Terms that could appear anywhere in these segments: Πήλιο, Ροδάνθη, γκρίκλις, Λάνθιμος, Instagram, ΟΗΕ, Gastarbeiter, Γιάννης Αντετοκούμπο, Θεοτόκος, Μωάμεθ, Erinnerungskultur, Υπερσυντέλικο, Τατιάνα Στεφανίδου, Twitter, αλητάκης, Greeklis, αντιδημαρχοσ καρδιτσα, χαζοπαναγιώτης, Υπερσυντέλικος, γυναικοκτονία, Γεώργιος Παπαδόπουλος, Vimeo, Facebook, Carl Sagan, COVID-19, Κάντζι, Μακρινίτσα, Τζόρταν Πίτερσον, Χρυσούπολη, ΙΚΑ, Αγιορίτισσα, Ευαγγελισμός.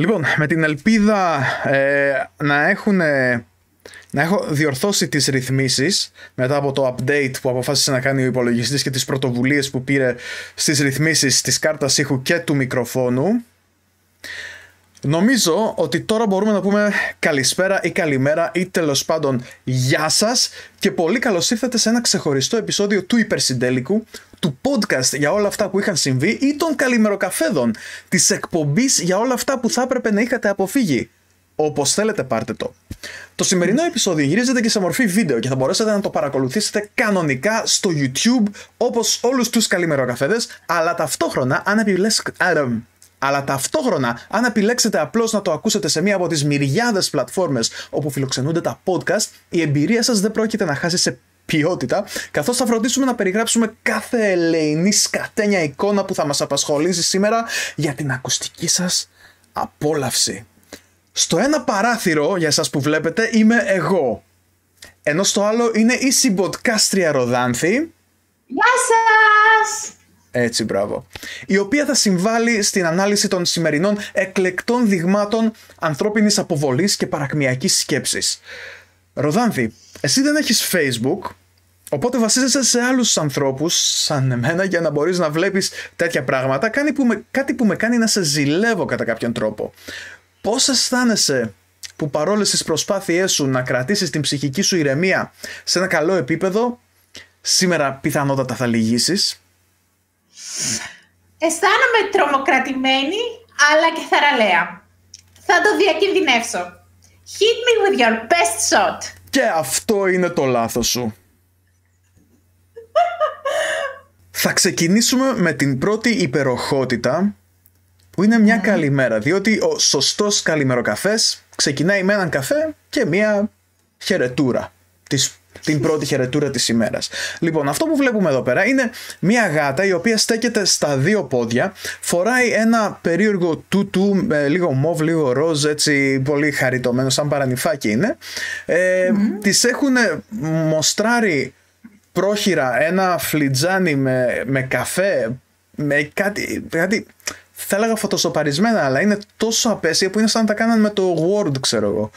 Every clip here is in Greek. Λοιπόν, με την ελπίδα να έχω διορθώσει τις ρυθμίσεις μετά από το update που αποφάσισε να κάνει ο υπολογιστής και τις πρωτοβουλίες που πήρε στις ρυθμίσεις της κάρτας ήχου και του μικροφόνου, νομίζω ότι τώρα μπορούμε να πούμε καλησπέρα ή καλημέρα ή τέλος πάντων γεια σας και πολύ καλώς ήρθατε σε ένα ξεχωριστό επεισόδιο του Υπερσυντέλικου, του podcast για όλα αυτά που είχαν συμβεί ή των καλημεροκαφέδων, της εκπομπής για όλα αυτά που θα έπρεπε να είχατε αποφύγει. Όπως θέλετε πάρτε το. Το σημερινό επεισόδιο γυρίζεται και σε μορφή βίντεο και θα μπορέσετε να το παρακολουθήσετε κανονικά στο YouTube όπως όλους τους καλημεροκαφέδες, αλλά ταυτόχρονα αν επιλέξετε απλώς να το ακούσετε σε μία από τις μυριάδες πλατφόρμες όπου φιλοξενούνται τα podcast, η εμπειρία σας δεν πρόκειται να χάσει σε ποιότητα, καθώς θα φροντίσουμε να περιγράψουμε κάθε ελεηνή σκατένια εικόνα που θα μας απασχολήσει σήμερα για την ακουστική σας απόλαυση. Στο ένα παράθυρο, για εσάς που βλέπετε, είμαι εγώ, ενώ στο άλλο είναι η συμποντκάστρια Ροδάνθη. Γεια σας! Έτσι, μπράβο. Η οποία θα συμβάλλει στην ανάλυση των σημερινών εκλεκτών δειγμάτων ανθρώπινης αποβολής και παρακμιακής σκέψης. Ροδάνθη, εσύ δεν έχεις Facebook, οπότε βασίζεσαι σε άλλους ανθρώπους σαν εμένα για να μπορείς να βλέπεις τέτοια πράγματα, κάτι που με κάνει να σε ζηλεύω κατά κάποιον τρόπο. Πώς αισθάνεσαι που παρόλες τις προσπάθειές σου να κρατήσεις την ψυχική σου ηρεμία σε ένα καλό επίπεδο, σήμερα πιθανότατα θα λυγίσεις? Αισθάνομαι τρομοκρατημένη, αλλά και θαραλέα. Θα το διακινδυνεύσω. Hit me with your best shot. Και αυτό είναι το λάθος σου. Θα ξεκινήσουμε με την πρώτη υπεροχότητα, που είναι μια καλημέρα. Διότι ο σωστός καλημεροκαφές ξεκινάει με έναν καφέ και μια χαιρετούρα. Την πρώτη χαιρετούρα της ημέρας. Λοιπόν, αυτό που βλέπουμε εδώ πέρα είναι μια γάτα η οποία στέκεται στα δύο πόδια, φοράει ένα περίεργο τούτου, λίγο μόβ, λίγο ροζ, έτσι πολύ χαριτωμένο, σαν παρανυφάκι είναι. Τις έχουν μοστράρει πρόχειρα ένα φλιτζάνι με καφέ, με κάτι θα έλεγα φωτοσοπαρισμένα, αλλά είναι τόσο απέσια που είναι σαν να τα κάναν με το Word, ξέρω εγώ.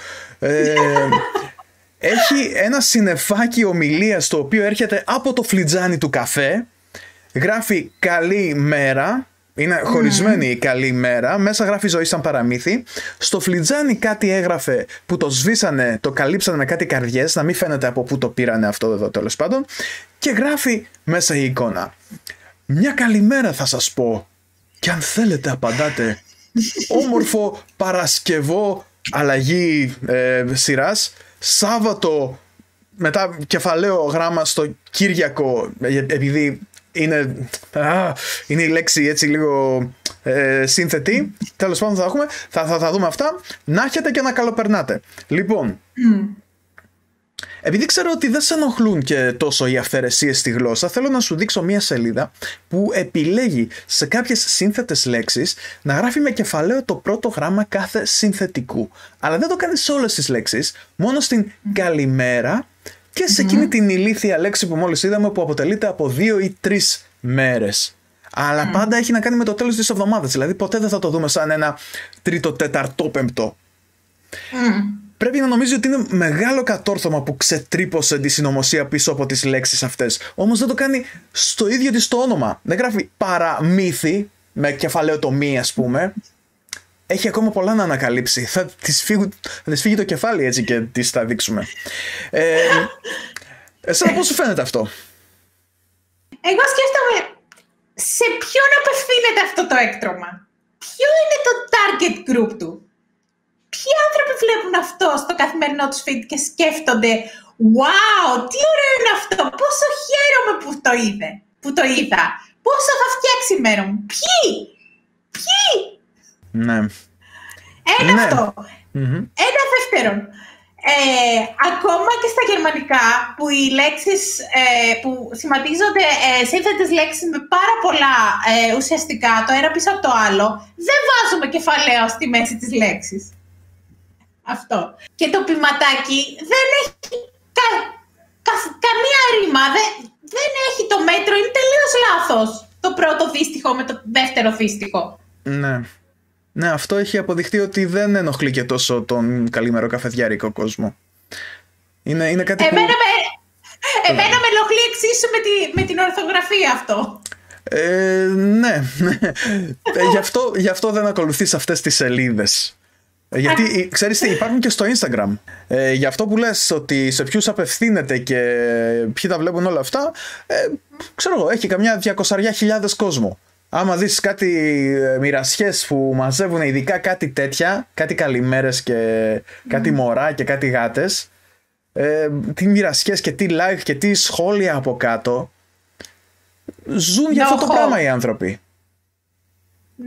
Έχει ένα συννεφάκι ομιλίας το οποίο έρχεται από το φλιτζάνι του καφέ. Γράφει καλή μέρα. Είναι χωρισμένη η καλή μέρα. Μέσα γράφει ζωή σαν παραμύθι. Στο φλιτζάνι κάτι έγραφε που το σβήσανε, το καλύψανε με κάτι καρδιές. Να μην φαίνεται από πού το πήρανε αυτό εδώ τέλος πάντων. Και γράφει μέσα η εικόνα. Μια καλημέρα θα σας πω. Και αν θέλετε απαντάτε. Όμορφο Παρασκευό, αλλαγή σειράς. Σάββατο, μετά κεφαλαίο γράμμα στο Κύριακο, επειδή είναι η λέξη έτσι λίγο σύνθετη, τέλος πάντων θα δούμε αυτά, να έχετε και να καλοπερνάτε. Λοιπόν, επειδή ξέρω ότι δεν σε ενοχλούν και τόσο οι αυθαιρεσίες στη γλώσσα, θέλω να σου δείξω μία σελίδα που επιλέγει σε κάποιες σύνθετες λέξεις να γράφει με κεφαλαίο το πρώτο γράμμα κάθε συνθετικού. Αλλά δεν το κάνει σε όλες τις λέξεις, μόνο στην καλημέρα και σε εκείνη την ηλίθια λέξη που μόλις είδαμε που αποτελείται από 2 ή 3 μέρες. Αλλά πάντα έχει να κάνει με το τέλος της εβδομάδας, δηλαδή ποτέ δεν θα το δούμε σαν ένα τρίτο, τέταρτο, πέμπτο. Πρέπει να νομίζει ότι είναι μεγάλο κατόρθωμα που ξετρύπωσε τη συνωμοσία πίσω από τις λέξεις αυτές. Όμως δεν το κάνει στο ίδιο της το όνομα. Δεν γράφει παραμύθι, με κεφαλαίο το μη ας πούμε. Έχει ακόμα πολλά να ανακαλύψει. Θα της φύγει το κεφάλι έτσι και της τα δείξουμε. Εσένα πώς σου φαίνεται αυτό? Εγώ σκέφτομαι σε ποιον απευθύνεται αυτό το έκτρωμα. Ποιο είναι το target group του? Ποιοι άνθρωποι βλέπουν αυτό στο καθημερινό τους feed και σκέφτονται «Wow, τι ωραίο είναι αυτό, πόσο χαίρομαι που το είδα, πόσο θα φτιάξει η μέρα μου, ποιοι». Ναι. Αυτό. Ένα δεύτερον. Ακόμα και στα γερμανικά που οι λέξεις που σηματίζονται σύνθετες λέξεις με πάρα πολλά ουσιαστικά το ένα πίσω από το άλλο, δεν βάζουμε κεφαλαίο στη μέση της λέξης. Αυτό. Και το ποιηματάκι δεν έχει καμία ρήμα, δεν έχει το μέτρο, είναι τελείως λάθος το πρώτο δύστιχο με το δεύτερο δύστιχο. Ναι. Ναι, αυτό έχει αποδειχτεί ότι δεν ενοχλεί και τόσο τον καλήμερο καφεδιάρικο κόσμο. Είναι κάτι Εμένα με ενοχλεί εξίσου με την ορθογραφία αυτό. Ναι. Γι' αυτό δεν ακολουθείς αυτές τις σελίδες. Γιατί, ξέρεις τι, υπάρχουν και στο Instagram. Γι' αυτό που λες ότι σε ποιους απευθύνεται και ποιοι τα βλέπουν όλα αυτά, ξέρω εγώ, έχει καμιά 200.000 κόσμο. Άμα δεις κάτι μοιρασιές που μαζεύουν ειδικά κάτι τέτοια, κάτι καλημέρες και κάτι μωρά και κάτι γάτες, τι μοιρασιές και τι like και τι σχόλια από κάτω, ζουν για αυτό το πράγμα οι άνθρωποι.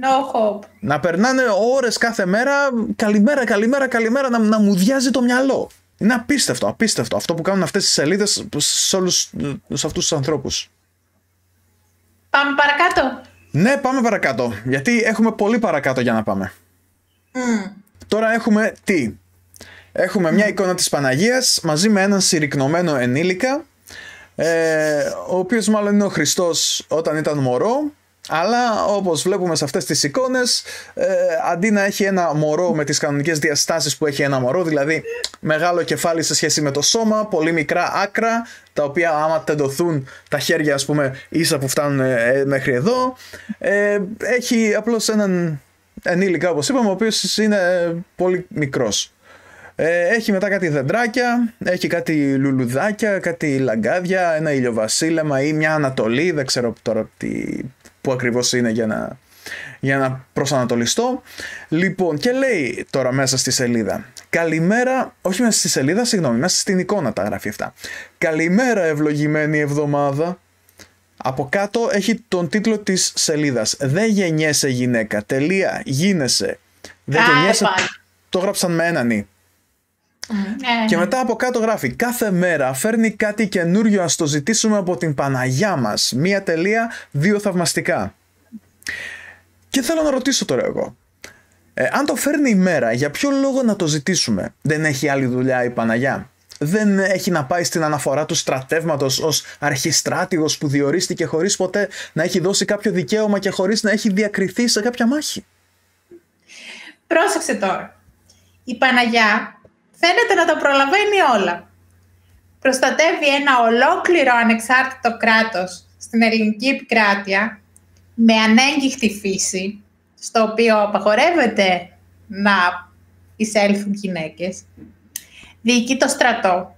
No hope. Να περνάνε ώρες κάθε μέρα, καλημέρα, να μουδιάζει το μυαλό. Είναι απίστευτο αυτό που κάνουν αυτές τις σελίδες σε όλους σε αυτούς τους ανθρώπους. Πάμε παρακάτω. Ναι, πάμε παρακάτω, γιατί έχουμε πολύ παρακάτω για να πάμε. Τώρα έχουμε τι? Έχουμε μια εικόνα της Παναγίας μαζί με έναν συρρυκνωμένο ενήλικα, ο οποίος μάλλον είναι ο Χριστός όταν ήταν μωρό. Αλλά όπως βλέπουμε σε αυτές τις εικόνες, αντί να έχει ένα μωρό με τις κανονικές διαστάσεις που έχει ένα μωρό, δηλαδή μεγάλο κεφάλι σε σχέση με το σώμα, πολύ μικρά άκρα, τα οποία άμα τεντωθούν τα χέρια, ας πούμε, ίσα που φτάνουν μέχρι εδώ, έχει απλώς έναν ενήλικα, όπως είπαμε, ο οποίος είναι πολύ μικρός. Έχει μετά κάτι δεντράκια, έχει κάτι λουλουδάκια, κάτι λαγκάδια, ένα ηλιοβασίλεμα ή μια ανατολή, δεν ξέρω τώρα τι... που ακριβώς είναι για να προσανατολιστώ. Λοιπόν, και λέει τώρα μέσα στη σελίδα, καλημέρα, όχι μέσα στη σελίδα, συγγνώμη, μέσα στην εικόνα τα γράφει αυτά. Καλημέρα ευλογημένη εβδομάδα. Από κάτω έχει τον τίτλο της σελίδας. Δεν γεννιέσαι γυναίκα, τελεία, γίνεσαι. Δεν γεννιέσαι, το γράψαν με έναν ή. Και μετά από κάτω γράφει, κάθε μέρα φέρνει κάτι καινούριο, ας το ζητήσουμε από την Παναγιά μας. Μία τελεία, δύο θαυμαστικά. Και θέλω να ρωτήσω τώρα εγώ, αν το φέρνει η μέρα, για ποιο λόγο να το ζητήσουμε? Δεν έχει άλλη δουλειά η Παναγιά? Δεν έχει να πάει στην αναφορά του στρατεύματος ως αρχιστράτηγος που διορίστηκε χωρίς ποτέ να έχει δώσει κάποιο δικαίωμα και χωρίς να έχει διακριθεί σε κάποια μάχη? Πρόσεξε τώρα, η Παναγιά φαίνεται να τα προλαβαίνει όλα. Προστατεύει ένα ολόκληρο ανεξάρτητο κράτος στην ελληνική επικράτεια με ανέγγιχτη φύση, στο οποίο απαγορεύεται να εισέλθουν γυναίκες. Διοικεί το στρατό.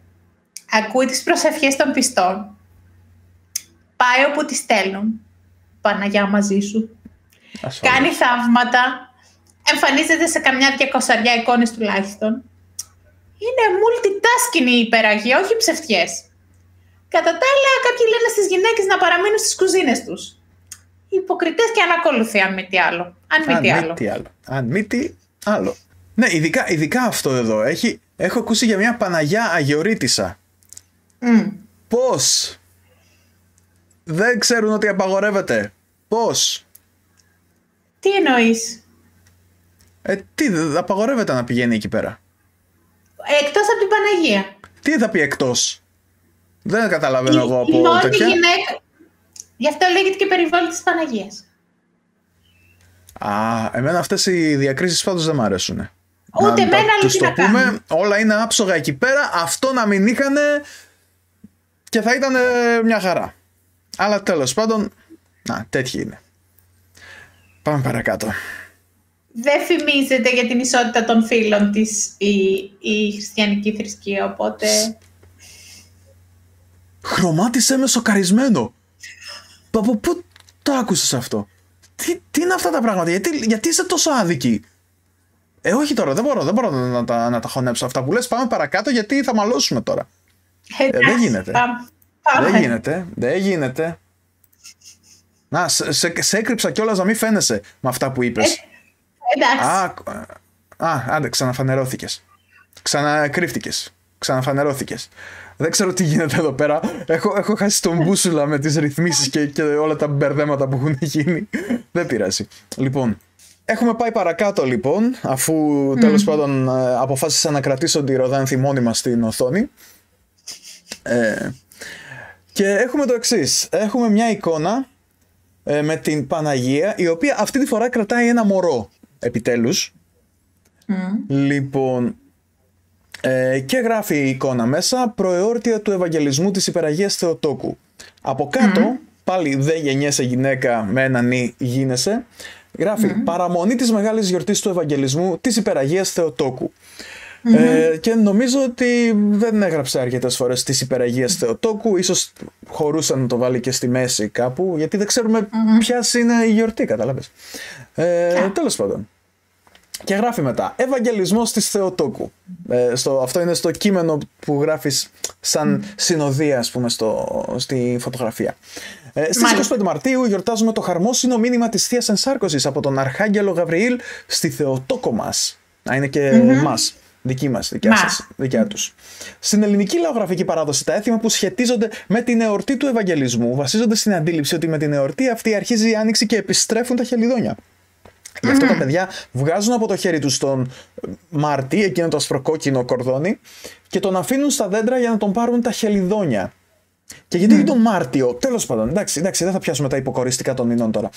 Ακούει τις προσευχές των πιστών. Πάει όπου τις στέλνουν. Παναγιά μαζί σου. Ασφαλώς. Κάνει θαύματα. Εμφανίζεται σε καμιά 200 εικόνες τουλάχιστον. Είναι multitasking η υπεραγία, όχι ψευτιές. Κατά τα άλλα, κάποιοι λένε στις γυναίκες να παραμείνουν στις κουζίνες τους. Υποκριτές και ανακολουθοί, αν μη τι άλλο. Αν μη τι άλλο. Ναι, ειδικά αυτό εδώ. Έχω ακούσει για μια Παναγιά Αγιορίτισσα. Πώς? Δεν ξέρουν ότι απαγορεύεται. Πώς? Τι εννοείς? Τι, απαγορεύεται να πηγαίνει εκεί πέρα? Εκτός από την Παναγία. Τι θα πει εκτός? Δεν καταλαβαίνω εγώ από τέτοια. Γυναίκα... Γι' αυτό λέγεται και περιβόλη της Παναγίας. Εμένα αυτές οι διακρίσεις πάντως δεν μ' αρέσουν. Ούτε εμένα, αλλά τι να κάνουμε. Όλα είναι άψογα εκεί πέρα. Αυτό να μην είχανε και θα ήταν μια χαρά. Αλλά τέλος πάντων, τέτοιοι είναι. Πάμε παρακάτω. Δεν φημίζεται για την ισότητα των φύλων της η χριστιανική θρησκεία, οπότε... Χρωμάτισε με σοκαρισμένο. Από πού το άκουσες αυτό? Τι είναι αυτά τα πράγματα? Γιατί είσαι τόσο άδικη? Όχι τώρα, δεν μπορώ να τα χωνέψω αυτά που λες. Πάμε παρακάτω, γιατί θα μαλώσουμε τώρα. Δεν γίνεται. Πάμε. Δεν γίνεται. Να, σε έκρυψα κιόλας να μην φαίνεσαι με αυτά που είπες. Εντάξει. Άντε, ξαναφανερώθηκες. Ξανακρύφτηκες. Ξαναφανερώθηκες. Δεν ξέρω τι γίνεται εδώ πέρα. Έχω χάσει τον μπούσουλα με τις ρυθμίσεις και όλα τα μπερδέματα που έχουν γίνει. Δεν πειράζει. Λοιπόν, έχουμε πάει παρακάτω λοιπόν, αφού τέλος πάντων αποφάσισα να κρατήσω τη Ροδάνθη μόνιμα στην οθόνη. Και έχουμε το εξής. Έχουμε μια εικόνα με την Παναγία, η οποία αυτή τη φορά κρατάει ένα μωρό. επιτέλους. Λοιπόν, και γράφει η εικόνα μέσα, προεόρτια του Ευαγγελισμού της Υπεραγίας Θεοτόκου. Από κάτω, πάλι δεν γεννιέσαι γυναίκα, με έναν ή γίνεσαι, γράφει παραμονή της μεγάλης γιορτής του Ευαγγελισμού της Υπεραγίας Θεοτόκου. Και νομίζω ότι δεν έγραψε αρκετές φορές της Υπεραγίας Θεοτόκου, ίσως χωρούσαν να το βάλει και στη μέση κάπου, γιατί δεν ξέρουμε ποιας είναι η γιορτή, καταλάβες. Τέλος πάντων. Και γράφει μετά, Ευαγγελισμός της Θεοτόκου. Αυτό είναι στο κείμενο που γράφεις σαν συνοδεία, ας πούμε, στη φωτογραφία. Στις 25 Μαρτίου γιορτάζουμε το χαρμόσυνο μήνυμα της Θείας Ενσάρκωσης από τον Αρχάγγελο Γαβριήλ στη Θεοτόκο μας. Να είναι και μας. Δική μας, δικιά σας, δικιά τους. Στην ελληνική λαογραφική παράδοση, τα έθιμα που σχετίζονται με την εορτή του Ευαγγελισμού βασίζονται στην αντίληψη ότι με την εορτή αυτή αρχίζει η άνοιξη και επιστρέφουν τα χελιδόνια. Γι' αυτό τα παιδιά βγάζουν από το χέρι τους τον Μάρτη, εκείνο το ασπροκόκκινο κορδόνι, και τον αφήνουν στα δέντρα για να τον πάρουν τα χελιδόνια. Και γιατί τον Μάρτιο, τέλος πάντων, εντάξει, δεν θα πιάσουμε τα υποκορίστικα των μηνών τώρα.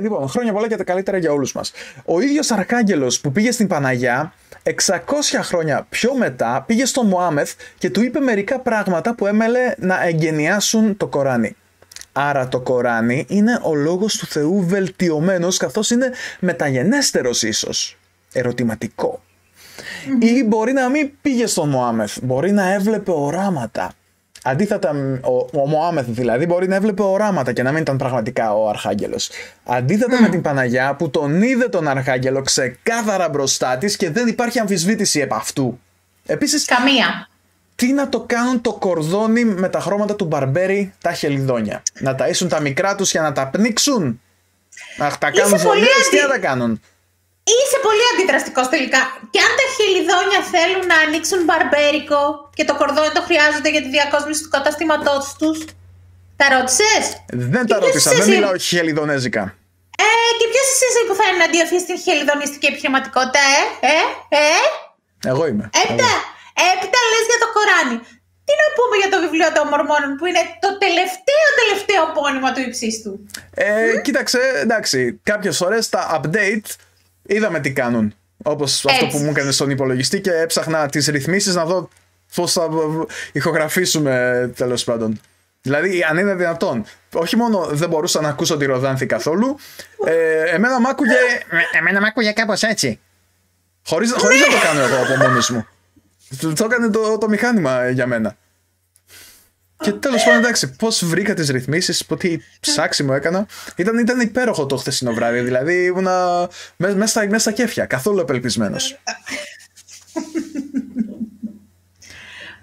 Λοιπόν, χρόνια πολλά και τα καλύτερα για όλους μας. Ο ίδιος Αρχάγγελος που πήγε στην Παναγιά, 600 χρόνια πιο μετά, πήγε στο Μωάμεθ και του είπε μερικά πράγματα που έμελε να εγκαινιάσουν το Κοράνι. Άρα το Κοράνι είναι ο λόγος του Θεού βελτιωμένος, καθώς είναι μεταγενέστερος ίσως. Ερωτηματικό. Ή μπορεί να μην πήγε στο Μωάμεθ, μπορεί να έβλεπε οράματα. Αντίθετα, ο Μωάμεθ δηλαδή μπορεί να έβλεπε οράματα και να μην ήταν πραγματικά ο Αρχάγγελος. Αντίθετα με την Παναγιά που τον είδε τον Αρχάγγελο ξεκάθαρα μπροστά της και δεν υπάρχει αμφισβήτηση επ' αυτού. Επίσης, καμία. Τι να το κάνουν το κορδόνι με τα χρώματα του μπαρμπέρι τα χελιδόνια? Να ταΐσουν τα μικρά τους για να τα πνίξουν? Να τα κάνουν βολίες, τι να τα κάνουν? Είσαι πολύ αντιδραστικός τελικά. Και αν τα χελιδόνια θέλουν να ανοίξουν μπαρμπέρικο και το κορδόνι το χρειάζονται για τη διακόσμηση του καταστήματός τους, τα ρώτησες? Δεν τα ρώτησα, δεν μιλάω χελιδονέζικα. Και ποιος είσαι εσύ που θα εναντιωθείς στην χελιδονιστική επιχειρηματικότητα, Εγώ είμαι. Έπειτα λες για το Κοράνι. Τι να πούμε για το βιβλίο των Μορμώνων που είναι το τελευταίο πόνημα του υψίστου? Κοίταξε, εντάξει, κάποιες φορές τα update είδαμε τι κάνουν. Όπως αυτό που μου έκανε στον υπολογιστή και έψαχνα τις ρυθμίσεις να δω πώς θα ηχογραφήσουμε, τέλος πάντων. Δηλαδή, αν είναι δυνατόν. Όχι μόνο δεν μπορούσα να ακούσω τη Ροδάνθη καθόλου, εμένα μ' άκουγε. Εμένα μ' άκουγε κάπως έτσι. Χωρίς να το κάνω εγώ από μόνος μου. Το έκανε το μηχάνημα για μένα. Και τέλος πάντων, εντάξει, πώς βρήκα τις ρυθμίσεις, τι ψάξιμο έκανα. Ήταν υπέροχο το χθεσινό βράδυ, δηλαδή ήμουνα μέσα στα κέφια, καθόλου απελπισμένος.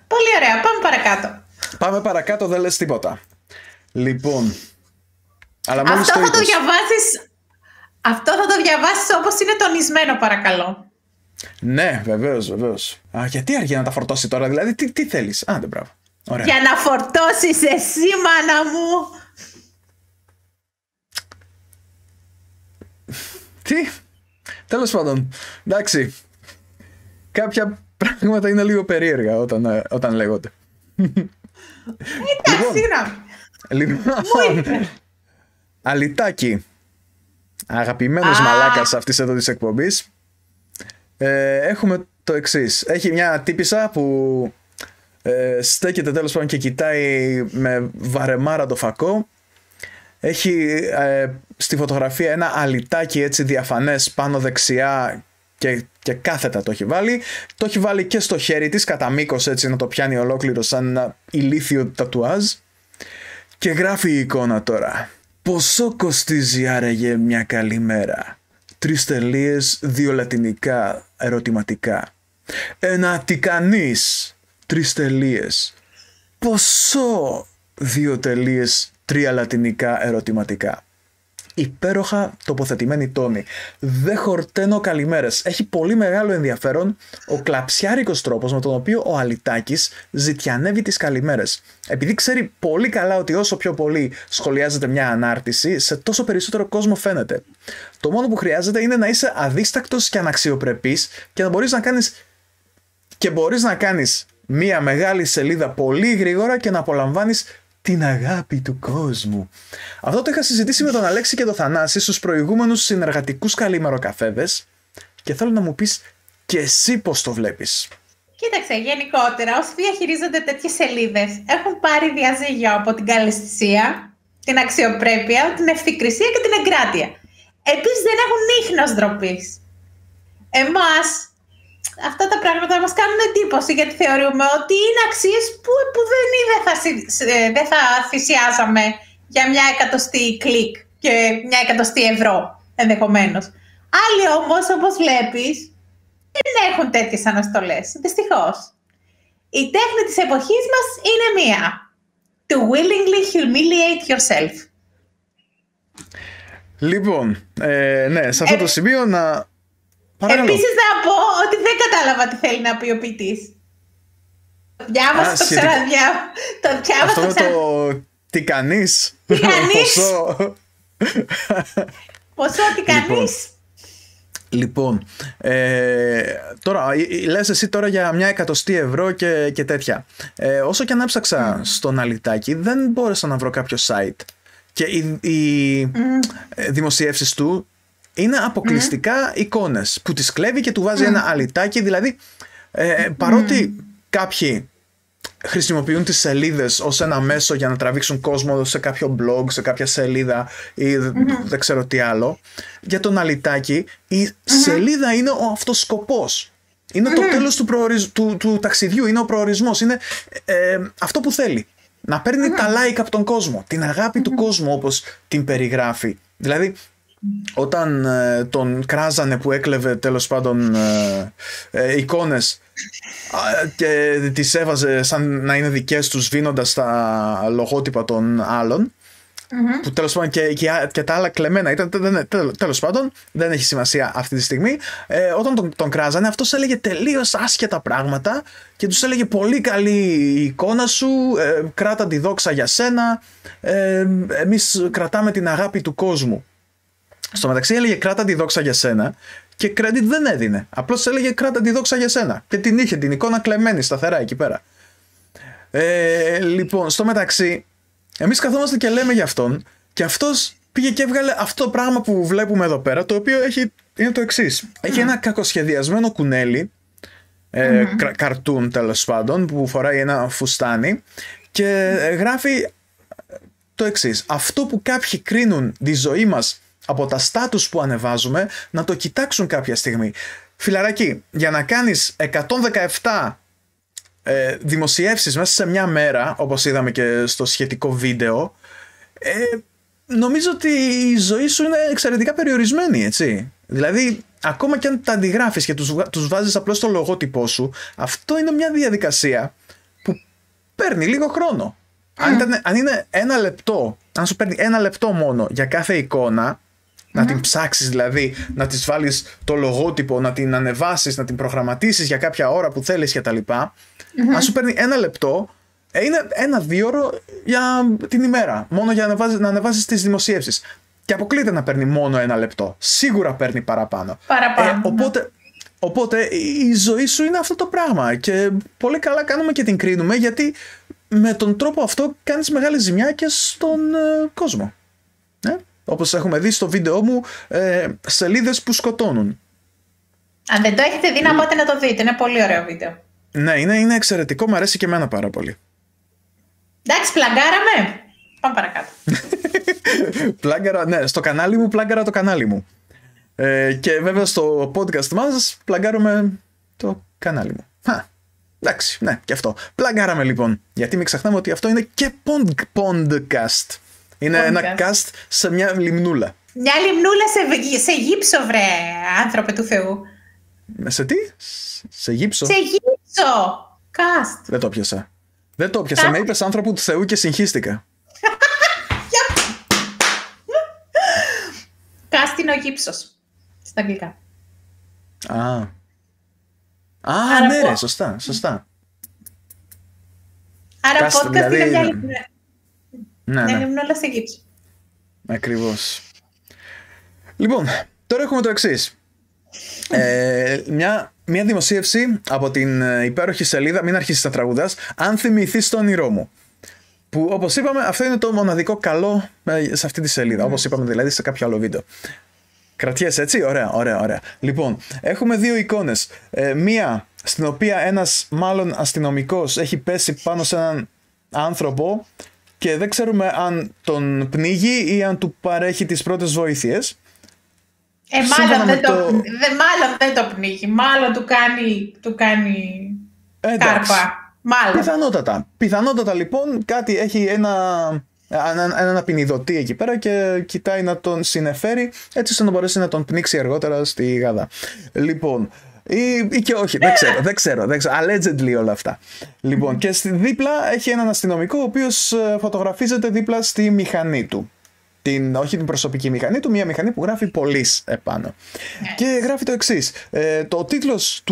Πολύ ωραία, πάμε παρακάτω. Πάμε παρακάτω, δεν λες τίποτα. Λοιπόν, αλλά μόνο αυτό θα το διαβάσεις. Αυτό θα το διαβάσεις όπως είναι τονισμένο, παρακαλώ. Ναι, βεβαίως. Α, γιατί αργεί να τα φορτώσει τώρα, δηλαδή, τι θέλεις? Άντε, μπράβο. Ωραία. Για να φορτώσεις εσύ, μάνα μου. Τι? Τέλος πάντων, εντάξει. Κάποια πράγματα είναι λίγο περίεργα όταν λέγονται. Εντάξει, συγγνώμη. Αλιτάκι, αγαπημένος μαλάκας αυτής εδώ της εκπομπής, έχουμε το εξής. Έχει μια τύπισσα που στέκεται τέλος πάντων και κοιτάει με βαρεμάρα το φακό. Έχει στη φωτογραφία ένα αλιτάκι έτσι διαφανές πάνω δεξιά και κάθετα το έχει βάλει. Το έχει βάλει και στο χέρι της κατά μήκος, έτσι να το πιάνει ολόκληρο σαν ένα ηλίθιο τατουάζ. Και γράφει η εικόνα τώρα. Πόσο κοστίζει άραγε μια καλή μέρα? 3 2 λατινικά ερωτηματικά. Ένα τικανής. 3 Πόσο? 2 3 λατινικά ερωτηματικά. Υπέροχα τοποθετημένη τόνη. Δεν χορταίνω καλημέρες. Έχει πολύ μεγάλο ενδιαφέρον ο κλαψιάρικος τρόπος με τον οποίο ο Αλιτάκης ζητιανεύει τις καλημέρες. Επειδή ξέρει πολύ καλά ότι όσο πιο πολύ σχολιάζεται μια ανάρτηση, σε τόσο περισσότερο κόσμο φαίνεται. Το μόνο που χρειάζεται είναι να είσαι αδίστακτος και αναξιοπρεπής και να μπορείς να κάνεις μια μεγάλη σελίδα πολύ γρήγορα και να απολαμβάνεις την αγάπη του κόσμου. Αυτό το είχα συζητήσει με τον Αλέξη και τον Θανάση στους προηγούμενους συνεργατικούς καλημεροκαφέδες και θέλω να μου πεις και εσύ πώς το βλέπεις. Κοίταξε, γενικότερα, όσοι διαχειρίζονται τέτοιες σελίδες έχουν πάρει διαζύγιο από την καλαισθησία, την αξιοπρέπεια, την ευθυκρισία και την εγκράτεια. Επίσης δεν έχουν ίχνος ντροπής. Εμάς αυτά τα πράγματα μας κάνουν εντύπωση, γιατί θεωρούμε ότι είναι αξίες που δεν θα θυσιάσαμε για μια 100 κλικ και μια 100 ευρώ ενδεχομένως. Άλλοι όμως, όπως βλέπεις, δεν έχουν τέτοιες αναστολές, δυστυχώς. Η τέχνη της εποχής μας είναι μία. To willingly humiliate yourself. Λοιπόν, ναι, σε αυτό το σημείο να... Επίσης να πω ότι δεν κατάλαβα τι θέλει να πει ο ποιητής. Διάβασα το ξαναδιάβασα. Αυτό με το τι κανείς. Τι κανείς. Ποσό τι κανείς. Λοιπόν, τώρα λες εσύ τώρα για μια 100 ευρώ και τέτοια. Όσο και αν έψαξα στον αλυτάκι δεν μπόρεσα να βρω κάποιο site. Και οι δημοσιεύσεις του είναι αποκλειστικά εικόνες που τις κλέβει και του βάζει ένα αλυτάκι. Δηλαδή παρότι κάποιοι χρησιμοποιούν τις σελίδες ως ένα μέσο για να τραβήξουν κόσμο σε κάποιο blog, σε κάποια σελίδα ή δεν ξέρω τι άλλο, για τον αλυτάκι η σελίδα είναι ο αυτοσκοπός. Είναι το τέλος του ταξιδιού, είναι ο προορισμός, είναι αυτό που θέλει. Να παίρνει τα like από τον κόσμο, την αγάπη του κόσμου όπως την περιγράφει. Δηλαδή όταν τον κράζανε που έκλεβε τέλος πάντων εικόνες και τις έβαζε σαν να είναι δικές τους βίνοντας τα λογότυπα των άλλων που τέλος πάντων και τα άλλα κλεμμένα ήταν, τέλος πάντων δεν έχει σημασία αυτή τη στιγμή, όταν τον κράζανε αυτός έλεγε τελείως άσχετα πράγματα και τους έλεγε πολύ καλή η εικόνα σου, κράτα τη δόξα για σένα, εμείς κρατάμε την αγάπη του κόσμου. Στο μεταξύ έλεγε κράτα τη δόξα για σένα και credit δεν έδινε. Απλώς έλεγε κράτα τη δόξα για σένα και την είχε την εικόνα κλεμμένη σταθερά εκεί πέρα. Λοιπόν, στο μεταξύ εμείς καθόμαστε και λέμε για αυτόν και αυτός πήγε και έβγαλε αυτό το πράγμα που βλέπουμε εδώ πέρα, το οποίο είναι το εξής. Έχει ένα κακοσχεδιασμένο κουνέλι, καρτούν τέλος πάντων, που φοράει ένα φουστάνι και γράφει το εξής. Αυτό που κάποιοι κρίνουν τη ζωή μας από τα στάτους που ανεβάζουμε, να το κοιτάξουν κάποια στιγμή. Φιλαράκι, για να κάνεις 117 δημοσιεύσεις μέσα σε μια μέρα, όπως είδαμε και στο σχετικό βίντεο, νομίζω ότι η ζωή σου είναι εξαιρετικά περιορισμένη, έτσι. Δηλαδή, ακόμα και αν τα αντιγράφεις και τους βάζεις απλώς το λογότυπό σου, αυτό είναι μια διαδικασία που παίρνει λίγο χρόνο. Αν είναι 1 λεπτό, αν σου παίρνει 1 λεπτό μόνο για κάθε εικόνα, να την ψάξεις δηλαδή, να της βάλεις το λογότυπο, να την ανεβάσεις, να την προγραμματίσεις για κάποια ώρα που θέλεις και τα λοιπά, αν σου παίρνει 1 λεπτό, είναι 1-2 ώρες για την ημέρα μόνο για να ανεβάσεις τις δημοσιεύσεις και αποκλείται να παίρνει μόνο 1 λεπτό, σίγουρα παίρνει παραπάνω. Οπότε η ζωή σου είναι αυτό το πράγμα και πολύ καλά κάνουμε και την κρίνουμε, γιατί με τον τρόπο αυτό κάνεις μεγάλη ζημιά και στον κόσμο. Όπως έχουμε δει στο βίντεο μου, σελίδες που σκοτώνουν. Αν δεν το έχετε δει, να πάτε να το δείτε. Είναι πολύ ωραίο βίντεο. Ναι, είναι εξαιρετικό. Μου αρέσει και εμένα πάρα πολύ. Εντάξει, πλαγκάραμε. Πάμε παρακάτω. Πλάγκαρα, ναι, στο κανάλι μου, πλάγκαρα το κανάλι μου. Και βέβαια στο podcast μας, πλαγκάρουμε το κανάλι μου. Εντάξει, ναι, και αυτό. Πλαγκάραμε λοιπόν. Γιατί μην ξεχνάμε ότι αυτό είναι και podcast. Είναι ένα cast σε μια λιμνούλα. Μια λιμνούλα σε γύψο, βρε, άνθρωπε του Θεού. Σε τι? Σε γύψο. Σε γύψο. Cast. Δεν το πιάσα. Δεν το πιάσα. Με είπες άνθρωπου του Θεού και συγχύστηκα. Cast είναι ο γύψος. Στα αγγλικά. Α, ναι, ρε, σωστά. Άρα podcast δηλαδή, είναι μια λιμνούλα. Ναι. Όλα σε γύψη. Ακριβώς. Λοιπόν, τώρα έχουμε το εξής. Μια δημοσίευση από την υπέροχη σελίδα, μην αρχίσεις να τραγουδάς, αν θυμηθείς το όνειρό μου. Που όπως είπαμε, αυτό είναι το μοναδικό καλό σε αυτή τη σελίδα. Όπως είπαμε δηλαδή σε κάποιο άλλο βίντεο. Κρατιέσαι έτσι, ωραία. Λοιπόν, έχουμε δύο εικόνες. Μία στην οποία ένας μάλλον αστυνομικός έχει πέσει πάνω σε έναν άνθρωπο και δεν ξέρουμε αν τον πνίγει ή αν του παρέχει τις πρώτες βοήθειες. Μάλλον δεν το πνίγει, μάλλον του κάνει κάρπα. Πιθανότατα λοιπόν κάτι έχει έναν απεινιδωτή εκεί πέρα και κοιτάει να τον συνεφέρει έτσι ώστε να μπορέσει να τον πνίξει αργότερα στη Γάδα. Λοιπόν, ή και όχι, δεν ξέρω, allegedly όλα αυτά. Λοιπόν, και δίπλα έχει έναν αστυνομικό ο οποίος φωτογραφίζεται δίπλα στη μηχανή του. Όχι την προσωπική μηχανή του, μια μηχανή που γράφει «Police» επάνω. Και γράφει το εξής. Το τίτλος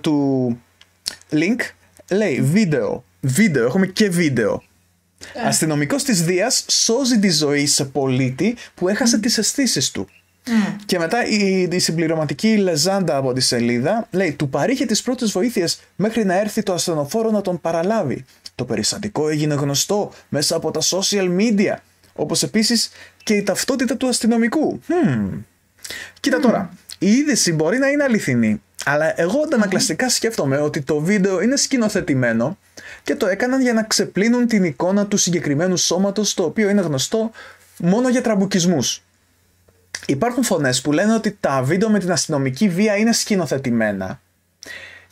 του link λέει βίντεο, έχουμε και βίντεο. Αστυνομικός της Δίας σώζει τη ζωή σε πολίτη που έχασε τις αισθήσεις του. Και μετά η συμπληρωματική λεζάντα από τη σελίδα λέει «Του παρήχε τις πρώτες βοήθειες μέχρι να έρθει το ασθενοφόρο να τον παραλάβει. Το περιστατικό έγινε γνωστό μέσα από τα social media». Όπως επίσης και η ταυτότητα του αστυνομικού. Κοίτα τώρα, η είδηση μπορεί να είναι αληθινή, αλλά εγώ αντανακλαστικά σκέφτομαι ότι το βίντεο είναι σκηνοθετημένο και το έκαναν για να ξεπλύνουν την εικόνα του συγκεκριμένου σώματος, το οποίο είναι γνωστό μόνο για τραμπουκισμούς. Υπάρχουν φωνές που λένε ότι τα βίντεο με την αστυνομική βία είναι σκηνοθετημένα,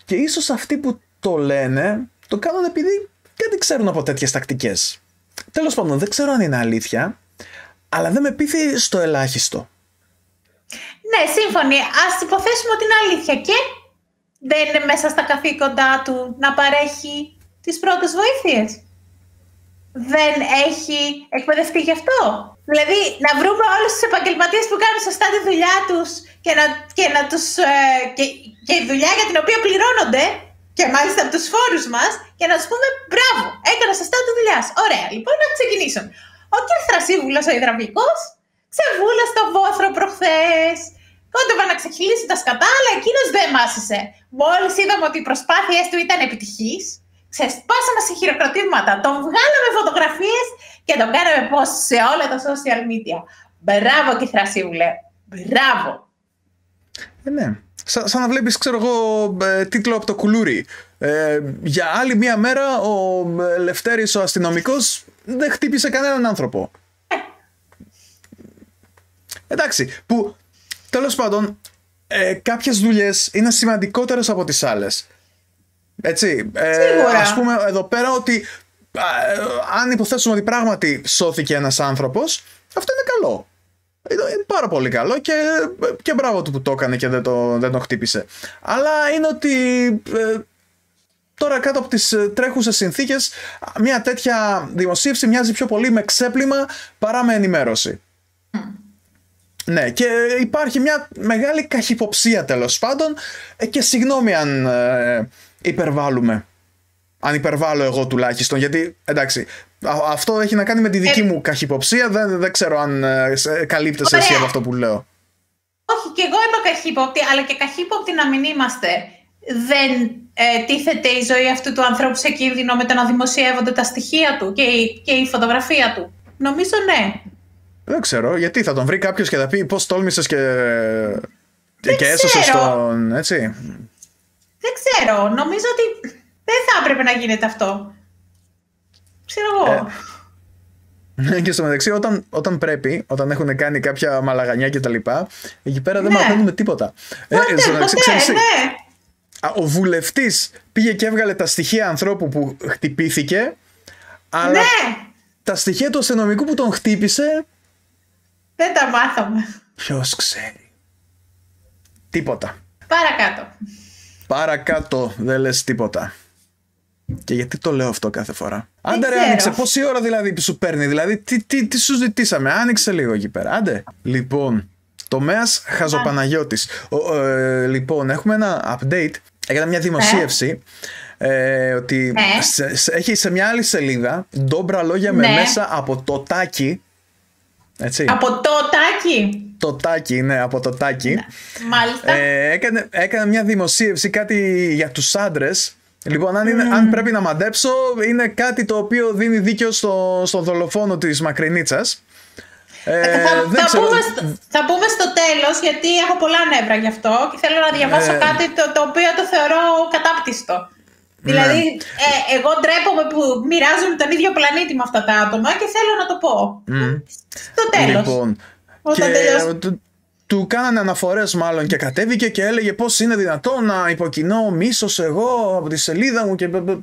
και ίσως αυτοί που το λένε το κάνουν επειδή κάτι ξέρουν από τέτοιες τακτικές. Τέλος πάντων, δεν ξέρω αν είναι αλήθεια, αλλά δεν με πείθει στο ελάχιστο. Ναι, σύμφωνοι. Ας υποθέσουμε ότι είναι αλήθεια και δεν είναι μέσα στα καθήκοντά του να παρέχει τις πρώτες βοήθειες. Δεν έχει εκπαιδευτεί γι' αυτό. Δηλαδή, να βρούμε όλους τους επαγγελματίες που κάνουν σωστά τη δουλειά τους και η δουλειά για την οποία πληρώνονται, και μάλιστα από τους φόρους μας, για να τους πούμε «Μπράβο, έκανα σωστά τη δουλειά σου». Ωραία, λοιπόν, να ξεκινήσουν. Ο κ. Θρασίβουλος, ο υδραυλικός, ξεβούλα στο βόθρο προχθές. Κόντευα να ξεχυλήσει τα σκατά, αλλά εκείνος δεν μάσησε. Μόλις είδαμε ότι οι προσπάθειές του ήταν επιτυχείς, ξεσπάσαμε σε χειροκροτήματα. Τον βγάλαμε φωτογραφίες και τον κάναμε post σε όλα τα social media. Μπράβο, κ. Θρασίβουλε. Μπράβο. Ναι. Σαν να βλέπεις, ξέρω εγώ, τίτλο από το κουλούρι. Για άλλη μία μέρα ο Λευτέρης ο αστυνομικός δεν χτύπησε κανέναν άνθρωπο. Εντάξει, που τέλος πάντων κάποιες δουλειές είναι σημαντικότερες από τις άλλες. Έτσι, ας πούμε εδώ πέρα ότι αν υποθέσουμε ότι πράγματι σώθηκε ένας άνθρωπος, αυτό είναι καλό. Είναι πάρα πολύ καλό και μπράβο του που το έκανε και δεν το χτύπησε. Αλλά είναι ότι τώρα κάτω από τις τρέχουσες συνθήκες μια τέτοια δημοσίευση μοιάζει πιο πολύ με ξέπλυμα παρά με ενημέρωση. Ναι, και υπάρχει μια μεγάλη καχυποψία τέλος πάντων, και συγγνώμη αν υπερβάλλουμε. Αν υπερβάλλω εγώ τουλάχιστον, γιατί εντάξει, αυτό έχει να κάνει με τη δική μου καχυποψία, δεν ξέρω αν καλύπτεσαι εσύ από αυτό που λέω. Όχι, και εγώ είμαι καχύποπτη, αλλά και καχύποπτη να μην είμαστε. Δεν τίθεται η ζωή αυτού του ανθρώπου σε κίνδυνο με το να δημοσιεύονται τα στοιχεία του και η φωτογραφία του. Νομίζω ναι. Δεν ξέρω, γιατί θα τον βρει κάποιος και θα πει πώς τόλμησες και έσωσες τον, έτσι. Δεν ξέρω, νομίζω ότι... δεν θα έπρεπε να γίνεται αυτό. Ξέρω εγώ. Και στο μεταξύ, όταν έχουν κάνει κάποια μαλαγανιά και τα λοιπά, εκεί πέρα δεν μαθαίνουμε τίποτα. Ο βουλευτής πήγε και έβγαλε τα στοιχεία ανθρώπου που χτυπήθηκε, αλλά τα στοιχεία του αστυνομικού που τον χτύπησε δεν τα μάθαμε. Ποιος ξέρει. Τίποτα. Παρακάτω δεν λες τίποτα. Και γιατί το λέω αυτό κάθε φορά? Άντε ρε, άνοιξε, πόση ώρα δηλαδή που σου παίρνει? Δηλαδή τι σου ζητήσαμε? Άνοιξε λίγο εκεί πέρα, άντε. Λοιπόν, τομέας Χαζοπαναγιώτης. Λοιπόν, έχουμε ένα update. Έκανα μια δημοσίευση ότι έχει σε μια άλλη σελίδα ντόμπρα λόγια με μέσα από το τάκι. Έτσι. Από το τάκι. Το τάκι, ναι, από το τάκι. Μάλιστα. Έκανε μια δημοσίευση κάτι για τους άντρες Λοιπόν, αν πρέπει να μαντέψω, είναι κάτι το οποίο δίνει δίκιο στο δολοφόνο της Μακρινίτσας. Θα πούμε στο τέλος, γιατί έχω πολλά νεύρα γι' αυτό και θέλω να διαβάσω κάτι το οποίο το θεωρώ κατάπτυστο. Ναι. Δηλαδή, εγώ ντρέπομαι που μοιράζομαι τον ίδιο πλανήτη με αυτά τα άτομα και θέλω να το πω. Στο τέλος. Λοιπόν, του κάνανε αναφορές μάλλον και κατέβηκε και έλεγε πώς είναι δυνατόν να υποκινώ μίσος εγώ από τη σελίδα μου και... Πάκαλε.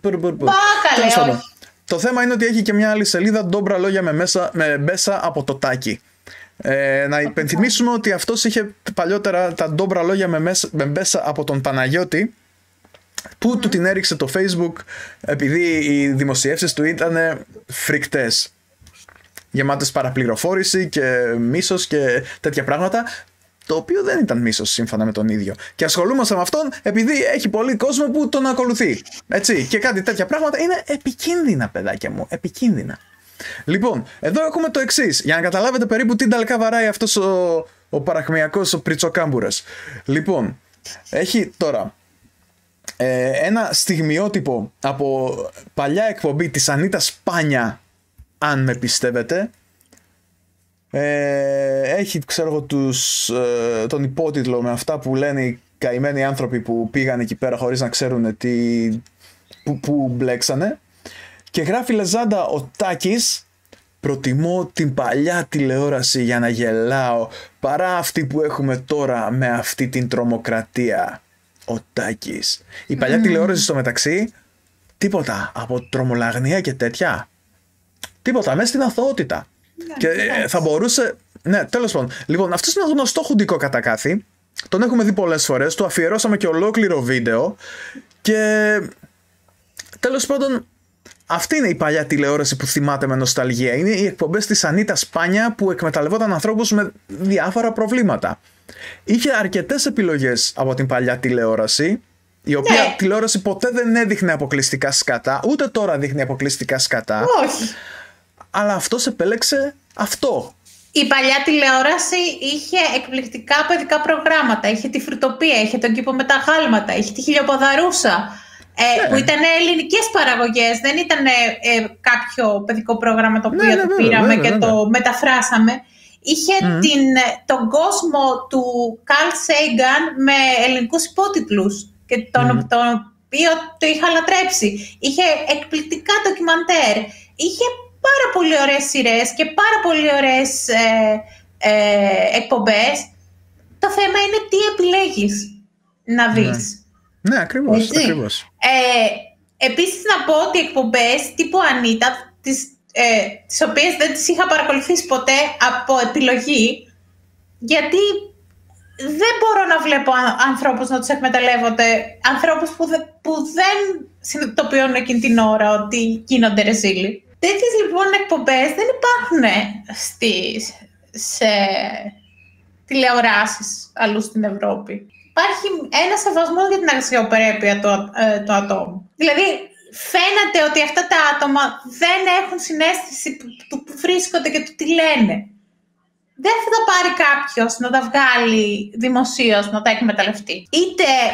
Το θέμα είναι ότι έχει και μια άλλη σελίδα, ντόμπρα λόγια με μέσα από το τάκι. Να υπενθυμίσουμε ότι αυτός είχε παλιότερα τα ντόμπρα λόγια με μέσα από τον Παναγιώτη, που του την έριξε το Facebook επειδή οι δημοσιεύσεις του ήταν φρικτές. Γεμάτες παραπληροφόρηση και μίσος και τέτοια πράγματα, το οποίο δεν ήταν μίσος σύμφωνα με τον ίδιο. Και ασχολούμαστε με αυτόν επειδή έχει πολύ κόσμο που τον ακολουθεί. Έτσι. Και κάτι τέτοια πράγματα είναι επικίνδυνα, παιδάκια μου. Επικίνδυνα. Λοιπόν, εδώ έχουμε το εξής, για να καταλάβετε περίπου τι ταλκαβαράει αυτός ο παραχμιακός, ο πριτσοκάμπουρας. Λοιπόν, έχει τώρα ένα στιγμιότυπο από παλιά εκπομπή της Ανίτα Σπάνια, αν με πιστεύετε. Έχει, ξέρω εγώ, τον υπότιτλο με αυτά που λένε οι καημένοι άνθρωποι που πήγαν εκεί πέρα χωρίς να ξέρουν που μπλέξανε. Και γράφει λεζάντα ο Τάκης: προτιμώ την παλιά τηλεόραση για να γελάω παρά αυτή που έχουμε τώρα με αυτή την τρομοκρατία. Ο Τάκης. Η παλιά τηλεόραση στο μεταξύ, τίποτα από τρομολαγνία και τέτοια. Τίποτα, μέσα στην αθωότητα. Και θα μπορούσε. Ναι, τέλος πάντων. Λοιπόν, αυτός είναι ένα γνωστό χουντικό κατακάθι. Τον έχουμε δει πολλές φορές. Του αφιερώσαμε και ολόκληρο βίντεο. Και τέλος πάντων, αυτή είναι η παλιά τηλεόραση που θυμάται με νοσταλγία. Είναι οι εκπομπές της Ανίτα Σπάνια που εκμεταλλευόταν ανθρώπους με διάφορα προβλήματα. Είχε αρκετές επιλογές από την παλιά τηλεόραση, η οποία τηλεόραση ποτέ δεν έδειχνε αποκλειστικά σκατά, ούτε τώρα δείχνει αποκλειστικά σκατά. Όχι. Αλλά αυτός επέλεξε αυτό. Η παλιά τηλεόραση είχε εκπληκτικά παιδικά προγράμματα. Είχε τη Φρουτοπία, είχε τον Κήπο με τα Γάλματα, είχε τη Χιλιοποδαρούσα. Που ήταν ελληνικές παραγωγές, δεν ήταν κάποιο παιδικό πρόγραμμα το οποίο το πήραμε και το μεταφράσαμε. Είχε τον κόσμο του Carl Sagan με ελληνικούς υπότιτλους και τον οποίο το είχα λατρέψει. Είχε εκπληκτικά ντοκιμαντέρ. Είχε πάρα πολύ ωραίες σειρές και πάρα πολύ ωραίες εκπομπές. Το θέμα είναι τι επιλέγεις να δεις. Ναι, ακριβώς. Επίσης να πω ότι εκπομπές τύπου Ανίτα, τις οποίες δεν τις είχα παρακολουθήσει ποτέ από επιλογή, γιατί δεν μπορώ να βλέπω ανθρώπους να τους εκμεταλλεύονται, ανθρώπους που δεν συνειδητοποιούν εκείνη την ώρα ότι γίνονται ρεζίλοι. Τέτοιες λοιπόν εκπομπές δεν υπάρχουν σε τηλεοράσεις αλλού στην Ευρώπη. Υπάρχει ένα σεβασμός για την αξιοπρέπεια του ατόμου. Δηλαδή φαίνεται ότι αυτά τα άτομα δεν έχουν συνέστηση του που βρίσκονται και του τι λένε. Δεν θα τα πάρει κάποιος να τα βγάλει δημοσίως, να τα εκμεταλλευτεί.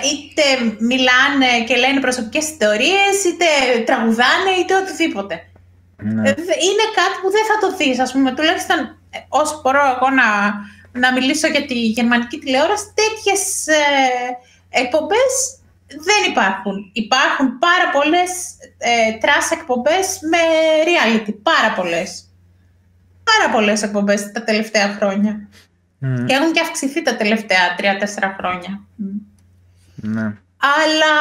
Είτε μιλάνε και λένε προσωπικές ιστορίες, είτε τραγουδάνε, είτε οτιδήποτε. Ναι. Είναι κάτι που δεν θα το δεις, ας πούμε, τουλάχιστον όσο μπορώ εγώ να μιλήσω για τη γερμανική τηλεόραση, τέτοιες εκπομπές δεν υπάρχουν. Υπάρχουν πάρα πολλές τρας εκπομπές με reality, πάρα πολλές. Πάρα πολλές εκπομπές τα τελευταία χρόνια. Και έχουν και αυξηθεί τα τελευταία 3-4 χρόνια. Ναι. Αλλά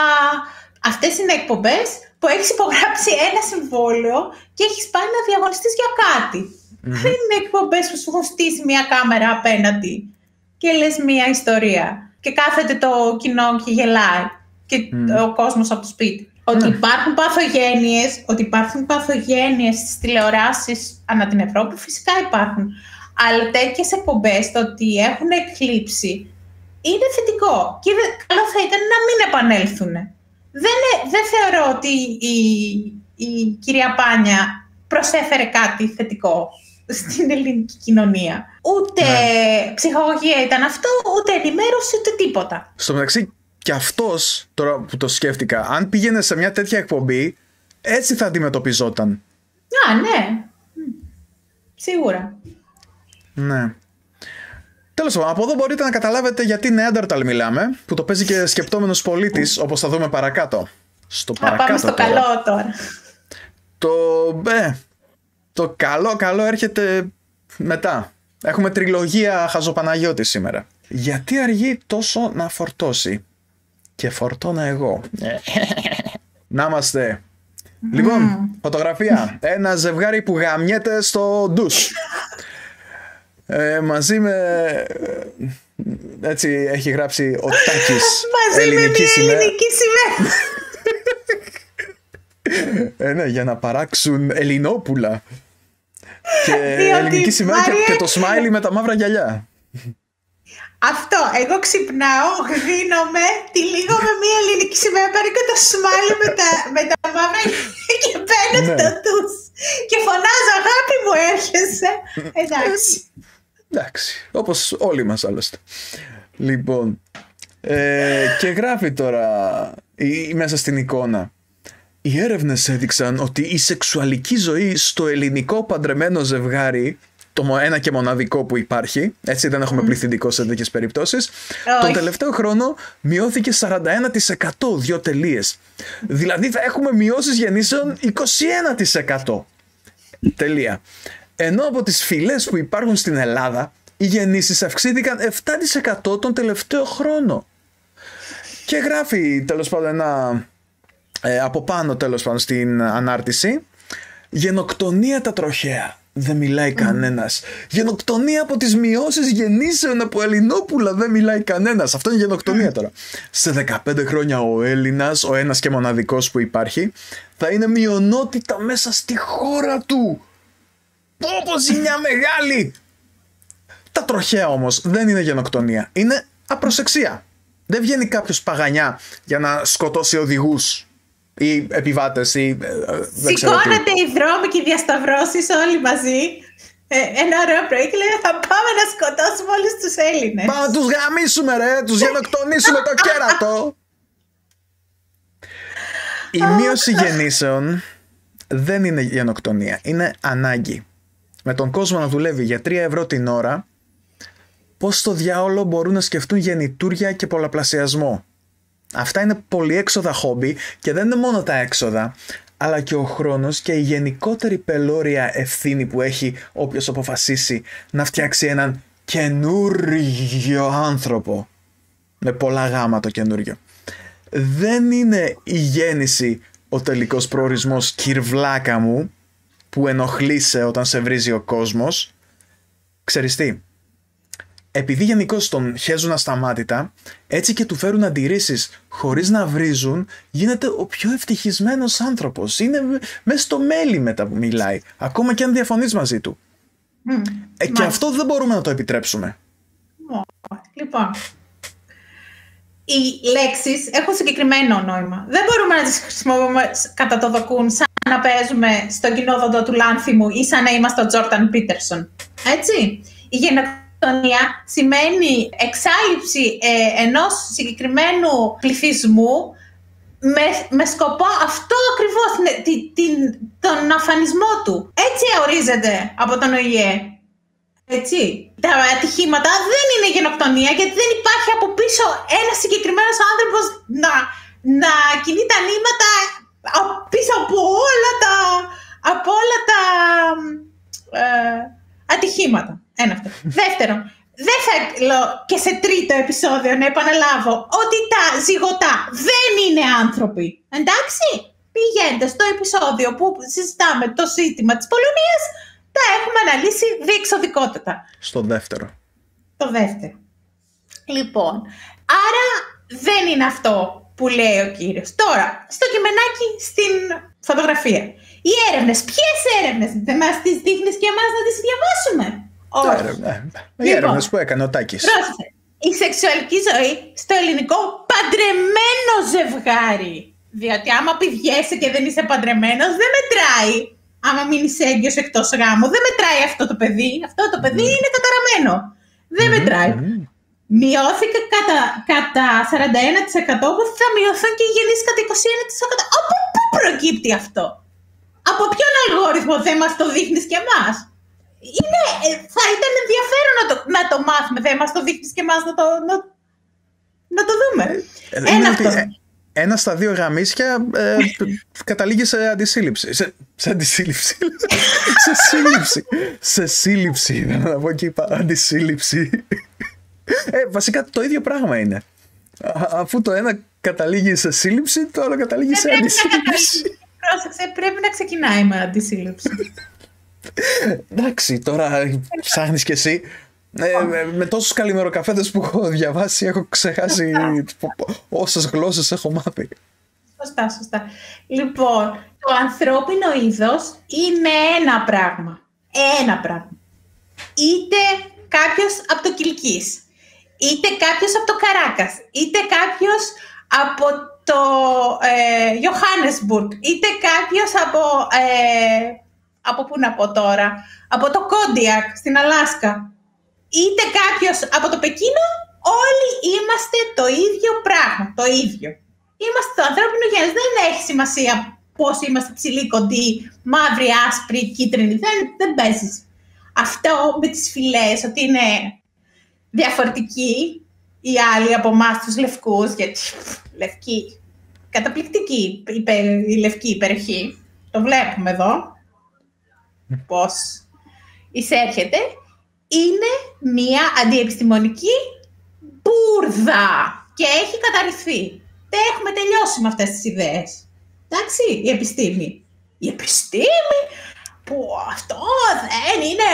αυτές είναι εκπομπές που έχεις υπογράψει ένα συμβόλαιο και έχεις πάει να διαγωνιστείς για κάτι. Δεν είναι εκπομπές που σου έχουν στήσει μια κάμερα απέναντι και λες μια ιστορία και κάθεται το κοινό και γελάει και ο κόσμος από το σπίτι. Ότι υπάρχουν παθογένειες, στις τηλεοράσεις ανά την Ευρώπη, φυσικά υπάρχουν. Αλλά τέτοιες εκπομπές, το ότι έχουν εκλείψει, είναι θετικό και καλό θα ήταν να μην επανέλθουν. Δεν θεωρώ ότι η κυρία Πάνια προσέφερε κάτι θετικό στην ελληνική κοινωνία. Ούτε ψυχαγωγία ήταν αυτό, ούτε ενημέρωση, ούτε τίποτα. Στο μεταξύ, και αυτός, τώρα που το σκέφτηκα, αν πήγαινε σε μια τέτοια εκπομπή, έτσι θα αντιμετωπιζόταν. Α, ναι. Σίγουρα. Ναι. Τέλος πάντων, από εδώ μπορείτε να καταλάβετε γιατί Νεάντερταλ μιλάμε, που το παίζει και σκεπτόμενος πολίτης, όπως θα δούμε παρακάτω. Στο παρακάτω. Πάμε στο τώρα. Καλό τώρα. Το καλό έρχεται μετά. Έχουμε τριλογία Χαζοπαναγιώτη σήμερα. Γιατί αργεί τόσο να φορτώσει? Και φορτώνα εγώ. Να είμαστε. Λοιπόν, φωτογραφία. Ένα ζευγάρι που γαμιέται στο ντους. Μαζί με... Έτσι έχει γράψει ο Τάκης. Μαζί με μια ελληνική σημαία. Ναι, για να παράξουν Ελληνόπουλα. Και ελληνική σημαία και το smiley με τα μαύρα γυαλιά. Αυτό, εγώ ξυπνάω, γδύνομαι, τυλίγω με μια ελληνική σημαία, παίρνω και το smiley με τα μαύρα και μπαίνω στο ντους. Και φωνάζω, αγάπη μου, έρχεσαι. Εντάξει. Εντάξει, όπως όλοι μας άλλωστε. Λοιπόν, και γράφει τώρα μέσα στην εικόνα. Οι έρευνες έδειξαν ότι η σεξουαλική ζωή στο ελληνικό παντρεμένο ζευγάρι, το ένα και μοναδικό που υπάρχει, έτσι δεν έχουμε πληθυντικό σε τέτοιες περιπτώσεις, τον τελευταίο χρόνο μειώθηκε 41%, 2 τελείες. Δηλαδή θα έχουμε μειώσεις γεννήσεων 21%. Τελεία. Ενώ από τις φυλές που υπάρχουν στην Ελλάδα, οι γεννήσεις αυξήθηκαν 7% τον τελευταίο χρόνο. Και γράφει τέλος πάντων ένα... από πάνω τέλος πάντων στην ανάρτηση, γενοκτονία τα τροχαία, δεν μιλάει κανένας. Γενοκτονία από τις μειώσεις γεννήσεων από Ελληνόπουλα, δεν μιλάει κανένας. Αυτό είναι γενοκτονία τώρα. Σε 15 χρόνια ο Έλληνας, ο ένας και μοναδικός που υπάρχει, θα είναι μειονότητα μέσα στη χώρα του. Όπως μια μεγάλη. Τα τροχαία όμως δεν είναι γενοκτονία, είναι απροσεξία. Δεν βγαίνει κάποιος παγανιά για να σκοτώσει οδηγούς ή επιβάτες ή δεν ξέρω τι. Σηκώνονται οι δρόμοι και οι διασταυρώσεις όλοι μαζί ένα ωραίο πρωί και λένε θα πάμε να σκοτώσουμε όλους τους Έλληνες. Πάμε να τους γαμίσουμε ρε, τους γενοκτονίσουμε το κέρατο. Η μείωση γεννήσεων δεν είναι γενοκτονία, είναι ανάγκη. Με τον κόσμο να δουλεύει για 3 ευρώ την ώρα, πώς στο διάολο μπορούν να σκεφτούν γεννητούρια και πολλαπλασιασμό? Αυτά είναι πολυέξοδα χόμπι και δεν είναι μόνο τα έξοδα, αλλά και ο χρόνος και η γενικότερη πελώρια ευθύνη που έχει όποιος αποφασίσει να φτιάξει έναν καινούριο άνθρωπο. Με πολλά γάμα το καινούριο. Δεν είναι η γέννηση ο τελικός προορισμός, κυρβλάκα μου, που ενοχλείσαι όταν σε βρίζει ο κόσμος. Ξέρεις τι? Επειδή γενικώς τον χέζουν ασταμάτητα, έτσι και του φέρουν αντιρρήσεις χωρίς να βρίζουν, γίνεται ο πιο ευτυχισμένος άνθρωπος. Είναι μέσα στο μέλι μετά που μιλάει, ακόμα και αν διαφωνείς μαζί του. Και αυτό δεν μπορούμε να το επιτρέψουμε. Λοιπόν, οι λέξεις έχουν συγκεκριμένο νόημα. Δεν μπορούμε να τις χρησιμοποιούμε κατά το δοκούν, σαν να παίζουμε στον κοινόδοντο του Λάνθιμου ή σαν να είμαστε ο Τζόρταν Πίτερσον. Έτσι, η σημαίνει εξάλληψη ενός συγκεκριμένου πληθυσμού με σκοπό αυτό ακριβώς, τον αφανισμό του. Έτσι ορίζεται από τον ΟΗΕ. Έτσι. Τα ατυχήματα δεν είναι γενοκτονία γιατί δεν υπάρχει από πίσω ένας συγκεκριμένος άνθρωπος να κινεί τα νήματα πίσω από όλα τα ατυχήματα. Ένα αυτό. Δεύτερον, δεν θέλω και σε τρίτο επεισόδιο να επαναλάβω ότι τα ζυγωτά δεν είναι άνθρωποι. Εντάξει, πηγαίνετε στο επεισόδιο που συζητάμε το ζήτημα της Πολωνίας, τα έχουμε αναλύσει διεξοδικότατα. Στο δεύτερο. Το δεύτερο. Λοιπόν, άρα δεν είναι αυτό που λέει ο κύριος. Τώρα, στο κειμενάκι στην φωτογραφία. Οι έρευνες, ποιες έρευνες? Δεν μας τις δείχνεις και εμάς να τις διαβάσουμε? Όχι. Οι έρευνες που έκανε ο Τάκης. Πρόσεχε. Η σεξουαλική ζωή στο ελληνικό παντρεμένο ζευγάρι. Διότι άμα πηγαίσαι και δεν είσαι παντρεμένος, δεν μετράει. Άμα μείνεις έγκυος εκτός γάμου, δεν μετράει αυτό το παιδί. Αυτό το παιδί είναι καταραμένο. Δεν μετράει. μειώθηκε κατά 41%, όπου θα μειωθούν και οι γεννήσεις κατά 21%. Από πού προκύπτει αυτό? Από ποιον αλγόριθμο δεν μας το δείχνεις και εμάς? Θα ήταν ενδιαφέρον να το μάθουμε, δεν μας το δείχνεις και εμάς να το δούμε. Ένα στα δύο γαμίσια καταλήγει σε αντισύλληψη. Σε σύλληψη. Να πω και είπα αντισύλληψη. Βασικά το ίδιο πράγμα είναι. Αφού το ένα καταλήγει σε σύλληψη, το άλλο καταλήγει σε αντισύλληψη. Πρόσεξε, πρέπει να ξεκινάει με αντισύλληψη. Εντάξει, τώρα ψάχνεις κι εσύ. Με τόσους καλημεροκαφέδες που έχω διαβάσει, έχω ξεχάσει όσες γλώσσες έχω μάθει. Σωστά. Λοιπόν, το ανθρώπινο είδος είναι ένα πράγμα. Είτε κάποιος από το Κιλκής, είτε κάποιος από το Καράκας, είτε κάποιος από το Johannesburg, είτε κάποιος από πού να πω τώρα, από το Κόντιακ στην Αλάσκα, είτε κάποιος από το Πεκίνο, όλοι είμαστε το ίδιο πράγμα, το ίδιο. Είμαστε το ανθρώπινο γένος, δεν έχει σημασία πώς είμαστε ψηλοί, κοντοί, μαύροι, άσπροι, κίτρινοι, δεν παίζει. Αυτό με τις φυλές, ότι είναι διαφορετικοί οι άλλοι από εμάς τους λευκούς, γιατί λευκή, καταπληκτική η λευκή υπεροχή, το βλέπουμε εδώ, πώς εισέρχεται. Είναι μία αντιεπιστημονική μπουρδα και έχει καταρριφθεί. Έχουμε τελειώσει με αυτές τις ιδέες. Εντάξει, η επιστήμη. Η επιστήμη που αυτό δεν είναι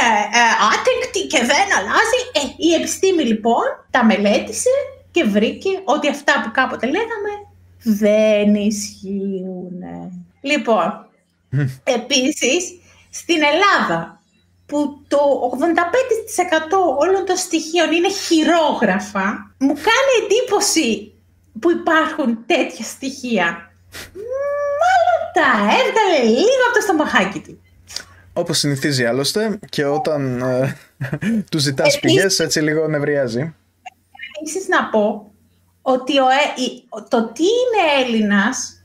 άτεκτη και δεν αλλάζει. Η επιστήμη λοιπόν τα μελέτησε και βρήκε ότι αυτά που κάποτε λέγαμε δεν ισχύουν. Λοιπόν, επίσης στην Ελλάδα, που το 85% όλων των στοιχείων είναι χειρόγραφα, μου κάνει εντύπωση που υπάρχουν τέτοια στοιχεία. Μάλλον τα έβγαλε λίγο από το στομαχάκι του. Όπως συνηθίζει άλλωστε, και όταν του ζητάς πηγές, έτσι λίγο νευριάζει. Επίσης να πω ότι το τι είναι Έλληνας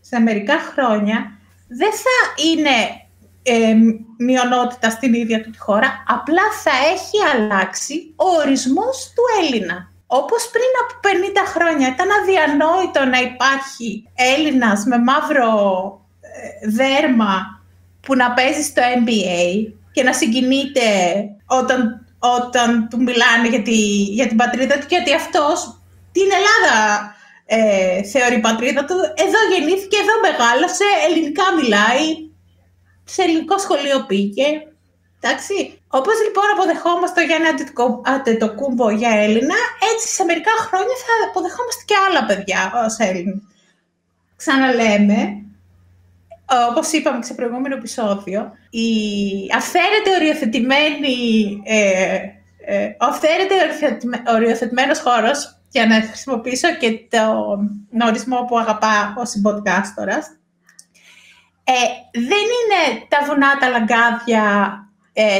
σε μερικά χρόνια δεν θα είναι μειονότητα στην ίδια του τη χώρα, απλά θα έχει αλλάξει ο ορισμός του Έλληνα. Όπως πριν από 50 χρόνια ήταν αδιανόητο να υπάρχει Έλληνας με μαύρο δέρμα που να παίζει στο NBA και να συγκινείται όταν του μιλάνε για την πατρίδα του, και ότι αυτός την Ελλάδα θεωρεί πατρίδα του. Εδώ γεννήθηκε, εδώ μεγάλωσε, ελληνικά μιλάει, σε ελληνικό σχολείο πήγε. Εντάξει. Όπως λοιπόν αποδεχόμαστε το Γιάννη Αντετοκούμπο για Έλληνα, έτσι σε μερικά χρόνια θα αποδεχόμαστε και άλλα παιδιά ως Έλληνες. Ξαναλέμε, όπως είπαμε σε προηγούμενο επεισόδιο, ο αυθαίρετος χώρος, για να χρησιμοποιήσω και τον ορισμό που αγαπά ο συμποντκάστορας, δεν είναι τα βουνά, τα λαγκάδια,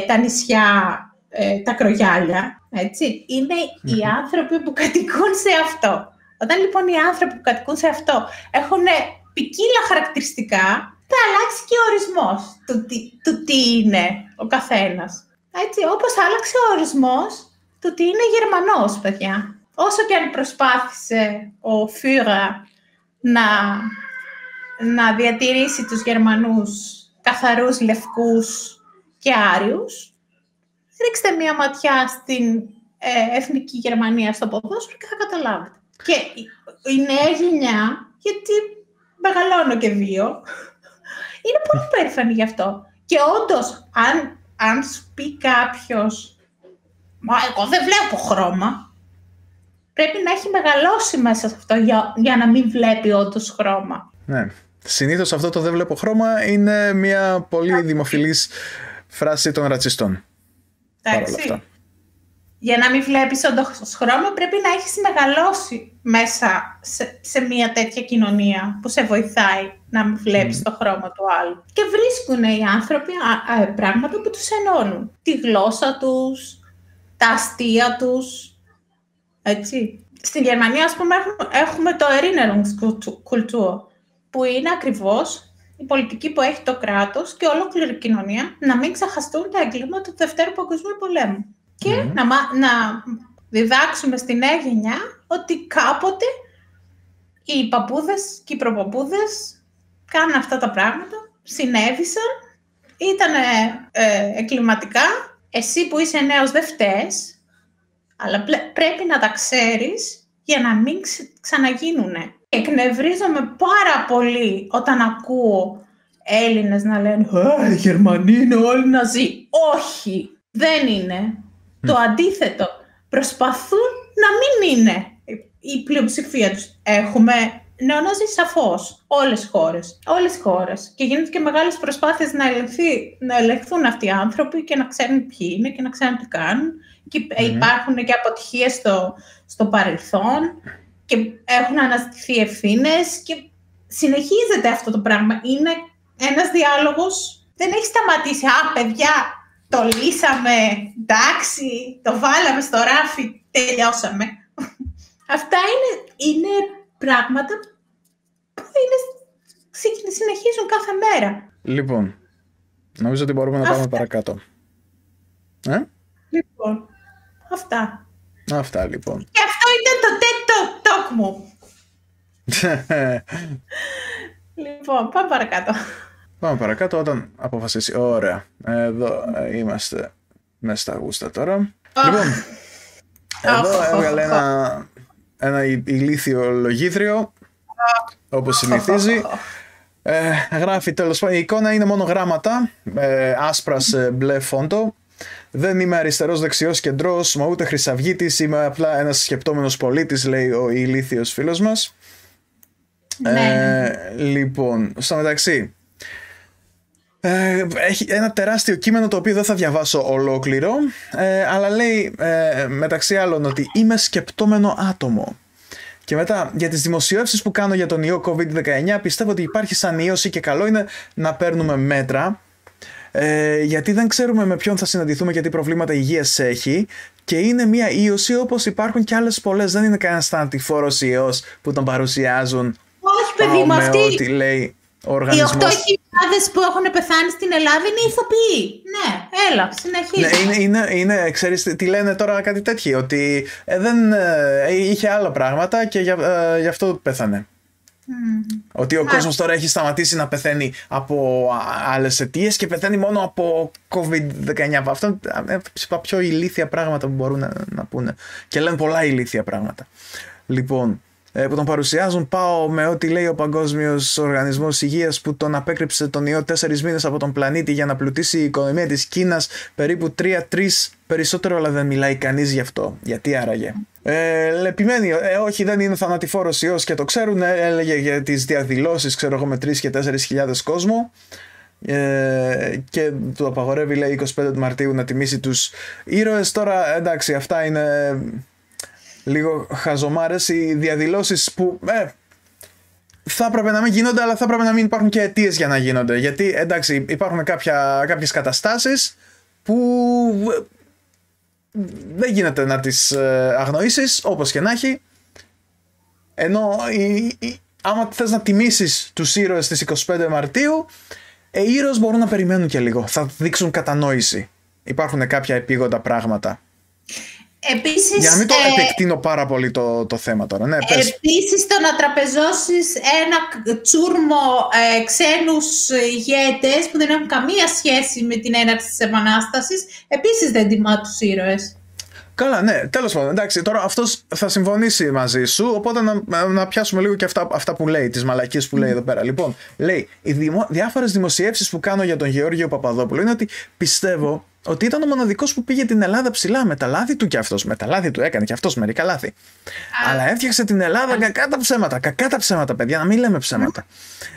τα νησιά, τα κρογιάλια, έτσι. Είναι οι άνθρωποι που κατοικούν σε αυτό. Όταν λοιπόν οι άνθρωποι που κατοικούν σε αυτό έχουν ποικίλα χαρακτηριστικά, θα αλλάξει και ο ορισμός του τι είναι ο καθένας. Έτσι, όπως άλλαξε ο ορισμός του τι είναι Γερμανός, παιδιά. Όσο και αν προσπάθησε ο Führer να διατηρήσει τους Γερμανούς καθαρούς, λευκούς και άριους. Ρίξτε μία ματιά στην Εθνική Γερμανία στο ποδόσφαιρο και θα καταλάβετε. Και η νέα γενιά, γιατί μεγαλώνω και δύο, είναι πολύ περήφανη γι' αυτό. Και όντως, αν σου πει κάποιος «Μα εγώ δεν βλέπω χρώμα», πρέπει να έχει μεγαλώσει μέσα σε αυτό για να μην βλέπει όντως χρώμα. Ναι. Συνήθως αυτό το «δεν βλέπω χρώμα» είναι μια πολύ δημοφιλής φράση των ρατσιστών. Εντάξει. Για να μην βλέπεις όντως χρώμα, πρέπει να έχεις μεγαλώσει μέσα σε μια τέτοια κοινωνία που σε βοηθάει να μην βλέπεις το χρώμα του άλλου. Και βρίσκουν οι άνθρωποι πράγματα που τους ενώνουν. Τη γλώσσα τους, τα αστεία τους, Έτσι. Στη Γερμανία, ας πούμε, έχουμε το Erinnerungskultur, που είναι ακριβώς η πολιτική που έχει το κράτος και ολόκληρη η κοινωνία να μην ξεχαστούν τα εγκλήματα του Δευτέρου Παγκοσμίου Πολέμου. Και να διδάξουμε στη νέα γενιά ότι κάποτε οι παππούδες και οι προπαππούδες κάνουν αυτά τα πράγματα, συνέβησαν, ήταν εγκληματικά. Εσύ που είσαι νέος δεν φταίς, αλλά πρέπει να τα ξέρεις για να μην ξαναγίνουνε. Εκνευρίζομαι πάρα πολύ όταν ακούω Έλληνες να λένε «Οι Γερμανοί είναι όλοι Ναζί». Όχι, δεν είναι. Το αντίθετο. Προσπαθούν να μην είναι η πλειοψηφία τους. Έχουμε νεοναζί σαφώς, όλες οι χώρες. Και γίνονται και μεγάλες προσπάθειες να ελεγχθούν αυτοί οι άνθρωποι και να ξέρουν ποιοι είναι και να ξέρουν τι κάνουν. Και υπάρχουν και αποτυχίες στο παρελθόν και έχουν αναστηθεί ευθύνες και συνεχίζεται αυτό το πράγμα. Είναι ένας διάλογος, δεν έχει σταματήσει. «Α, παιδιά, το λύσαμε, εντάξει, το βάλαμε στο ράφι, τελειώσαμε». Αυτά είναι πράγματα που συνεχίζουν κάθε μέρα. Λοιπόν, νομίζω ότι μπορούμε να πάμε παρακάτω. Λοιπόν, αυτά. Αυτά λοιπόν. Και αυτό ήταν το TED Talk μου. Λοιπόν, πάμε παρακάτω. Πάμε παρακάτω όταν αποφασίσει. Ωραία. Εδώ είμαστε μέσα στα γούστα τώρα. Λοιπόν, εδώ έβγαλε ένα ηλίθιο λογίδριο, όπως συνηθίζει. Γράφει τέλος πάντων. Η εικόνα είναι μόνο γράμματα, άσπρα σε μπλε φόντο. «Δεν είμαι αριστερός, δεξιός, κεντρός, μα ούτε χρυσαυγίτης, είμαι απλά ένας σκεπτόμενος πολίτης», λέει ο ηλίθιος φίλος μας. Λοιπόν, στο μεταξύ, έχει ένα τεράστιο κείμενο το οποίο δεν θα διαβάσω ολόκληρο, αλλά λέει μεταξύ άλλων ότι «είμαι σκεπτόμενο άτομο». Και μετά, για τις δημοσιεύσεις που κάνω για τον ιό COVID-19 πιστεύω ότι υπάρχει σαν ιώση και καλό είναι να παίρνουμε μέτρα, γιατί δεν ξέρουμε με ποιον θα συναντηθούμε και τι προβλήματα υγείας έχει, και είναι μια ίωση όπως υπάρχουν και άλλες πολλές. Δεν είναι κανένας θανατηφόρος ιός που τον παρουσιάζουν. Όχι, παιδί μου, αυτοί ό,τι λέει ο οργανισμός. Οι 8.000 που έχουν πεθάνει στην Ελλάδα είναι ηθοποιοί. Ναι, έλα, συνεχίζει. Ναι, είναι, ξέρεις τι λένε τώρα, κάτι τέτοιο, ότι είχε άλλα πράγματα και γι' αυτό πέθανε. Ότι ο κόσμος τώρα έχει σταματήσει να πεθαίνει από άλλες αιτίες και πεθαίνει μόνο από COVID-19. Αυτό είναι τα πιο ηλίθια πράγματα που μπορούν να πούνε. Και λένε πολλά ηλίθια πράγματα. Λοιπόν, που τον παρουσιάζουν, πάω με ό,τι λέει ο Παγκόσμιος Οργανισμός Υγείας που τον απέκρυψε τον ιό 4 μήνες από τον πλανήτη για να πλουτίσει η οικονομία της Κίνας περίπου 3-3 περισσότερο, αλλά δεν μιλάει κανείς γι' αυτό. Γιατί άραγε. Επιμένει, όχι, δεν είναι θανατηφόρος ιός και το ξέρουν. Έλεγε για τις διαδηλώσεις, ξέρω εγώ, με 3.000 και 4.000 κόσμο. Και το απαγορεύει, λέει, 25 του Μαρτίου να τιμήσει τους ήρωες. Τώρα, εντάξει, αυτά είναι λίγο χαζομάρες οι διαδηλώσεις που θα έπρεπε να μην γίνονται, αλλά θα έπρεπε να μην υπάρχουν και αιτίες για να γίνονται. Γιατί, εντάξει, υπάρχουν κάποιες καταστάσεις που δεν γίνεται να τις αγνοήσεις, όπως και να έχει. Ενώ άμα θες να τιμήσεις τους ήρωες στις 25 Μαρτίου, οι ήρωες μπορούν να περιμένουν και λίγο, θα δείξουν κατανόηση. Υπάρχουν κάποια επίγοντα πράγματα. Επίσης, για να μην το επεκτείνω πάρα πολύ το θέμα τώρα. Ναι, πες. Επίσης, το να τραπεζώσεις ένα τσούρμο ξένους ηγέτες που δεν έχουν καμία σχέση με την έναρξη της Επανάστασης, επίσης δεν τιμά τους ήρωες. Καλά, ναι, τέλος πάντων. Εντάξει, τώρα αυτός θα συμφωνήσει μαζί σου, οπότε να πιάσουμε λίγο και αυτά που λέει, τις μαλακίες που λέει εδώ πέρα. Λοιπόν, λέει, οι διάφορες δημοσιεύσεις που κάνω για τον Γεώργιο Παπαδόπουλο είναι ότι πιστεύω ότι ήταν ο μοναδικός που πήγε την Ελλάδα ψηλά, με τα λάθη του κι αυτός. Με τα λάθη του έκανε κι αυτός μερικά λάθη. Αλλά έφτιαξε την Ελλάδα κακά τα ψέματα, παιδιά, να μην λέμε ψέματα.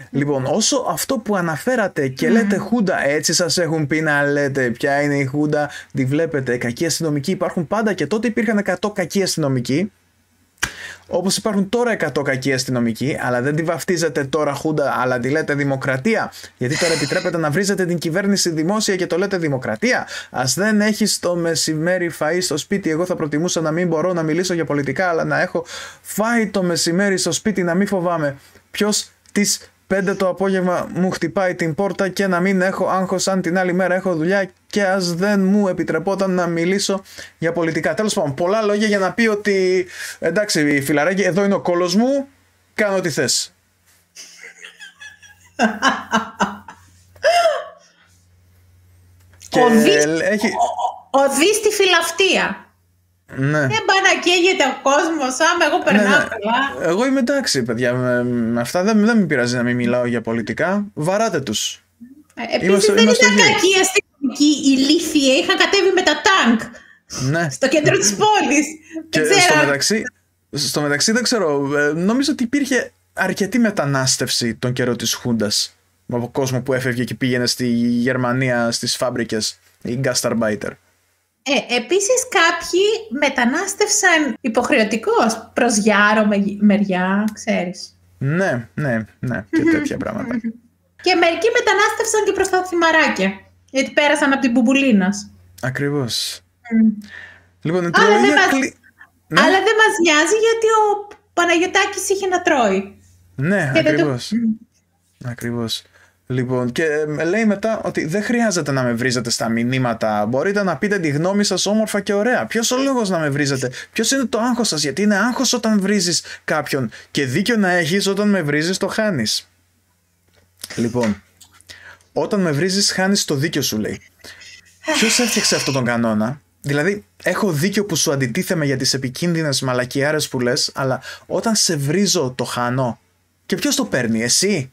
Λοιπόν, όσο αυτό που αναφέρατε και λέτε Χούντα, έτσι σας έχουν πει να λέτε ποια είναι η Χούντα, τη βλέπετε, κακοί αστυνομικοί υπάρχουν πάντα, και τότε υπήρχαν 100 κακοί αστυνομικοί. Όπως υπάρχουν τώρα 100 κακοί αστυνομικοί, αλλά δεν τη βαφτίζετε τώρα χούντα, αλλά τη λέτε δημοκρατία. Γιατί τώρα επιτρέπετε να βρίζετε την κυβέρνηση δημόσια και το λέτε δημοκρατία. Ας δεν έχεις το μεσημέρι φαΐ στο σπίτι, εγώ θα προτιμούσα να μην μπορώ να μιλήσω για πολιτικά, αλλά να έχω φάει το μεσημέρι στο σπίτι, να μην φοβάμαι. Ποιος τις 5 το απόγευμα μου χτυπάει την πόρτα και να μην έχω άγχος αν την άλλη μέρα έχω δουλειά και ας δεν μου επιτρεπόταν να μιλήσω για πολιτικά. Τέλος πάντων, πολλά λόγια για να πει ότι εντάξει φιλαράκι, εδώ είναι ο κόλος μου, κάνω ό,τι θες. Και οδείς τη φιλαυτία. Ναι. Δεν παρακαίγεται ο κόσμος, άμα εγώ περνάω καλά. Εγώ είμαι εντάξει, παιδιά. Με αυτά δεν με πειράζει να μην μιλάω για πολιτικά. Βαράτε τους. Επίσης δεν ήταν κακή αστυνομική ηλίθιοι. Είχαν κατέβει με τα τάγκ στο κέντρο της πόλης. Και στο μεταξύ δεν ξέρω. Νομίζω ότι υπήρχε αρκετή μετανάστευση τον καιρό της Χούντας. Από κόσμο που έφευγε και πήγαινε στη Γερμανία, στις φάμπρικες, οι Gastarbeiter. Επίσης κάποιοι μετανάστευσαν υποχρεωτικώς προς Γιάρο μεριά, ξέρεις. Ναι, και τέτοια πράγματα. Και μερικοί μετανάστευσαν και προς τα Θυμαράκια, γιατί πέρασαν από την Μπουμπουλίνας. Ακριβώς. Λοιπόν, η τρολογία... Αλλά δεν μας νοιάζει γιατί ο Παναγιωτάκης είχε να τρώει. Ναι, και ακριβώς. Ακριβώς. Λοιπόν, και λέει μετά ότι δεν χρειάζεται να με βρίζετε στα μηνύματα. Μπορείτε να πείτε τη γνώμη σας όμορφα και ωραία. Ποιος ο λόγος να με βρίζετε? Ποιος είναι το άγχος σας? Γιατί είναι άγχος όταν βρίζεις κάποιον. Και δίκιο να έχεις, όταν με βρίζεις το χάνεις. Λοιπόν, όταν με βρίζεις χάνεις το δίκιο σου, λέει. Ποιος έφτιαξε αυτόν τον κανόνα? Δηλαδή, έχω δίκιο που σου αντιτίθεμαι για τις επικίνδυνες μαλακιάρες που λες, αλλά όταν σε βρίζω το χάνω. Και ποιος το παίρνει, εσύ?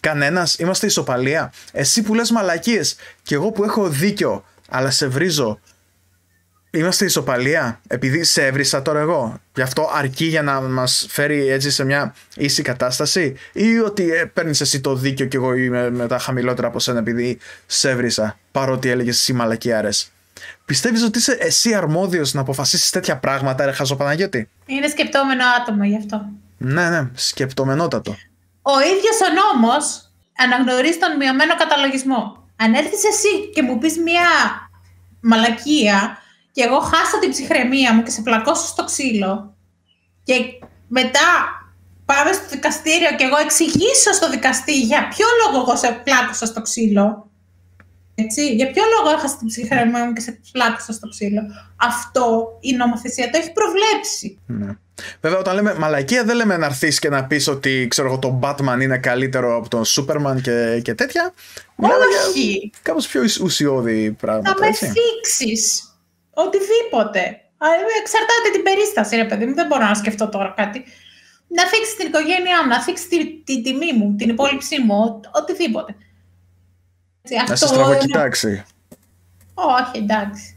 Κανένας, είμαστε ισοπαλία. Εσύ που λες μαλακίες και εγώ που έχω δίκιο, αλλά σε βρίζω. Είμαστε ισοπαλία, επειδή σε έβρισα τώρα εγώ. Γι' αυτό αρκεί για να μας φέρει έτσι σε μια ίση κατάσταση, ή ότι παίρνεις εσύ το δίκιο και εγώ είμαι με τα χαμηλότερα από σένα επειδή σε έβρισα, παρότι έλεγες εσύ μαλακιάρες. Πιστεύεις ότι είσαι εσύ αρμόδιος να αποφασίσεις τέτοια πράγματα, ρε χαζοπαναγιώτη? Είναι σκεπτόμενο άτομο γι' αυτό. Ναι, σκεπτομενότατο. Ο ίδιος ο νόμος αναγνωρίζει τον μειωμένο καταλογισμό. Αν έρθεις εσύ και μου πεις μία μαλακία και εγώ χάσω την ψυχραιμία μου και σε πλακώσω στο ξύλο και μετά πάμε στο δικαστήριο και εγώ εξηγήσω στο δικαστή για ποιο λόγο εγώ σε πλάκωσα στο ξύλο, έτσι, για ποιο λόγο έχασα την ψυχραιμία μου και σε πλάκωσα στο ξύλο, αυτό η νομοθεσία το έχει προβλέψει. Ναι. Βέβαια, όταν λέμε μαλακία, δεν λέμε να έρθεις και να πεις ότι ξέρω εγώ, τον Batman είναι καλύτερο από τον Superman και τέτοια. Όχι. Κάπως πιο ουσιώδη πράγματα. Να με θίξεις. Οτιδήποτε. Εξαρτάται την περίσταση, ρε παιδί μου. Δεν μπορώ να σκεφτώ τώρα κάτι. Να θίξεις την οικογένειά μου, να θίξεις την τιμή μου, την υπόλοιψή μου, οτιδήποτε. Να σε στραβοκοιτάξει. Όχι, εντάξει.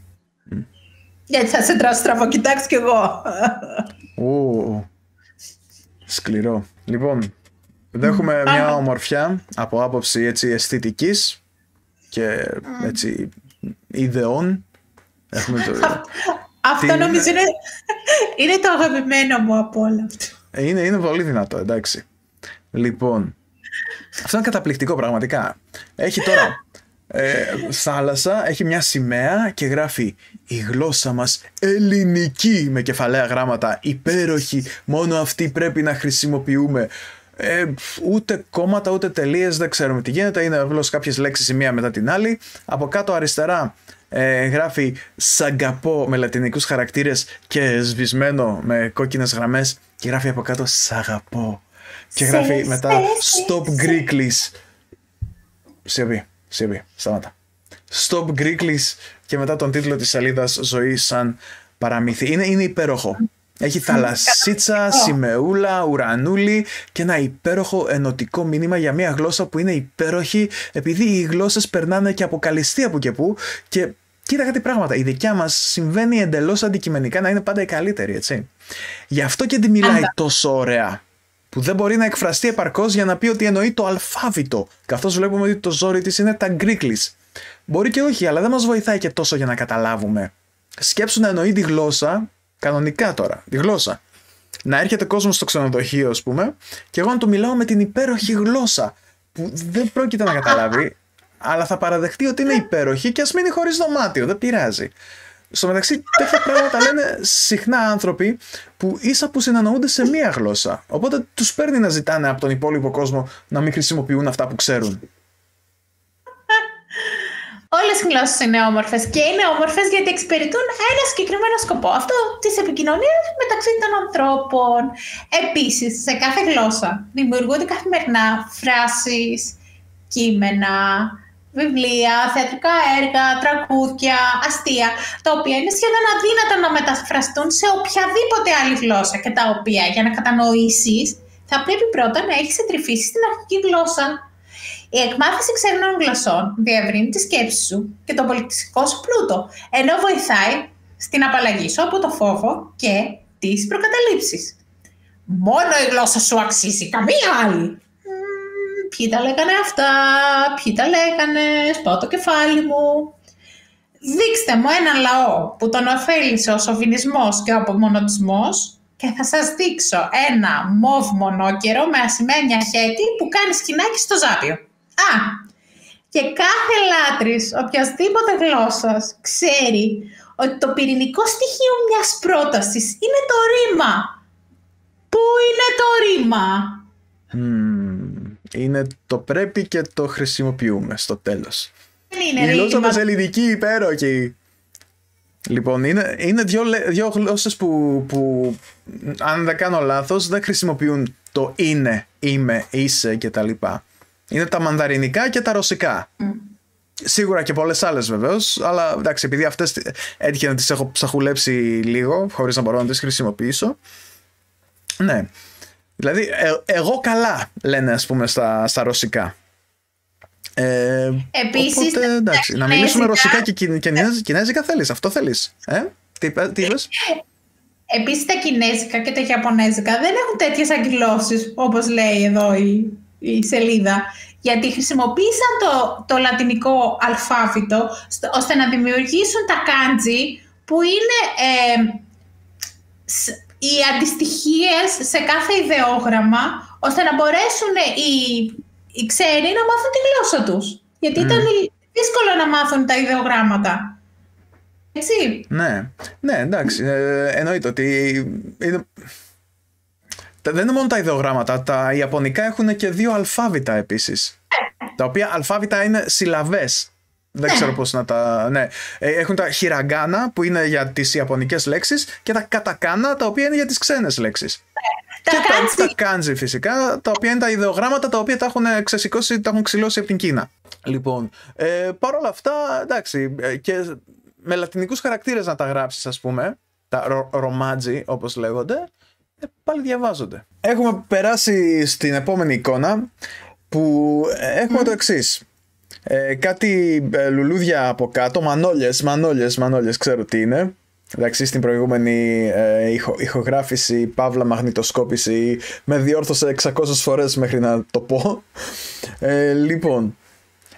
Γιατί θα σε στραβοκοιτάξει κι εγώ. Σκληρό. Λοιπόν, δέχουμε μια ομορφιά από άποψη έτσι αισθητικής και έτσι ιδεών. Αυτό νομίζω είναι το αγαπημένο μου από όλα αυτά. Είναι πολύ δυνατό, εντάξει. Λοιπόν, αυτό είναι καταπληκτικό πραγματικά. Έχει τώρα θάλασσα, έχει μια σημαία και γράφει «Η γλώσσα μας ελληνική» με κεφαλαία γράμματα, υπέροχη, μόνο αυτή πρέπει να χρησιμοποιούμε. Ούτε κόμματα ούτε τελείες, δεν ξέρουμε τι γίνεται, είναι απλώς κάποιες λέξεις η μία μετά την άλλη. Από κάτω αριστερά γράφει «Σ' αγαπώ» με λατινικούς χαρακτήρες και σβησμένο με κόκκινες γραμμές και γράφει από κάτω «Σ' αγαπώ» και γράφει μετά «Stop Greeklis». Σιωπή, σταμάτα. Stop Greeklis και μετά τον τίτλο της σελίδας «Ζωή σαν παραμύθι». Είναι υπέροχο. Έχει θαλασσίτσα, σημεούλα, ουρανούλη και ένα υπέροχο ενωτικό μήνυμα για μια γλώσσα που είναι υπέροχη, επειδή οι γλώσσες περνάνε και από καλυστή από και που και κοίτα κάτι πράγματα. Η δικιά μας συμβαίνει εντελώς αντικειμενικά να είναι πάντα η καλύτερη, έτσι. Γι' αυτό και τη μιλάει τόσο ωραία, που δεν μπορεί να εκφραστεί επαρκώς για να πει ότι εννοεί το αλφάβητο, καθώς βλέπουμε ότι το ζόρι της είναι τα γκρίκλις. Μπορεί και όχι, αλλά δεν μας βοηθάει και τόσο για να καταλάβουμε. Σκέψου να εννοεί τη γλώσσα, κανονικά τώρα, τη γλώσσα, να έρχεται κόσμο στο ξενοδοχείο, ας πούμε, και εγώ να του μιλάω με την υπέροχη γλώσσα που δεν πρόκειται να καταλάβει, αλλά θα παραδεχτεί ότι είναι υπέροχη και ας μείνει χωρίς δωμάτιο, δεν πειράζει. Στο μεταξύ, τέτοια πράγματα λένε συχνά άνθρωποι που ίσα που συνεννοούνται σε μία γλώσσα. Οπότε τους παίρνει να ζητάνε από τον υπόλοιπο κόσμο να μην χρησιμοποιούν αυτά που ξέρουν. Όλες οι γλώσσες είναι όμορφες και είναι όμορφες γιατί εξυπηρετούν ένα συγκεκριμένο σκοπό. Αυτό της επικοινωνίας μεταξύ των ανθρώπων. Επίσης, σε κάθε γλώσσα δημιουργούνται καθημερινά φράσεις, κείμενα, βιβλία, θεατρικά έργα, τραγούδια, αστεία, τα οποία είναι σχεδόν αδύνατα να μεταφραστούν σε οποιαδήποτε άλλη γλώσσα και τα οποία για να κατανοήσεις θα πρέπει πρώτα να έχεις εντρυφήσει στην αρχική γλώσσα. Η εκμάθηση ξένων γλωσσών διευρύνει τη σκέψη σου και τον πολιτιστικό σου πλούτο, ενώ βοηθάει στην απαλλαγή σου από το φόβο και τις προκαταλήψεις. Μόνο η γλώσσα σου αξίζει, καμία άλλη. Ποιοι τα λέγανε αυτά, ποιοι τα λέγανε, σπάω το κεφάλι μου. Δείξτε μου έναν λαό που τον ωφέλησε ο σοβινισμός και ο απομονωτισμός και θα σας δείξω ένα μόβ μονόκερο με ασημένια χέτη που κάνει σκηνάκι στο ζάπιο. Α, και κάθε λάτρης οποιασδήποτε γλώσσας ξέρει ότι το πυρηνικό στοιχείο μιας πρότασης είναι το ρήμα. Πού είναι το ρήμα? Είναι το πρέπει και το χρησιμοποιούμε στο τέλος. Η γλώσσα μας ελληνική υπέροχη. Λοιπόν, είναι δύο γλώσσες που αν δεν κάνω λάθος δεν χρησιμοποιούν το είναι, είμαι, είσαι και τα λοιπά. Είναι τα μανδαρινικά και τα ρωσικά. Σίγουρα και πολλές άλλες βεβαίως, αλλά εντάξει, επειδή αυτές έτυχε να τις έχω ψαχουλέψει λίγο χωρίς να μπορώ να τις χρησιμοποιήσω. Ναι. Δηλαδή, εγώ καλά λένε, ας πούμε, στα ρωσικά. Επίσης, οπότε, εντάξει, να μιλήσουμε ρωσικά και κινέζικα θέλεις, αυτό θέλεις. Τι είπες? Επίσης, τα κινέζικα και τα ιαπωνέζικα δεν έχουν τέτοιες αγγλώσεις, όπως λέει εδώ η σελίδα. Γιατί χρησιμοποίησαν το λατινικό αλφάβητο, ώστε να δημιουργήσουν τα κάντζι, που είναι... οι αντιστοιχίες σε κάθε ιδεόγραμμα, ώστε να μπορέσουν οι ξένοι να μάθουν τη γλώσσα τους. Γιατί ήταν δύσκολο να μάθουν τα ιδεογράμματα. Έτσι. Ναι, εντάξει. Εννοείται ότι... Δεν είναι μόνο τα ιδεογράμματα. Τα ιαπωνικά έχουν και δύο αλφάβητα επίσης. Τα οποία αλφάβητα είναι συλλαβές. Δεν ξέρω πώς να τα... Ναι. Έχουν τα χιραγκάνα που είναι για τις ιαπωνικές λέξεις και τα κατακάνα τα οποία είναι για τις ξένες λέξεις. Και τα κάντζι φυσικά, τα οποία είναι τα ιδεογράμματα τα οποία τα έχουν ξεσηκώσει, τα έχουν ξυλώσει από την Κίνα. Λοιπόν, παρ' όλα αυτά, εντάξει, και με λατινικούς χαρακτήρες να τα γράψεις, ας πούμε, τα ρομάτζι όπως λέγονται, πάλι διαβάζονται. Έχουμε περάσει στην επόμενη εικόνα που έχουμε το εξής. Κάτι λουλούδια από κάτω, μανόλιες, ξέρω τι είναι. Εντάξει, στην προηγούμενη ηχογράφηση, παύλα μαγνητοσκόπηση, με διόρθωσε 600 φορές μέχρι να το πω. Λοιπόν,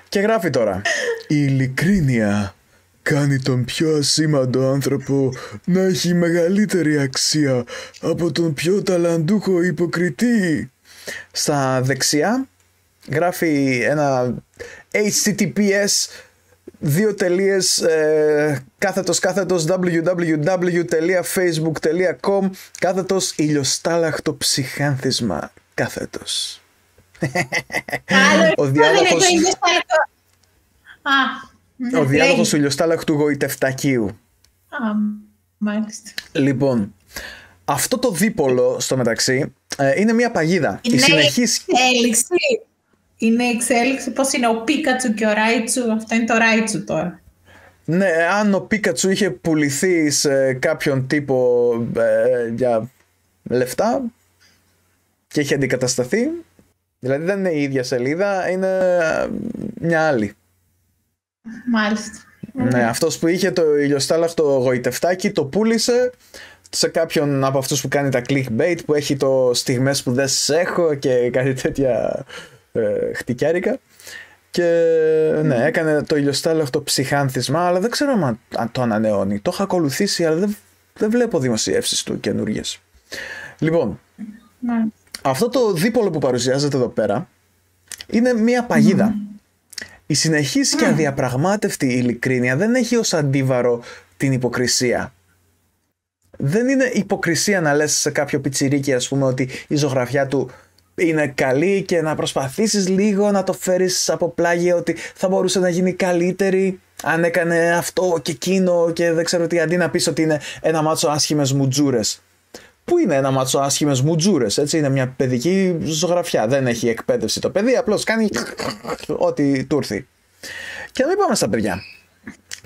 και γράφει τώρα: η ειλικρίνεια κάνει τον πιο ασήμαντο άνθρωπο να έχει μεγαλύτερη αξία από τον πιο ταλαντούχο υποκριτή. Στα δεξιά γράφει ένα https:/// www.facebook.com/ ηλιοστάλαχτο ψυχάνθισμα . Ο διάδοχος του ηλιοστάλαχτου γοητευτακίου. Μάλιστα. Λοιπόν, αυτό το δίπολο στο μεταξύ είναι μια παγίδα. Η συνεχής είναι η εξέλιξη, πώς είναι ο Πίκατσου και ο Ράιτσου. Αυτό είναι το Ράιτσου τώρα. Ναι, αν ο Πίκατσου είχε πουληθεί σε κάποιον τύπο για λεφτά και είχε αντικατασταθεί, δηλαδή δεν είναι η ίδια σελίδα, είναι μια άλλη. Μάλιστα. Ναι, αυτός που είχε το ηλιοστάλαχτο γοητευτάκι το πούλησε σε κάποιον από αυτούς που κάνει τα clickbait, που έχει το στιγμές που δεν σε έχω και κάτι τέτοια... χτυκιάρικα και ναι, έκανε το ηλιοστάλαχτο ψυχάνθισμα, αλλά δεν ξέρω αν το ανανεώνει. Το είχα ακολουθήσει, αλλά δεν βλέπω δημοσιεύσεις του καινούργιες. Λοιπόν, ναι. Αυτό το δίπολο που παρουσιάζεται εδώ πέρα είναι μία παγίδα. Η συνεχής και αδιαπραγμάτευτη ειλικρίνεια δεν έχει ως αντίβαρο την υποκρισία. Δεν είναι υποκρισία να λες σε κάποιο πιτσιρίκι, ας πούμε, ότι η ζωγραφιά του είναι καλή και να προσπαθήσεις λίγο να το φέρεις από πλάγια ότι θα μπορούσε να γίνει καλύτερη αν έκανε αυτό και εκείνο και δεν ξέρω τι, αντί να πεις ότι είναι ένα μάτσο άσχημες μουτζούρες. Που είναι ένα μάτσο άσχημες μουτζούρες, έτσι, είναι μια παιδική ζωγραφιά, δεν έχει εκπαίδευση το παιδί, απλώς κάνει ό,τι του έρθει. Και να μην πάμε στα παιδιά.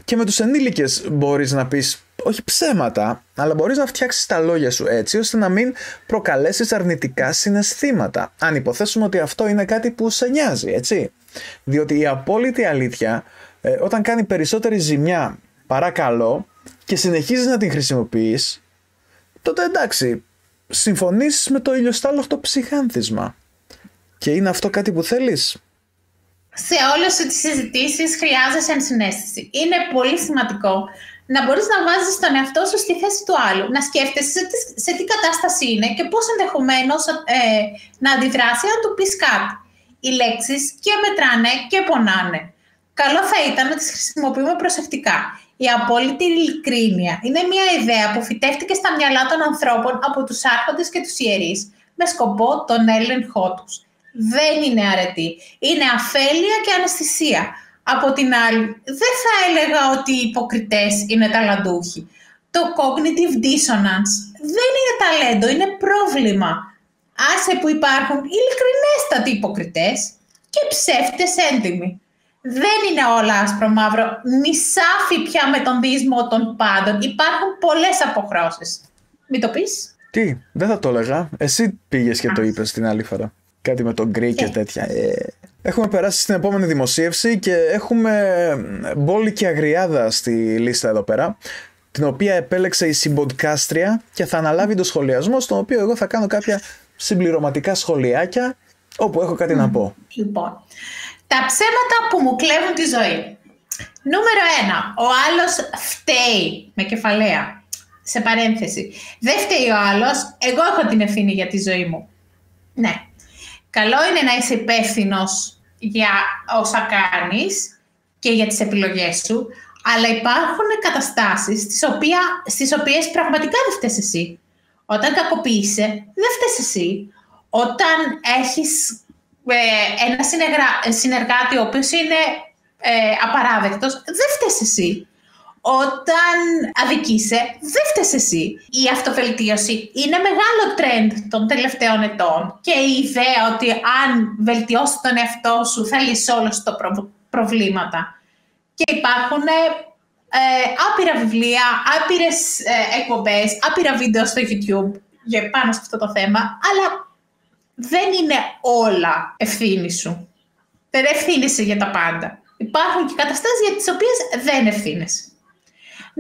Και με τους ενήλικες μπορείς να πεις όχι ψέματα, αλλά μπορείς να φτιάξεις τα λόγια σου έτσι ώστε να μην προκαλέσεις αρνητικά συναισθήματα. Αν υποθέσουμε ότι αυτό είναι κάτι που σε νοιάζει, έτσι. Διότι η απόλυτη αλήθεια όταν κάνει περισσότερη ζημιά παρά καλό και συνεχίζεις να την χρησιμοποιείς, τότε εντάξει, συμφωνείς με το ηλιοστάλλαχτο ψυχάνθισμα. Και είναι αυτό κάτι που θέλεις? Σε όλες τις συζητήσεις χρειάζεσαι ενσυναίσθηση. Είναι πολύ σημαντικό να μπορείς να βάζεις τον εαυτό σου στη θέση του άλλου, να σκέφτεσαι σε τι κατάσταση είναι και πώς ενδεχομένως να αντιδράσει αν του πεις κάτι. Οι λέξεις και μετράνε και πονάνε. Καλό θα ήταν να τις χρησιμοποιούμε προσεκτικά. Η απόλυτη ειλικρίνεια είναι μια ιδέα που φυτεύτηκε στα μυαλά των ανθρώπων από τους άρχοντες και τους ιερείς με σκοπό τον έλεγχό τους. Δεν είναι αρετή. Είναι αφέλεια και αναισθησία. Από την άλλη, δεν θα έλεγα ότι οι υποκριτές είναι ταλαντούχοι. Το cognitive dissonance δεν είναι ταλέντο, είναι πρόβλημα. Άσε που υπάρχουν ειλικρινέστατοι υποκριτές και ψεύτες έντιμοι. Δεν είναι όλα άσπρο μαύρο. Μισάφι πια με τον δείσμο των πάντων. Υπάρχουν πολλές αποχρώσεις. Μην το πεις. Τι, δεν θα το έλεγα. Εσύ πήγες και το είπες την άλλη φορά. Κάτι με τον γκρι και τέτοια. Έχουμε περάσει στην επόμενη δημοσίευση και έχουμε μπόλη και αγριάδα στη λίστα εδώ πέρα, την οποία επέλεξε η συμποντκάστρια και θα αναλάβει το σχολιασμό, στον οποίο εγώ θα κάνω κάποια συμπληρωματικά σχολιάκια όπου έχω κάτι να πω. Λοιπόν. Τα ψέματα που μου κλέβουν τη ζωή. Νούμερο 1. Ο άλλος φταίει. Με κεφαλαία. Σε παρένθεση. Δεν φταίει ο άλλος. Εγώ έχω την ευθύνη για τη ζωή μου. Ναι. Καλό είναι να είσαι υπεύθυνος για όσα κάνεις και για τις επιλογές σου. Αλλά υπάρχουν καταστάσεις στις οποίες πραγματικά δεν φταίς εσύ. Όταν κακοποιείσαι, δεν φταίς εσύ. Όταν έχεις ένα συνεργάτη ο οποίος είναι απαράδεκτος, δεν φταίς εσύ. Όταν αδικείσαι, δεν φταίς εσύ. Η αυτοβελτίωση είναι μεγάλο τρέντ των τελευταίων ετών και η ιδέα ότι αν βελτιώσεις τον εαυτό σου θα λύσεις όλα τα προβλήματα. Και υπάρχουν άπειρα βιβλία, άπειρες εκπομπές, άπειρα βίντεο στο YouTube για πάνω σε αυτό το θέμα, αλλά δεν είναι όλα ευθύνη σου. Δεν ευθύνεσαι για τα πάντα. Υπάρχουν και καταστάσεις για τις οποίες δεν ευθύνεσαι.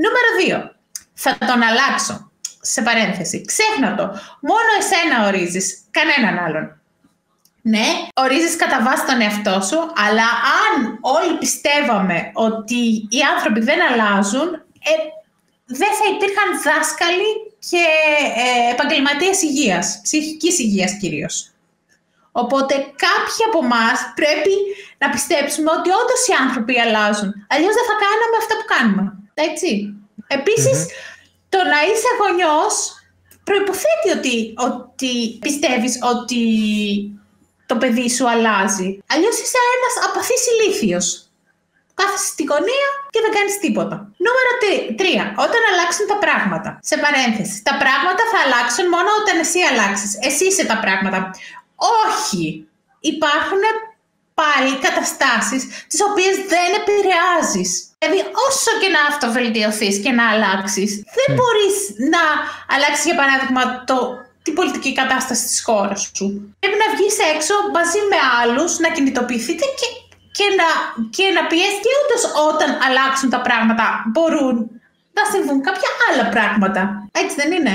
Νούμερο 2. Θα τον αλλάξω. Σε παρένθεση. Ξέχνα το. Μόνο εσένα ορίζεις. Κανέναν άλλον. Ναι, ορίζεις κατά βάση τον εαυτό σου, αλλά αν όλοι πιστεύαμε ότι οι άνθρωποι δεν αλλάζουν, δεν θα υπήρχαν δάσκαλοι και επαγγελματίες υγείας, ψυχικής υγείας κυρίως. Οπότε κάποιοι από εμάς πρέπει να πιστέψουμε ότι όντως οι άνθρωποι αλλάζουν. Αλλιώς δεν θα κάναμε αυτά που κάνουμε. Έτσι. Επίσης, το να είσαι γονιός προϋποθέτει ότι πιστεύεις ότι το παιδί σου αλλάζει. Αλλιώς είσαι ένας απαθής ηλίθιος. Κάθεσαι στη γωνία και δεν κάνεις τίποτα. Νούμερο 3. Όταν αλλάξουν τα πράγματα. Σε παρένθεση. Τα πράγματα θα αλλάξουν μόνο όταν εσύ αλλάξεις. Εσύ είσαι τα πράγματα. Όχι. Υπάρχουν πάλι καταστάσεις τις οποίες δεν επηρεάζεις. Δηλαδή όσο και να αυτοβελτιωθείς και να αλλάξεις, δεν μπορείς να αλλάξεις για παράδειγμα την πολιτική κατάσταση της χώρας σου. Πρέπει να βγεις έξω μαζί με άλλους, να κινητοποιηθείτε και να πιέσεις και ούτως όταν αλλάξουν τα πράγματα μπορούν να συμβούν κάποια άλλα πράγματα. Έτσι δεν είναι?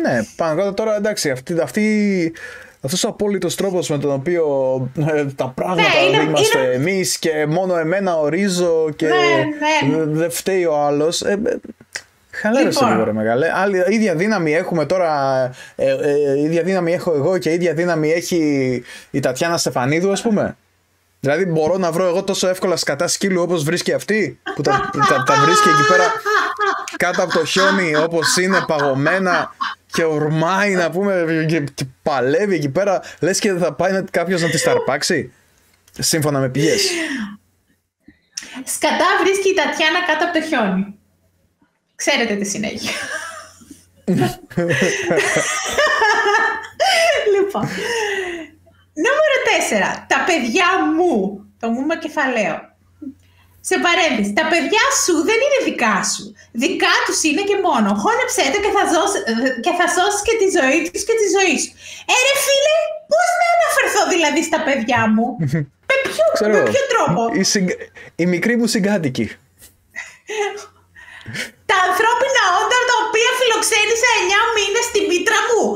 Ναι, πάνω κάτω τώρα εντάξει, αυτός ο απόλυτος τρόπος με τον οποίο τα πράγματα οδήγμαστε εμείς και μόνο εμένα ορίζω και δεν φταίει ο άλλος. Χαλάρωσε λίγο, ρε μεγάλε. Ίδια δύναμη έχουμε τώρα. Ίδια δύναμη έχω εγώ και ίδια δύναμη έχει η Τατιάνα Στεφανίδου, ας πούμε. Δηλαδή, μπορώ να βρω εγώ τόσο εύκολα σκατά σκύλου όπως βρίσκει αυτή, που τα βρίσκει εκεί πέρα κάτω από το χιόνι, όπως είναι παγωμένα και ορμάει, να πούμε, και παλεύει εκεί πέρα. Λες και θα πάει κάποιος να τη ταρπάξει, σύμφωνα με πηγές. Σκατά βρίσκει η Τατιάνα κάτω από το χιόνι. Ξέρετε τη συνέχεια. Λοιπόν, νούμερο 4. Τα παιδιά μου. Το μου με κεφαλαίο. Σε παρένθεση. Τα παιδιά σου δεν είναι δικά σου. Δικά τους είναι και μόνο. Χώνεψέ το και θα σώσεις και τη ζωή τους και τη ζωή σου. Ρε φίλε, πώς να αναφερθώ δηλαδή στα παιδιά μου? Με ποιο τρόπο? Η μικρή μου συγκάτοικη. Τα ανθρώπινα όντα τα οποία φιλοξένησα 9 μήνες στη μήτρα μου.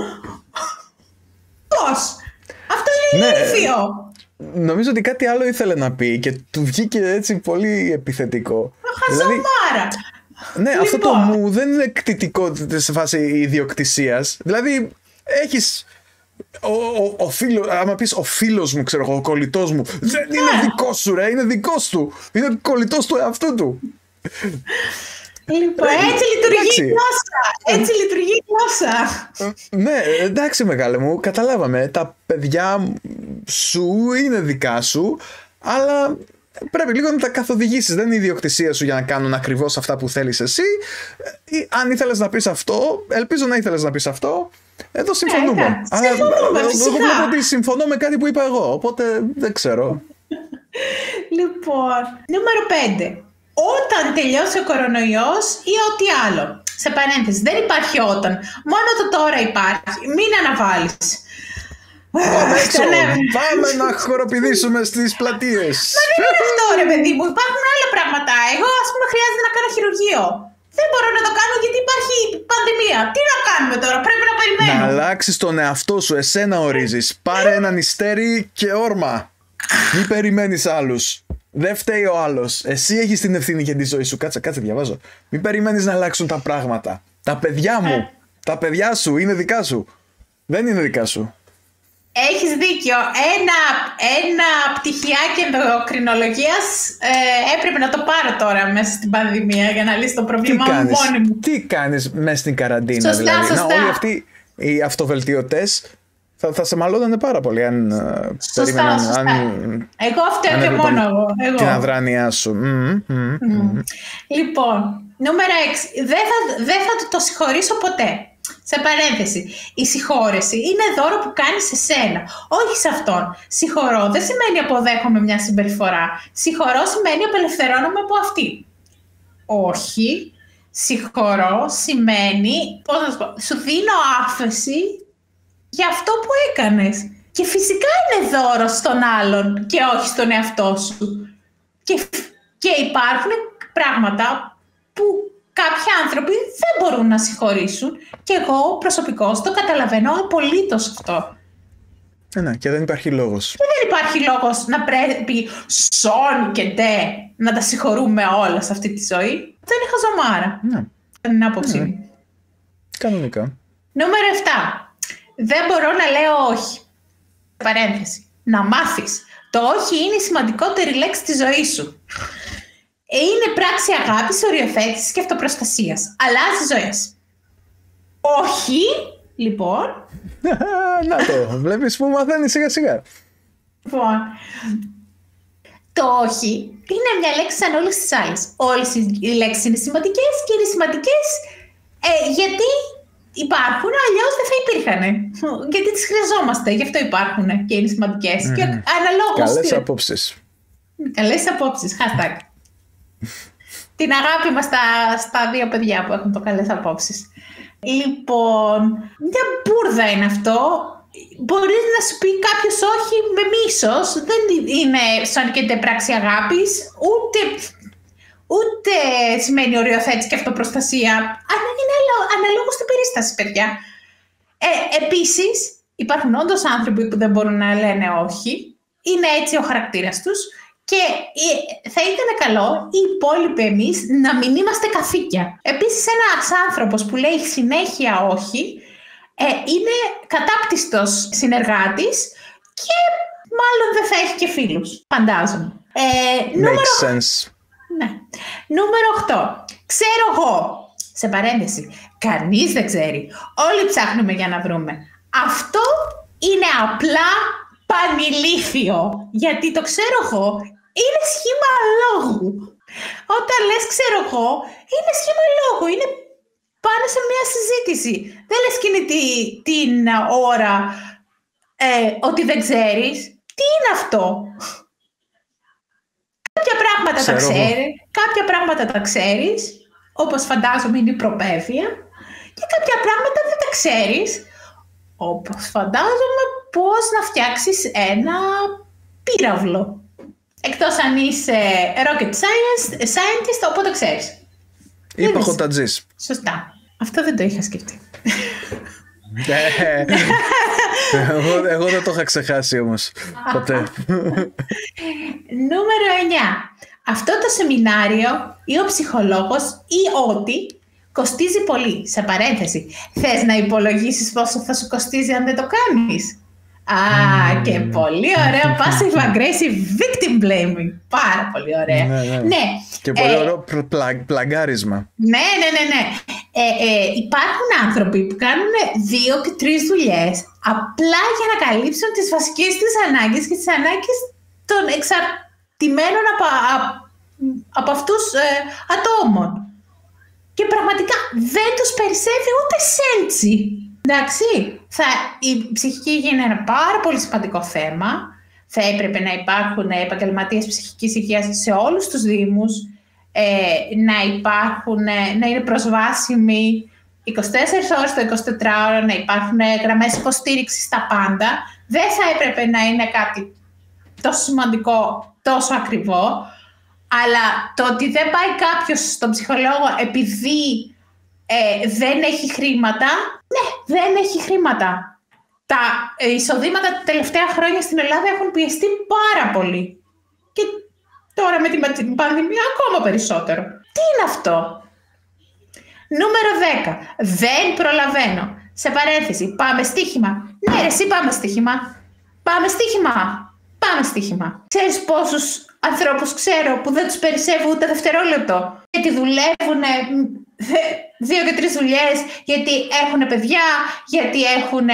Πώς? Αυτό είναι ηλίθιο. Νομίζω ότι κάτι άλλο ήθελε να πει και του βγήκε έτσι πολύ επιθετικό. Χαζομάρα. Ναι, λοιπόν, αυτό το μου δεν είναι κτητικό σε φάση ιδιοκτησίας. Δηλαδή, έχεις... Ο φίλος, άμα πεις ο φίλος μου, ξέρω εγώ, ο κολλητός μου, δεν είναι δικός σου, ρε, είναι δικός του. Είναι κολλητός του εαυτού του. Λοιπόν, έτσι λειτουργεί η γλώσσα. Έτσι λειτουργεί η γλώσσα. Ναι, εντάξει, μεγάλε μου, καταλάβαμε. Τα παιδιά σου είναι δικά σου, αλλά πρέπει λίγο να τα καθοδηγήσεις. Δεν είναι η ιδιοκτησία σου για να κάνουν ακριβώς αυτά που θέλεις εσύ. Αν ήθελες να πεις αυτό, ελπίζω να ήθελες να πεις αυτό. Εδώ συμφωνούμε. Αλλά εγώ ότι συμφωνώ με κάτι που είπα εγώ, οπότε δεν ξέρω. Λοιπόν, νούμερο 5. Όταν τελειώσει ο κορονοϊός ή ό,τι άλλο. Σε παρένθεση, δεν υπάρχει όταν. Μόνο το τώρα υπάρχει. Μην αναβάλεις. Πάμε έξω. Πάμε να χοροπηδήσουμε στις πλατείες. Μα δεν είναι αυτό, ρε παιδί μου. Υπάρχουν άλλα πράγματα. Εγώ, ας πούμε, χρειάζεται να κάνω χειρουργείο. Δεν μπορώ να το κάνω γιατί υπάρχει πανδημία. Τι να κάνουμε τώρα, πρέπει να περιμένουμε. Να αλλάξεις τον εαυτό σου, εσένα ορίζεις. Πάρε έναν ιστέρι και όρμα. Μην περιμένεις άλλους. Δεν φταίει ο άλλος. Εσύ έχεις την ευθύνη για τη ζωή σου. Κάτσε, διαβάζω. Μην περιμένεις να αλλάξουν τα πράγματα. Τα παιδιά μου, τα παιδιά σου είναι δικά σου. Δεν είναι δικά σου. Έχεις δίκιο. Ένα πτυχιάκι ενδοκρινολογίας έπρεπε να το πάρω τώρα μέσα στην πανδημία για να λύσει το πρόβλημα μου μόνη μου. Τι κάνεις μέσα στην καραντίνα? Σωστά, δηλαδή. Σωστά. Όλοι αυτοί οι αυτοβελτιωτές... Θα σε μαλώνανε πάρα πολύ αν περίμεναν. Εγώ αυτό και μόνο εγώ. Την αδράνειά σου. Λοιπόν, νούμερο 6. Δεν θα το συγχωρήσω ποτέ. Σε παρένθεση, η συγχώρεση είναι δώρο που κάνεις σε σένα, όχι σε αυτόν. Συγχωρώ δεν σημαίνει αποδέχομαι μια συμπεριφορά. Συγχωρώ σημαίνει απελευθερώνομαι από αυτή. Όχι. Συγχωρώ σημαίνει, πώς να σου πω, σου δίνω άφεση για αυτό που έκανες. Και φυσικά είναι δώρο στον άλλον και όχι στον εαυτό σου. Και υπάρχουν πράγματα που κάποιοι άνθρωποι δεν μπορούν να συγχωρήσουν και εγώ προσωπικώς το καταλαβαίνω απολύτως αυτό. Ναι, και δεν υπάρχει λόγος. Και δεν υπάρχει λόγος να πρέπει σόν και ντε να τα συγχωρούμε όλα σε αυτή τη ζωή. Δεν είναι χαζομάρα. Ναι. Δεν είναι άποψη. Ναι. Κανονικά. Νούμερο 7. Δεν μπορώ να λέω όχι. Παρένθεση. Να μάθεις. Το όχι είναι η σημαντικότερη λέξη της ζωής σου. Είναι πράξη αγάπης, οριοθέτησης και αυτοπροστασίας. Αλλάζει ζωές. Όχι, λοιπόν. Να το βλέπεις που μαθαίνεις σιγά σιγά. Λοιπόν, το όχι είναι μια λέξη σαν όλες τις άλλες. Όλες οι λέξεις είναι σημαντικές και είναι σημαντικές γιατί υπάρχουν, αλλιώς δεν θα υπήρχανε. Γιατί τις χρειαζόμαστε, γι' αυτό υπάρχουν και είναι σημαντικές. Και αναλόγως. Καλές απόψεις. Καλές απόψεις, hashtag. Την αγάπη μας στα δύο παιδιά που έχουν το καλές απόψεις. Λοιπόν, μια μπουρδα είναι αυτό. Μπορείς να σου πει κάποιος όχι με μίσος. Δεν είναι σαν και πράξη αγάπης, ούτε σημαίνει οριοθέτηση και αυτοπροστασία. Αλλά είναι αναλόγως στην περίσταση, παιδιά. Επίσης, υπάρχουν όντως άνθρωποι που δεν μπορούν να λένε όχι. Είναι έτσι ο χαρακτήρας τους Και θα ήταν καλό οι υπόλοιποι εμείς να μην είμαστε καφίκια. Επίσης, ένας άνθρωπος που λέει συνέχεια όχι, είναι κατάπτυστος συνεργάτης και μάλλον δεν θα έχει και φίλους, φαντάζομαι. Makes sense. Ναι. Νούμερο 8. Ξέρω εγώ. Σε παρένθεση, κανείς δεν ξέρει. Όλοι ψάχνουμε για να βρούμε. Αυτό είναι απλά πανηλήθιο. Γιατί το ξέρω εγώ είναι σχήμα λόγου. Όταν λες ξέρω εγώ, είναι σχήμα λόγου. Είναι πάνω σε μια συζήτηση. Δεν λες εκείνη την ώρα ότι δεν ξέρεις. Τι είναι αυτό? Κάποια πράγματα ξέρω τα ξέρει. Κάποια πράγματα τα ξέρεις, όπως φαντάζομαι είναι η προπαίδεια, και κάποια πράγματα δεν τα ξέρεις, όπως φαντάζομαι πώς να φτιάξεις ένα πύραυλο. Εκτός αν είσαι rocket scientist, οπότε ξέρεις. Είπα χοντατζής. Σωστά. Αυτό δεν το είχα σκεφτεί. Εγώ δεν το είχα ξεχάσει όμως. Ποτέ. Νούμερο 9. Αυτό το σεμινάριο ή ο ψυχολόγος ή ό,τι κοστίζει πολύ. Σε παρένθεση, θες να υπολογίσεις πόσο θα σου κοστίζει αν δεν το κάνεις? Και πολύ ωραία passive aggressive victim blaming. Πάρα πολύ ωραία. Ναι. Και πολύ ωραίο πλαγκάρισμα. Ναι. Υπάρχουν άνθρωποι που κάνουν 2 και 3 δουλειές απλά για να καλύψουν τις βασικές τις ανάγκες και τις ανάγκες των εξαρτημένων από αυτούς ατόμων. Και πραγματικά δεν τους περισσεύει ούτε σέντσι. Εντάξει, η ψυχική υγεία είναι ένα πάρα πολύ σημαντικό θέμα. Θα έπρεπε να υπάρχουν επαγγελματίες ψυχικής υγείας σε όλους τους δήμους, να είναι προσβάσιμοι 24 ώρες το 24ωρο, να υπάρχουν γραμμές υποστήριξης στα πάντα. Δεν θα έπρεπε να είναι κάτι τόσο σημαντικό, τόσο ακριβό, αλλά το ότι δεν πάει κάποιος στον ψυχολόγο επειδή δεν έχει χρήματα, ναι, δεν έχει χρήματα. Τα εισοδήματα τα τελευταία χρόνια στην Ελλάδα έχουν πιεστεί πάρα πολύ. Και τώρα με την πανδημία ακόμα περισσότερο. Τι είναι αυτό? Νούμερο 10. Δεν προλαβαίνω. Σε παρένθεση, πάμε στοίχημα. Ναι ρε, εσύ πάμε στοίχημα. Πάμε στοίχημα. Ξέρεις πόσους ανθρώπους ξέρω που δεν τους περισσεύουν ούτε δευτερόλεπτο? Γιατί δουλεύουν 2 και 3 δουλειές, γιατί έχουν παιδιά, γιατί έχουν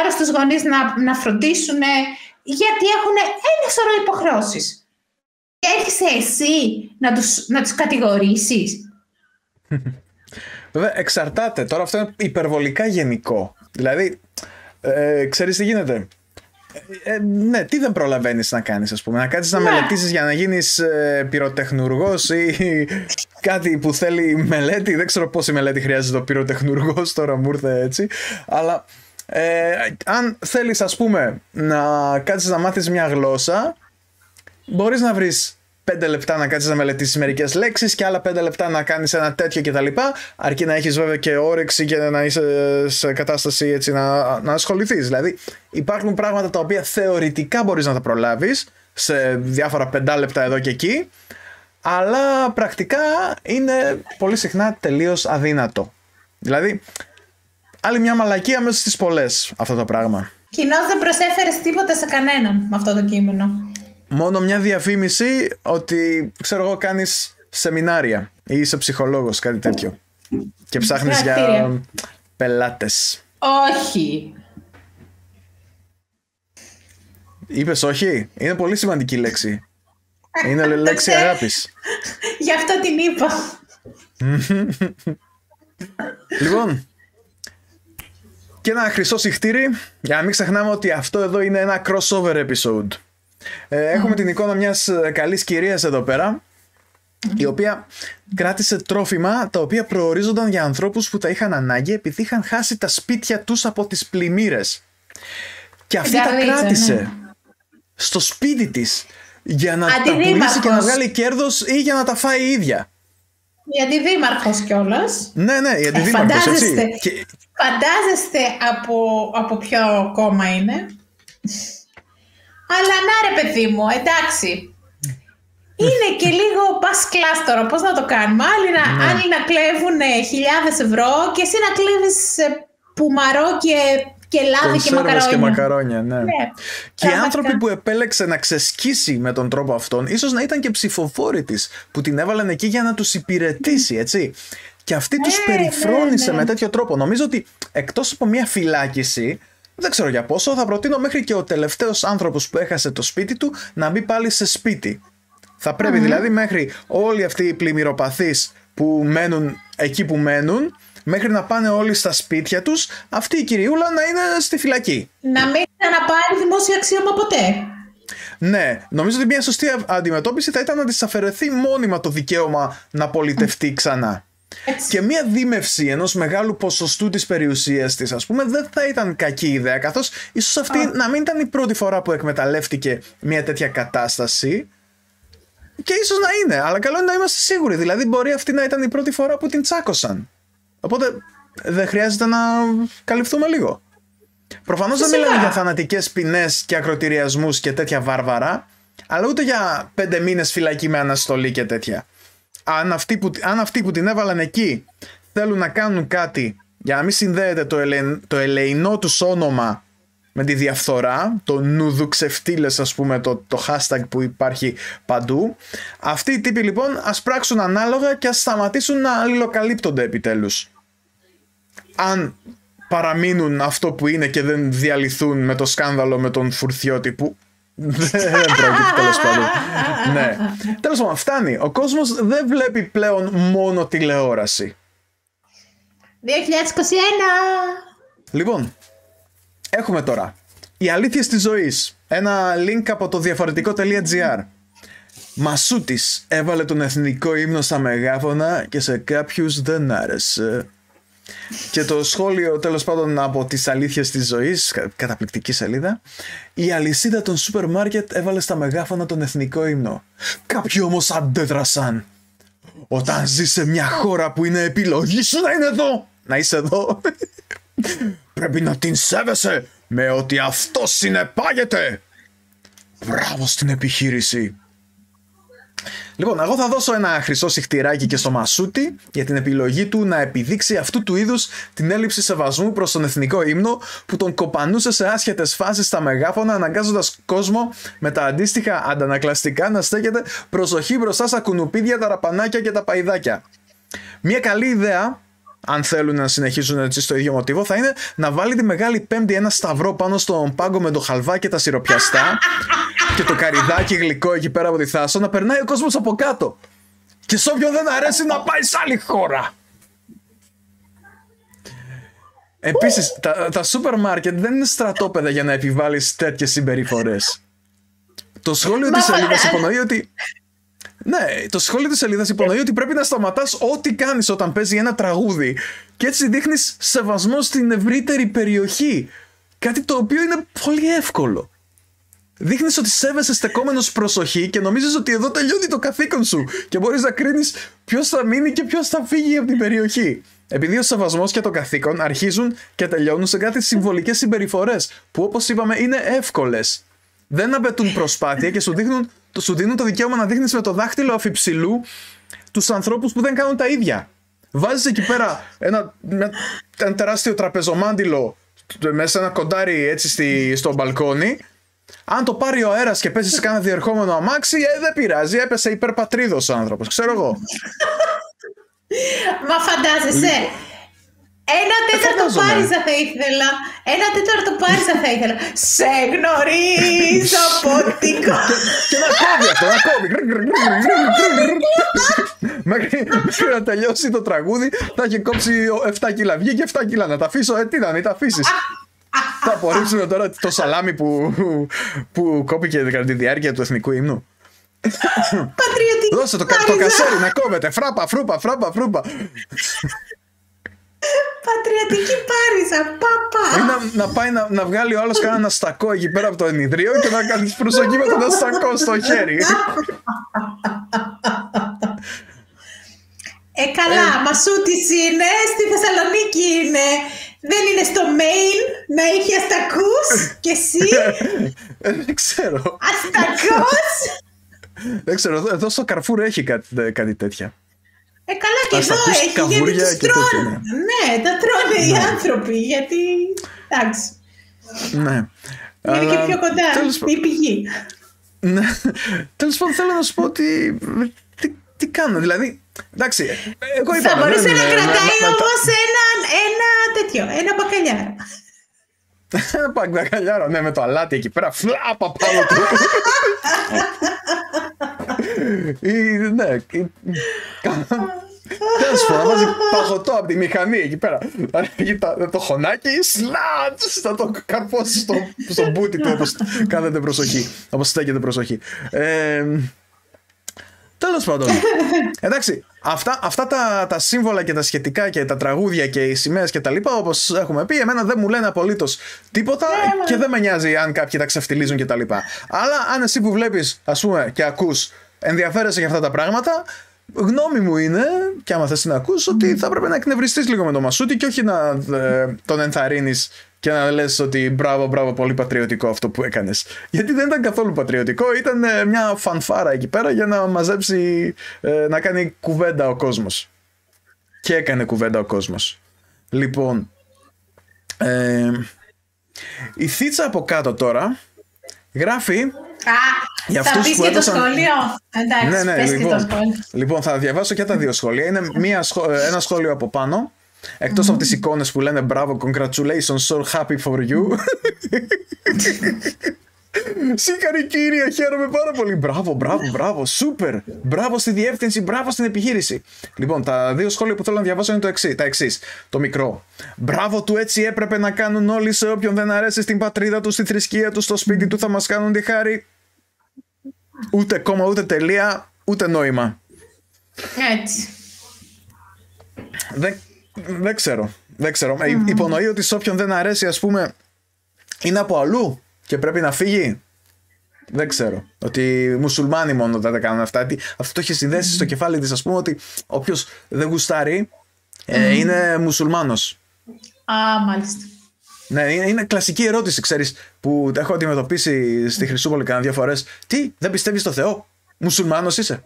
άρρωστους γονείς να φροντίσουν, γιατί έχουν ένα σωρό υποχρεώσεις. Και έρχεσαι εσύ να τους κατηγορήσεις. Βέβαια, εξαρτάται. Τώρα αυτό είναι υπερβολικά γενικό. Δηλαδή, ξέρεις τι γίνεται. Ναι, τι δεν προλαβαίνεις να κάνεις, ας πούμε? Να κάτσεις να μελετήσεις για να γίνεις πυροτεχνουργός ή κάτι που θέλει μελέτη. Δεν ξέρω πόση μελέτη χρειάζεται το πυροτεχνουργός, τώρα μου ήρθε έτσι. Αλλά αν θέλεις, ας πούμε, να κάτσεις να μάθεις μια γλώσσα, μπορείς να βρεις 5 λεπτά να κάτσεις να μελετήσεις μερικές λέξεις και άλλα 5 λεπτά να κάνεις ένα τέτοιο κτλ. Αρκεί να έχεις βέβαια και όρεξη και να είσαι σε κατάσταση έτσι να ασχοληθείς. Δηλαδή υπάρχουν πράγματα τα οποία θεωρητικά μπορείς να τα προλάβεις σε διάφορα 5 λεπτά εδώ και εκεί, αλλά πρακτικά είναι πολύ συχνά τελείως αδύνατο. Δηλαδή άλλη μια μαλακία μέσα στις πολλές αυτό το πράγμα. Κοινώς δεν προσέφερες τίποτα σε κανέναν με αυτό το κείμενο. Μόνο μια διαφήμιση ότι, ξέρω εγώ, κάνεις σεμινάρια ή είσαι ψυχολόγος, κάτι τέτοιο. Και ψάχνεις για πελάτες. Όχι. Είπες όχι. Είναι πολύ σημαντική λέξη. Είναι λέξη αγάπης. Γι' αυτό την είπα. Λοιπόν, και ένα χρυσό σιχτήρι, για να μην ξεχνάμε ότι αυτό εδώ είναι ένα crossover episode. Έχουμε την εικόνα μιας καλής κυρίας εδώ πέρα, η οποία κράτησε τρόφιμα τα οποία προορίζονταν για ανθρώπους που τα είχαν ανάγκη επειδή είχαν χάσει τα σπίτια τους από τις πλημμύρες. Και αυτή τα κράτησε στο σπίτι της για να τα πουλήσει και να βγάλει κέρδος ή για να τα φάει η ίδια. Η αντιδήμαρχος κιόλας. Ναι, η αντιδήμαρχος. Φαντάζεστε από ποιο κόμμα είναι. Αλλά να ρε παιδί μου, εντάξει. Είναι και λίγο πας κλάστορο, πώς να το κάνουμε. Άλλοι να κλέβουν $1,000 και εσύ να κλέβεις πουμαρό και λάδι και μακαρόνια. Ναι. Και οι άνθρωποι που επέλεξε να ξεσκίσει με τον τρόπο αυτόν, ίσως να ήταν και ψηφοφόροι της που την έβαλαν εκεί για να τους υπηρετήσει, έτσι. Και αυτή τους περιφρόνησε με τέτοιο τρόπο. Νομίζω ότι εκτός από μια φυλάκιση, δεν ξέρω για πόσο, θα προτείνω μέχρι και ο τελευταίος άνθρωπος που έχασε το σπίτι του να μπει πάλι σε σπίτι. Θα πρέπει δηλαδή μέχρι όλοι αυτοί οι πλημμυροπαθείς που μένουν εκεί που μένουν, μέχρι να πάνε όλοι στα σπίτια τους, αυτή η κυριούλα να είναι στη φυλακή. Να μην ξαναπάρει δημόσιο αξίωμα ποτέ. Ναι, νομίζω ότι μια σωστή αντιμετώπιση θα ήταν να της αφαιρεθεί μόνιμα το δικαίωμα να πολιτευτεί ξανά. Έτσι. Και μια δίμευση ενός μεγάλου ποσοστού της περιουσίας της, ας πούμε, δεν θα ήταν κακή ιδέα, καθώς ίσως αυτή να μην ήταν η πρώτη φορά που εκμεταλλεύτηκε μια τέτοια κατάσταση. Και ίσως να είναι, αλλά καλό είναι να είμαστε σίγουροι. Δηλαδή μπορεί αυτή να ήταν η πρώτη φορά που την τσάκωσαν. Οπότε δεν χρειάζεται να καλυφθούμε λίγο. Προφανώς δεν μιλάμε για θανατικές ποινές και ακροτηριασμούς και τέτοια βάρβαρα, αλλά ούτε για 5 μήνες φυλακή με αναστολή και τέτοια. Αν αυτοί που την έβαλαν εκεί θέλουν να κάνουν κάτι για να μην συνδέεται το ελεηνό τους όνομα με τη διαφθορά, το νουδουξευτήλες, ας πούμε, το hashtag που υπάρχει παντού, αυτοί οι τύποι λοιπόν ας πράξουν ανάλογα και ας σταματήσουν να αλληλοκαλύπτονται επιτέλους. Αν παραμείνουν αυτό που είναι και δεν διαλυθούν με το σκάνδαλο με τον Φουρθιώτη που δεν πρόκειται, τέλος πάντων. Ναι. Τέλος πάντων, φτάνει. Ο κόσμος δεν βλέπει πλέον μόνο τηλεόραση. 2021! Λοιπόν, έχουμε τώρα οι αλήθειες της ζωής. Ένα link από το διαφορετικό.gr. Μασούτης έβαλε τον εθνικό ύμνο στα μεγάφωνα και σε κάποιους δεν άρεσε. Και το σχόλιο, τέλος πάντων, από τις αλήθειες της ζωής, καταπληκτική σελίδα. Η αλυσίδα των σούπερ μάρκετ έβαλε στα μεγάφωνα τον εθνικό ύμνο. Κάποιοι όμως αντέδρασαν. Όταν ζεις σε μια χώρα που είναι επιλογή σου να είσαι εδώ, πρέπει να την σέβεσαι με ότι αυτό συνεπάγεται. Μπράβο στην επιχείρηση. Λοιπόν, εγώ θα δώσω ένα χρυσό σιχτηράκι και στο Μασούτη για την επιλογή του να επιδείξει αυτού του είδους την έλλειψη σεβασμού προς τον εθνικό ύμνο που τον κοπανούσε σε άσχετες φάσεις στα μεγάφωνα, αναγκάζοντας κόσμο με τα αντίστοιχα αντανακλαστικά να στέκεται προσοχή μπροστά στα κουνουπίδια, τα ραπανάκια και τα παϊδάκια. Μια καλή ιδέα, αν θέλουν να συνεχίσουν έτσι στο ίδιο μοτίβο, θα είναι να βάλει τη Μεγάλη Πέμπτη ένα σταυρό πάνω στον πάγκο με το χαλβά και τα σιροπιαστά και το καριδάκι γλυκό εκεί πέρα από τη Θάσο, να περνάει ο κόσμος από κάτω. Και σ' όποιον δεν αρέσει να πάει σε άλλη χώρα. Επίσης, τα σούπερ μάρκετ δεν είναι στρατόπεδα για να επιβάλλεις τέτοιες συμπεριφορές. Το σχόλιο της σελίδας υπονοεί ότι... Ναι, το σχόλιο της σελίδας υπονοεί ότι πρέπει να σταματάς ό,τι κάνεις όταν παίζει ένα τραγούδι και έτσι δείχνεις σεβασμό στην ευρύτερη περιοχή. Κάτι το οποίο είναι πολύ εύκολο. Δείχνεις ότι σέβεσαι στεκόμενος προσοχή και νομίζεις ότι εδώ τελειώνει το καθήκον σου και μπορείς να κρίνεις ποιος θα μείνει και ποιος θα φύγει από την περιοχή. Επειδή ο σεβασμός και το καθήκον αρχίζουν και τελειώνουν σε κάτι συμβολικές συμπεριφορές που, όπως είπαμε, είναι εύκολες. Δεν απαιτούν προσπάθεια και σου δίνουν το δικαίωμα να δείχνεις με το δάχτυλο αφιψηλού τους ανθρώπους που δεν κάνουν τα ίδια. Βάζεις εκεί πέρα ένα τεράστιο τραπεζομάντιλο μέσα σε ένα κοντάρι έτσι στο μπαλκόνι. Αν το πάρει ο αέρας και πέσει σε κάνα διερχόμενο αμάξι, δεν πειράζει, έπεσε υπερπατρίδος ο άνθρωπος, ξέρω εγώ. Μα φαντάζεσαι, ένα τέταρτο πάριζα θα ήθελα. Σε γνωρίζω ποτικό. Και να κόβει αυτό, να κόβει. Μέχρι να τελειώσει το τραγούδι θα έχει κόψει 7 κιλά. Βγήκε 7 κιλά, να τα αφήσω, τι να μην τα αφήσεις. Θα απορρίψουμε τώρα το σαλάμι που κόπηκε κατά τη διάρκεια του εθνικού ύμνου. Πατριωτική. Δώσε το κασέρι να κόβεται. Φράπα, φρούπα, φράπα, φρούπα. Πατριωτική Πάριζα, παπά. Ή να πάει να βγάλει ο άλλος κανένα ναστακό εκεί πέρα από το ενιδρίο και να κάνει προσοχή με το ναστακό στο χέρι. Καλά, Μασούτης είναι, στη Θεσσαλονίκη είναι. Δεν είναι στο main να είχε αστακούς και εσύ. Δεν ξέρω. Αστακός. Δεν ξέρω, εδώ στο Καρφούρ έχει κάτι τέτοια. Καλά, και εδώ έχει, γιατί τους τρώνε. Ναι, τα τρώνε οι άνθρωποι, γιατί, εντάξει. Ναι. Είναι και πιο κοντά η πηγή. Ναι. Τέλος πάντων, θέλω να σου πω ότι τι κάνω, δηλαδή, εντάξει. Θα μπορούσε να κρατάει όμως ένα μπακαλιάρο. Ένα μπακαλιάρο, ναι, με το αλάτι εκεί πέρα, φλάπα πάνω του. Ναι, τέλος πάντων, βάζει παγωτό από τη μηχανή εκεί πέρα. Ανοίγει το χωνάκι, σλατ, θα το καρφώσει στο μπούτι του όπως κάθεται προσοχή, όπως στέκεται προσοχή. Τέλος πάντων, εντάξει, αυτά τα σύμβολα και τα σχετικά και τα τραγούδια και οι σημαίες και τα λοιπά, όπως έχουμε πει, εμένα δεν μου λένε απολύτως τίποτα και δεν με νοιάζει αν κάποιοι τα ξεφτιλίζουν και τα λοιπά. Αλλά αν εσύ που βλέπεις, ας πούμε, και ακούς, ενδιαφέρεσαι για αυτά τα πράγματα, γνώμη μου είναι, και άμα θες να ακούς, ότι θα πρέπει να εκνευριστείς λίγο με τον Μασούτη και όχι να τον ενθαρρύνεις και να λες ότι μπράβο, μπράβο, πολύ πατριωτικό αυτό που έκανες. Γιατί δεν ήταν καθόλου πατριωτικό, ήταν μια φανφάρα εκεί πέρα για να μαζέψει, να κάνει κουβέντα ο κόσμος. Και έκανε κουβέντα ο κόσμος. Λοιπόν, η Θίτσα από κάτω τώρα γράφει... Θα πεις και το σχολείο. Εντάξει, ναι, πες και το σχολείο. Λοιπόν, θα διαβάσω και τα δύο σχόλια. Είναι ένα σχόλιο από πάνω. Εκτός από τις εικόνες που λένε μπράβο, congratulations, so happy for you. Συγχαρητήρια, χαίρομαι πάρα πολύ. Μπράβο, μπράβο, μπράβο, super. Μπράβο στη διεύθυνση, μπράβο στην επιχείρηση. Λοιπόν, τα δύο σχόλια που θέλω να διαβάσω είναι τα εξής. Το μικρό. Μπράβο του, έτσι έπρεπε να κάνουν όλοι, σε όποιον δεν αρέσει, στην πατρίδα του, στη θρησκεία του, στο σπίτι του, θα μας κάνουν τη χάρη. Ούτε κόμμα, ούτε τελεία, ούτε νόημα. Έτσι. Δεν ξέρω. Υπονοεί ότι σε όποιον δεν αρέσει, ας πούμε, είναι από αλλού και πρέπει να φύγει. Δεν ξέρω. Ότι οι μουσουλμάνοι μόνο δεν τα κάνουν αυτά. Αυτό το έχει συνδέσει στο κεφάλι της, ας πούμε, ότι όποιος δεν γουστάρει είναι μουσουλμάνος. Α, μάλιστα. Ναι, είναι κλασική ερώτηση, ξέρεις, που έχω αντιμετωπίσει στη Χρυσούπολη κανένα δύο φορές. Τι, δεν πιστεύεις στο Θεό, μουσουλμάνος είσαι?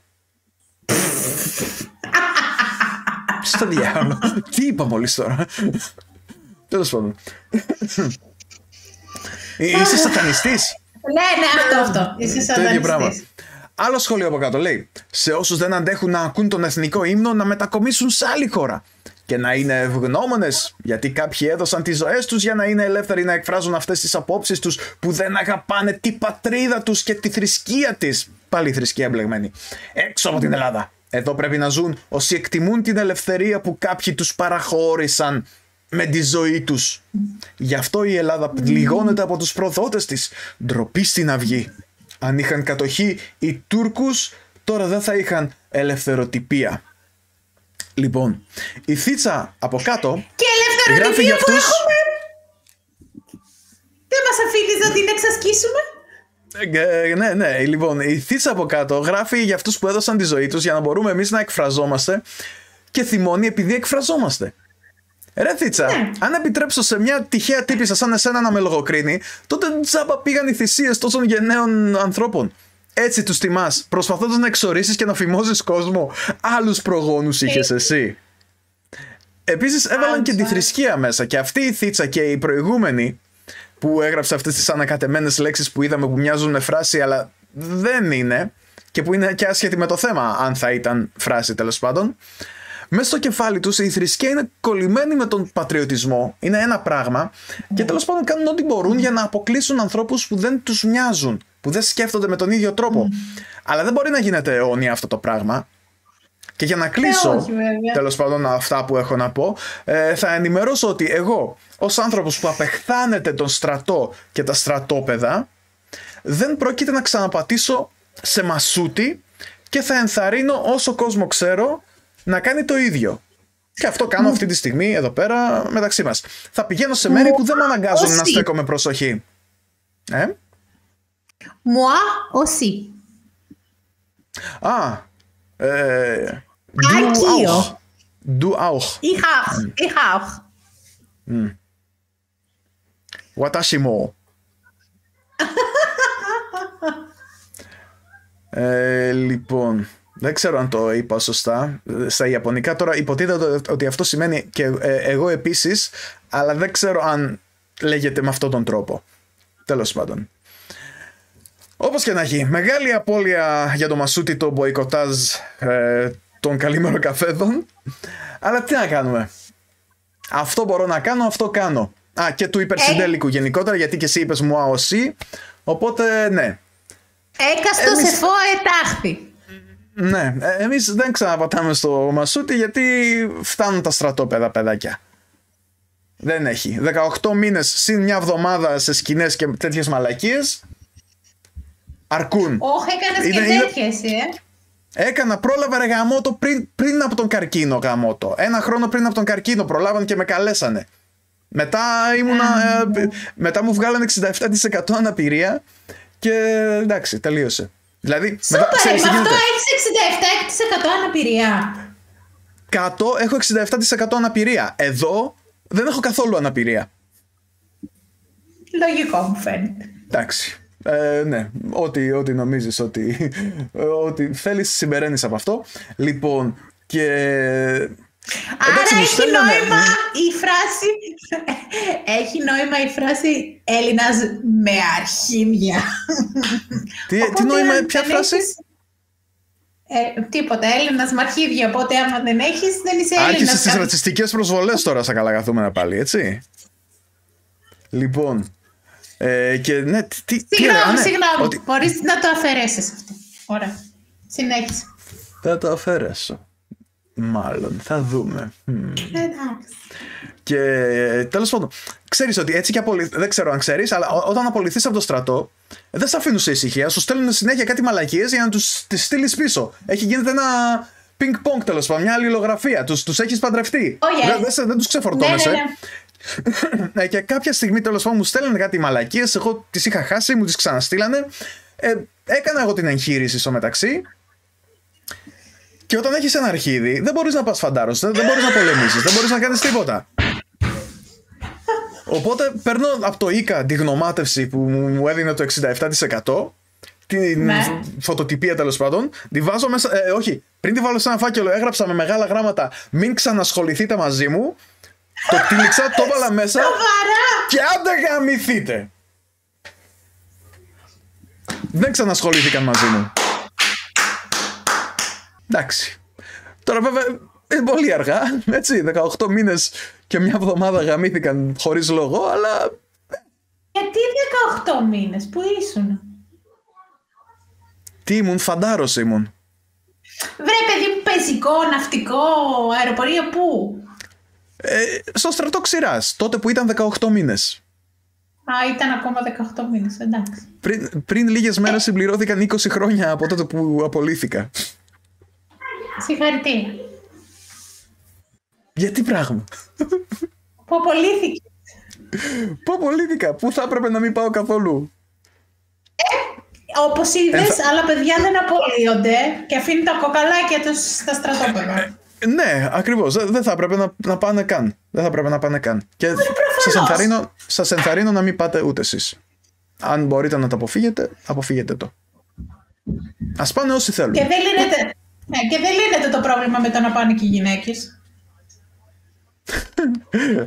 Στα διάολο, τι είπα μόλις τώρα? Τέλος πάντων. Είσαι σατανιστής? Ναι, αυτό. Είσαι σατανιστής. Άλλο σχόλιο από κάτω λέει: σε όσους δεν αντέχουν να ακούν τον εθνικό ύμνο, να μετακομίσουν σε άλλη χώρα και να είναι ευγνώμονες, γιατί κάποιοι έδωσαν τις ζωές τους για να είναι ελεύθεροι να εκφράζουν αυτές τις απόψεις τους, που δεν αγαπάνε την πατρίδα τους και τη θρησκεία της. Πάλι η θρησκεία μπλεγμένη. Έξω από την Ελλάδα. Εδώ πρέπει να ζουν όσοι εκτιμούν την ελευθερία που κάποιοι τους παραχώρησαν με τη ζωή τους. Γι' αυτό η Ελλάδα πληγώνεται από τους προδότες της. Ντροπή στην αυγή. Αν είχαν κατοχή οι Τούρκους, τώρα δεν θα είχαν ελευθεροτυπία. Λοιπόν, η Θίτσα από κάτω... Και ελευθεροτυπία που αυτούς... έχουμε! Δεν μας αφήνεις να την εξασκήσουμε? Ναι, λοιπόν, η Θίτσα από κάτω γράφει για αυτούς που έδωσαν τη ζωή τους για να μπορούμε εμείς να εκφραζόμαστε, και θυμώνει επειδή εκφραζόμαστε. Ρε Θίτσα, αν επιτρέψω σε μια τυχαία τύπισσα σαν εσένα να με λογοκρίνει, τότε τζάμπα πήγαν οι θυσίες τόσων γενναίων ανθρώπων. Έτσι τους τιμάς, προσπαθώντας να εξορίσεις και να φημώσεις κόσμο? Άλλους προγόνους είχες εσύ. Επίσης έβαλαν και τη θρησκεία μέσα, και αυτή η Θίτσα και οι προηγούμενοι που έγραψε αυτές τις ανακατεμένες λέξεις που είδαμε, που μοιάζουν με φράση αλλά δεν είναι, και που είναι και άσχετη με το θέμα αν θα ήταν φράση, τέλος πάντων. Μέσα στο κεφάλι τους η θρησκεία είναι κολλημένη με τον πατριωτισμό, είναι ένα πράγμα, και τέλος πάντων κάνουν ό,τι μπορούν για να αποκλείσουν ανθρώπους που δεν τους μοιάζουν, που δεν σκέφτονται με τον ίδιο τρόπο. Αλλά δεν μπορεί να γίνεται αιώνια αυτό το πράγμα. Και για να κλείσω, τέλος πάντων, αυτά που έχω να πω, θα ενημερώσω ότι εγώ, ως άνθρωπος που απεχθάνεται τον στρατό και τα στρατόπεδα, δεν πρόκειται να ξαναπατήσω σε μασούτη, και θα ενθαρρύνω όσο κόσμο ξέρω να κάνει το ίδιο. Και αυτό κάνω αυτή τη στιγμή εδώ πέρα μεταξύ μας. Θα πηγαίνω σε μέρη που δεν με αναγκάζουν να στέκομαι προσοχή. Moi aussi. Α, du auch. Ich auch. Watashi mo. Λοιπόν, δεν ξέρω αν το είπα σωστά στα Ιαπωνικά. Τώρα υποτίθεται ότι αυτό σημαίνει και εγώ επίσης, αλλά δεν ξέρω αν λέγεται με αυτόν τον τρόπο. Τέλος πάντων. Όπως και να έχει, μεγάλη απώλεια για το μασούτιτο μποϊκοτάζ των καλήμερων καφέδων. Αλλά τι να κάνουμε. Αυτό μπορώ να κάνω, αυτό κάνω. Α, και του υπερσυντέλικου γενικότερα, γιατί και εσύ είπες μου αοσί. Οπότε ναι. Έκαστο εμείς... σε φώ ετάχθη. Ναι, εμείς δεν ξαναπατάμε στο μασούτι, γιατί φτάνουν τα στρατόπεδα, παιδάκια. Δεν έχει. 18 μήνες συν μια εβδομάδα σε σκηνές και τέτοιες μαλακίες αρκούν. Όχι, έκανες και τέτοιες, Έκανα, πρόλαβα ρε γαμότο πριν από τον καρκίνο, γαμότο. Ένα χρόνο πριν από τον καρκίνο προλάβαν και με καλέσανε. Μετά ήμουνα, μετά μου βγάλανε 67% αναπηρία και εντάξει, τελείωσε. Δηλαδή, σούπα μετά, ξέρεις, με αυτό έχεις 67% αναπηρία. Κάτω έχω 67% αναπηρία. Εδώ δεν έχω καθόλου αναπηρία. Λογικό μου φαίνεται. Εντάξει. Ναι, ό,τι νομίζεις, ό,τι θέλεις συμπεραίνεις από αυτό. Λοιπόν, και... άρα έχει νόημα η φράση... έχει νόημα η φράση Έλληνας με αρχίδια. Τι νόημα, ποια φράση? Τίποτα, Έλληνας με αρχίδια, οπότε άμα δεν έχεις δεν είσαι Έλληνας. Άρχισες τις ρατσιστικές προσβολές τώρα στα καλά καθούμενα πάλι, έτσι. Λοιπόν... και ναι, συγγνώμη, ότι... μπορείς να το αφαιρέσεις αυτό. Ωραία, συνέχισε. Θα το αφαιρέσω. Μάλλον, θα δούμε. Και τέλος πάντων, ξέρεις ότι έτσι και δεν ξέρω αν ξέρεις, αλλά όταν απολυθείς από το στρατό δεν σε αφήνουν σε ησυχία, σου στέλνουν συνέχεια κάτι μαλακίες για να τους τις στείλεις πίσω. Έχει γίνεται ένα πινκ-πονκ, τέλος πάντων, μια αλληλογραφία. Τους έχεις παντρευτεί. Δεν τους ξεφορτώνεσαι. Και κάποια στιγμή, τέλος πάντων, μου στέλνανε κάτι μαλακίες. Εγώ τις είχα χάσει, μου τις ξαναστήλανε. Έκανα εγώ την εγχείρηση στο μεταξύ. Και όταν έχεις ένα αρχίδι, δεν μπορείς να πας φαντάρος, δεν μπορείς να πολεμήσεις, δεν μπορείς να κάνεις τίποτα. Οπότε παίρνω από το ΙΚΑ τη γνωμάτευση που μου έδινε το 67%. Την φωτοτυπία, τέλος πάντων. Τη βάζω μέσα. Όχι, πριν τη βάλω σε ένα φάκελο, έγραψα με μεγάλα γράμματα: μην ξανασχοληθείτε μαζί μου. Το τύλιξα, το έβαλα μέσα και άντε γαμηθείτε. Δεν ξανασχολήθηκαν μαζί μου. Εντάξει. Τώρα βέβαια είναι πολύ αργά, έτσι, 18 μήνες και μια εβδομάδα γαμήθηκαν χωρίς λόγο, αλλά... γιατί 18 μήνες, που ήσουν? Τι ήμουν, φαντάρος ήμουν. Βρε παιδί, πεζικό, ναυτικό, αεροπορία, πού? Στο στρατό ξηράς, τότε που ήταν 18 μήνες. Α, ήταν ακόμα 18 μήνες, εντάξει. Πριν λίγες μέρες συμπληρώθηκαν 20 χρόνια από τότε που απολύθηκα. Συγχαρητήρια. Γιατί πράγμα? Που απολύθηκες. Που απολύθηκα, που θα έπρεπε να μην πάω καθόλου. Όπως είδες, άλλα παιδιά δεν απολύονται και αφήνουν τα κοκαλάκια τους στα στρατόπεδα. Ναι, ακριβώς. Δεν θα έπρεπε να πάνε καν. Δεν θα έπρεπε να πάνε καν. Και σας ενθαρρύνω να μην πάτε ούτε εσείς. Αν μπορείτε να το αποφύγετε, αποφύγετε το. Ας πάνε όσοι θέλουν. Και δεν λύνεται, και δεν λύνεται το πρόβλημα με το να πάνε και οι γυναίκες.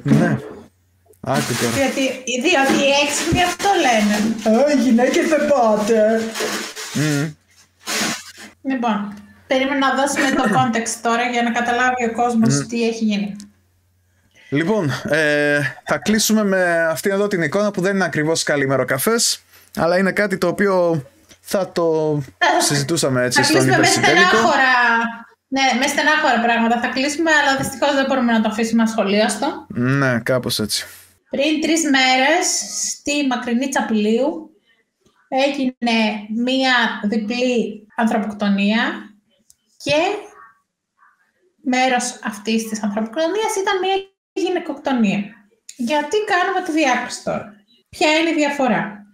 Ναι. Άκου τώρα. Διότι οι έξυπνοι αυτό λένε. Οι γυναίκες δεν πάτε. Λοιπόν. Περίμενα να δώσουμε το context τώρα για να καταλάβει ο κόσμος τι έχει γίνει. Λοιπόν, θα κλείσουμε με αυτήν εδώ την εικόνα που δεν είναι ακριβώς καλημέρο καφές, αλλά είναι κάτι το οποίο θα το συζητούσαμε έτσι στον Υπερσυντέλικο. Με στενάχωρα πράγματα θα κλείσουμε, αλλά δυστυχώς δεν μπορούμε να το αφήσουμε ασχολίαστο. Ναι, κάπως έτσι. Πριν 3 μέρες, στη Μακρινίτσα Πηλίου, έγινε μία διπλή ανθρωποκτονία. Και μέρος αυτής της ανθρωποκτονίας ήταν μια γυναικοκτονία. Γιατί κάνουμε τη διάκριση τώρα? Ποια είναι η διαφορά?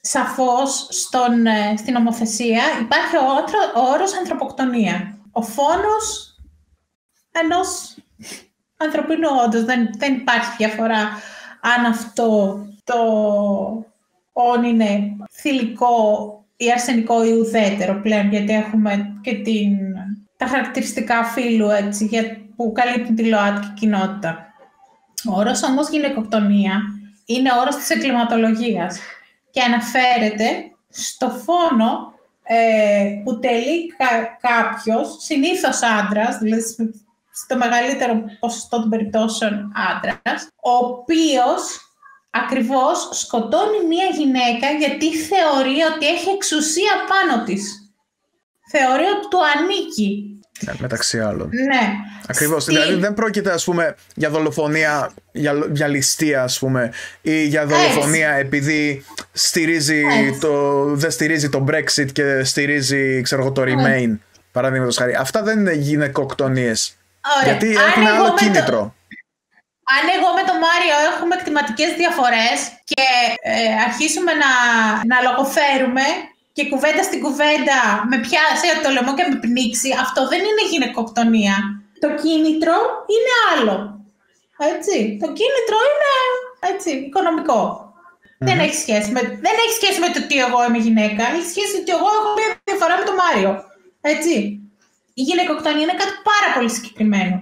Σαφώς στην νομοθεσία υπάρχει ο όρος ανθρωποκτονία. Ο φόνος ενός ανθρωπίνου όντος. Δεν υπάρχει διαφορά αν αυτό το όν είναι θηλυκό ή αρσενικό ή ουδέτερο πλέον, γιατί έχουμε και τα χαρακτηριστικά φύλου έτσι, που καλύπτουν τη ΛΟΑΤΚΙ κοινότητα. Ο όρος όμως γυναικοκτονία είναι όρος της εγκληματολογίας και αναφέρεται στο φόνο που τελεί κάποιος, συνήθως άντρας, δηλαδή στο μεγαλύτερο ποσοστό των περιπτώσεων άντρας, ο οποίος ακριβώς σκοτώνει μία γυναίκα γιατί θεωρεί ότι έχει εξουσία πάνω της. Θεωρεί ότι του ανήκει. Ναι, μεταξύ άλλων. Ναι. Ακριβώς. Δηλαδή δεν πρόκειται, ας πούμε, για δολοφονία, για ληστεία, ας πούμε, ή για δολοφονία επειδή δεν στηρίζει το Brexit και στηρίζει, ξέρω εγώ, το Remain, παραδείγματος χάρη. Αυτά δεν είναι γυναικοκτονίες. Ωραία. Γιατί έχουν άλλο κίνητρο. Αν εγώ με τον Μάριο έχουμε εκτιματικές διαφορές και αρχίσουμε να λογοφέρουμε και κουβέντα στην κουβέντα με πιάσει το λαιμό και με πνίξει, αυτό δεν είναι γυναικοκτονία. Το κίνητρο είναι άλλο. Έτσι. Το κίνητρο είναι έτσι, οικονομικό. Mm-hmm. Δεν έχει σχέση με το τι εγώ είμαι γυναίκα. Έχει σχέση με το ότι εγώ έχω μια διαφορά με τον Μάριο. Έτσι. Η γυναικοκτονία είναι κάτι πάρα πολύ συγκεκριμένο.